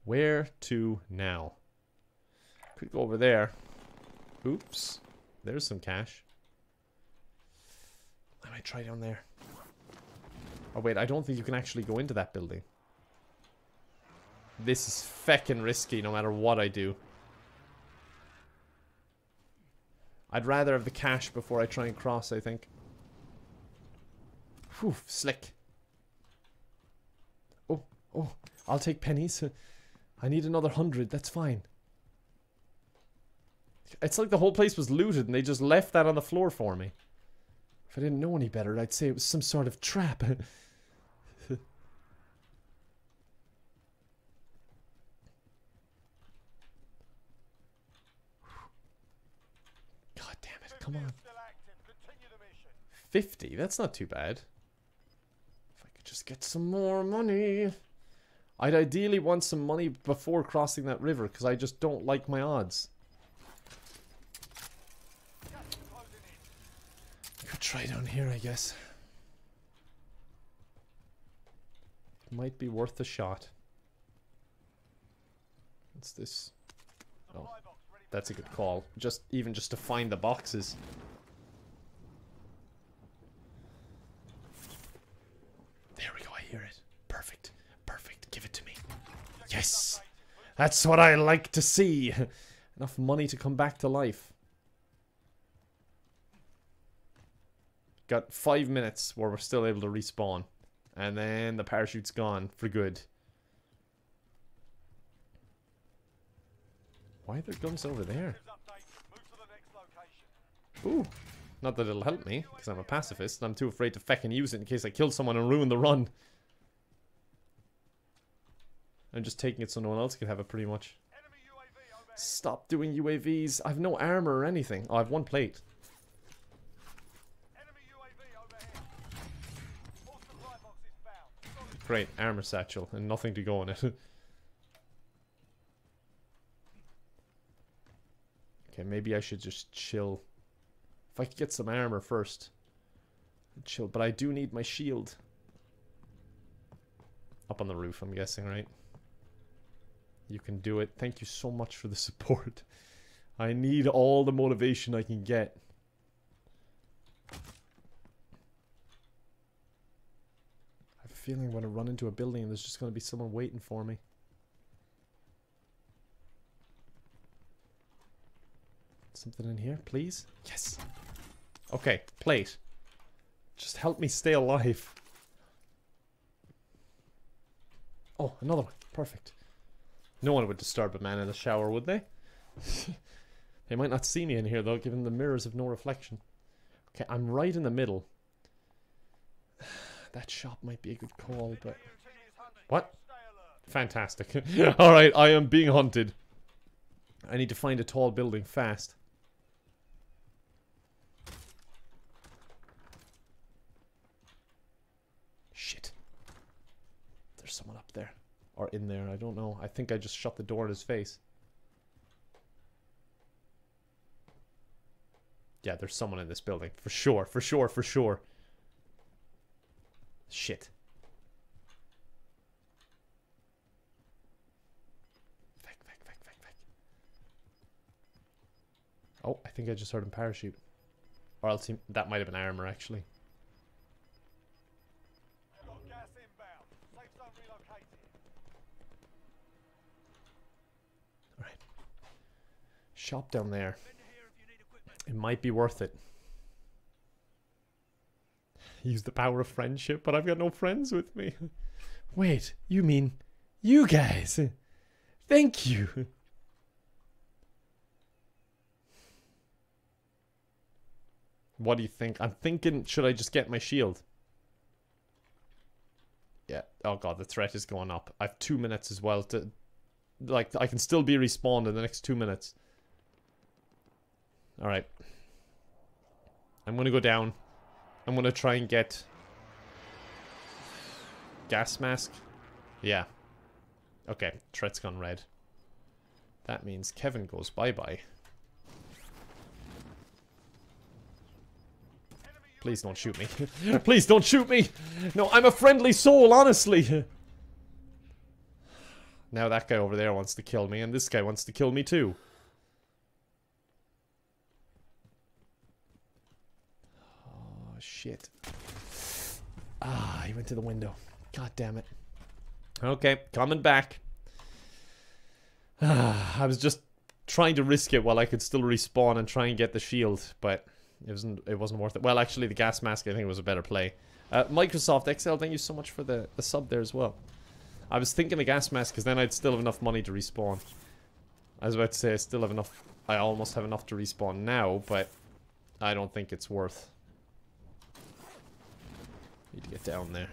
Where to now? Could go over there. Oops. There's some cash. I might try down there. Oh wait, I don't think you can actually go into that building. This is feckin' risky no matter what I do. I'd rather have the cash before I try and cross, I think. Whew, slick. Oh, oh, I'll take pennies. I need another 100, that's fine. It's like the whole place was looted and they just left that on the floor for me. If I didn't know any better, I'd say it was some sort of trap. God damn it, come on. 50, that's not too bad. If I could just get some more money. I'd ideally want some money before crossing that river, because I just don't like my odds. Try down here, I guess. It might be worth a shot. What's this? Oh, that's a good call. Just even just to find the boxes. There we go, I hear it. Perfect. Perfect. Give it to me. Yes! That's what I like to see! Enough money to come back to life. Got 5 minutes where we're still able to respawn. And then the parachute's gone for good. Why are there guns over there? Ooh. Not that it'll help me, because I'm a pacifist and I'm too afraid to feckin' use it in case I kill someone and ruin the run. I'm just taking it so no one else can have it, pretty much. Stop doing UAVs. I've no armor or anything. Oh, I've one plate. Great, armor satchel, and nothing to go on it. Okay, maybe I should just chill. If I could get some armor first. I'd chill, but I do need my shield. Up on the roof, I'm guessing, right? You can do it. Thank you so much for the support. I need all the motivation I can get. Feeling I'm going to run into a building and there's just going to be someone waiting for me. Something in here, please? Yes! Okay, plate. Just help me stay alive. Oh, another one. Perfect. No one would disturb a man in the shower, would they? They might not see me in here though, given the mirrors have no reflection. Okay, I'm right in the middle. That shop might be a good call, but... What? Fantastic. Alright, I am being hunted. I need to find a tall building fast. Shit. There's someone up there. Or in there, I don't know. I think I just shut the door in his face. Yeah, there's someone in this building. For sure, for sure, for sure. Shit. Feck, feck, feck, feck, feck. Oh, I think I just heard him parachute. Or else he, that might have been armor, actually. Alright. Shop down there. It might be worth it. Use the power of friendship, but I've got no friends with me. Wait, you mean you guys? Thank you. What do you think? I'm thinking, should I just get my shield? Yeah. Oh god, the threat is going up. I have 2 minutes as well to... Like, I can still be respawned in the next 2 minutes. Alright. I'm gonna go down. I'm gonna try and get gas mask. Yeah. Okay, Tret's gone red. That means Kevin goes bye-bye. Please don't shoot me. Please don't shoot me! No, I'm a friendly soul, honestly! Now that guy over there wants to kill me, and this guy wants to kill me too. Oh, shit. Ah, he went to the window. God damn it. Okay, coming back. I was just trying to risk it while I could still respawn and try and get the shield, but it wasn't worth it. Well, actually, the gas mask, I think, was a better play. Microsoft XL, thank you so much for the sub there as well. I was thinking the gas mask, because then I'd still have enough money to respawn. I was about to say I still have enough. I almost have enough to respawn now, but I don't think it's worth. Need to get down there.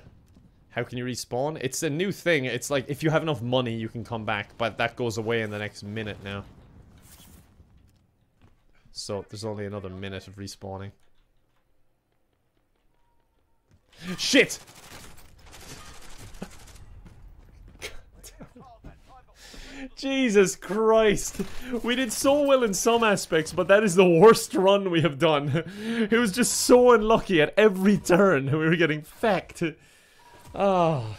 How can you respawn? It's a new thing. It's like, if you have enough money, you can come back, but that goes away in the next minute now. So, there's only another minute of respawning. Shit! Jesus Christ! We did so well in some aspects, but that is the worst run we have done. It was just so unlucky at every turn. We were getting fecked. Ah, oh,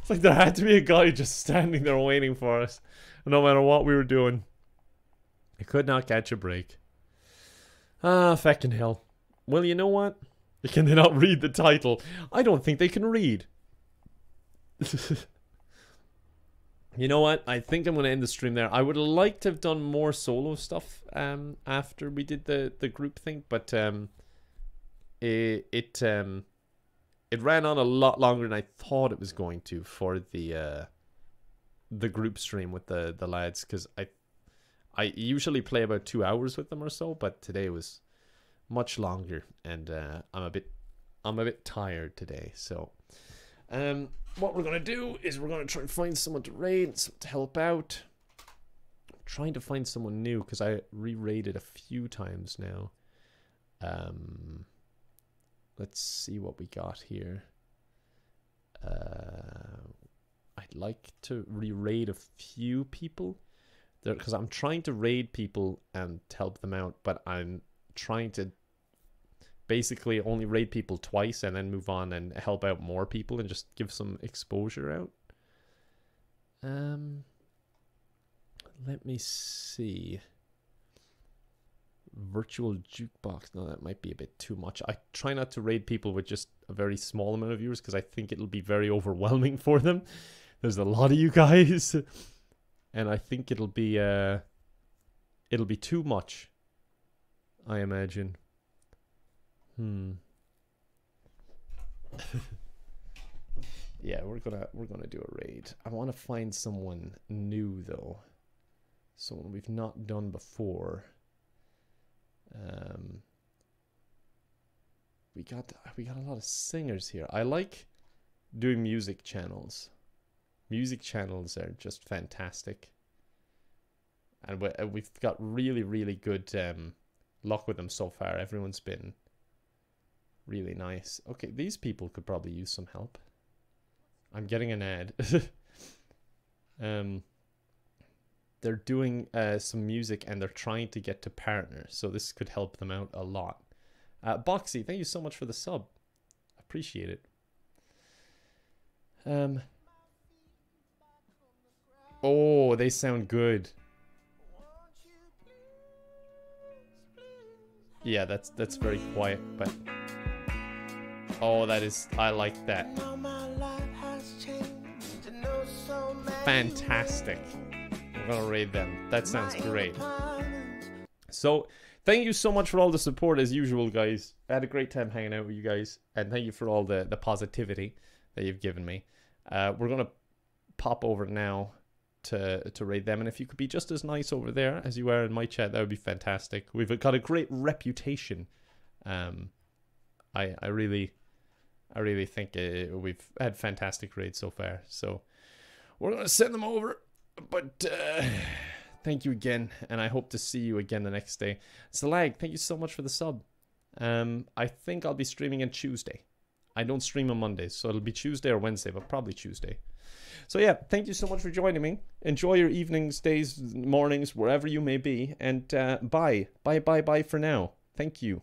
it's like there had to be a guy just standing there waiting for us, no matter what we were doing. I could not catch a break. Ah, feckin' hell. Well, you know what? Can they not read the title? I don't think they can read. You know what? I think I'm going to end the stream there. I would like to have done more solo stuff after we did the group thing, but it ran on a lot longer than I thought it was going to for the group stream with the lads, because I usually play about 2 hours with them or so, but today was much longer, and I'm a bit tired today. So what we're gonna do is we're gonna try and find someone to raid, someone to help out. I'm trying to find someone new because I re-raided a few times now. Let's see what we got here. I'd like to re-raid a few people there, because I'm trying to raid people and help them out, but I'm trying to basically only raid people twice and then move on and help out more people and just give some exposure out. Let me see. Virtual jukebox. No, that might be a bit too much. I try not to raid people with just a very small amount of viewers because I think it'll be very overwhelming for them. There's a lot of you guys, and I think it'll be too much, I imagine. Yeah, we're gonna do a raid. I want to find someone new though, someone we've not done before. We got a lot of singers here. I like doing music channels. Music channels are just fantastic, and we've got really good luck with them so far. Everyone's been really nice. Okay, these people could probably use some help. I'm getting an ad. They're doing some music and they're trying to get to partner, so this could help them out a lot. Boxy, thank you so much for the sub. Appreciate it. Oh, they sound good. Yeah, that's very quiet, but oh, that is, I like that. Fantastic. We're gonna raid them. That sounds great. So thank you so much for all the support as usual, guys. I had a great time hanging out with you guys, and thank you for all the positivity that you've given me. We're gonna pop over now to raid them, and if you could be just as nice over there as you are in my chat, that would be fantastic. We've got a great reputation. I really think we've had fantastic raids so far, so we're gonna send them over. But thank you again, and I hope to see you again the next day. Slag, thank you so much for the sub. I think I'll be streaming on Tuesday. I don't stream on Mondays, so it'll be Tuesday or Wednesday, but probably Tuesday. So yeah, thank you so much for joining me. Enjoy your evenings, days, mornings, wherever you may be. And bye. Bye, bye, bye for now. Thank you.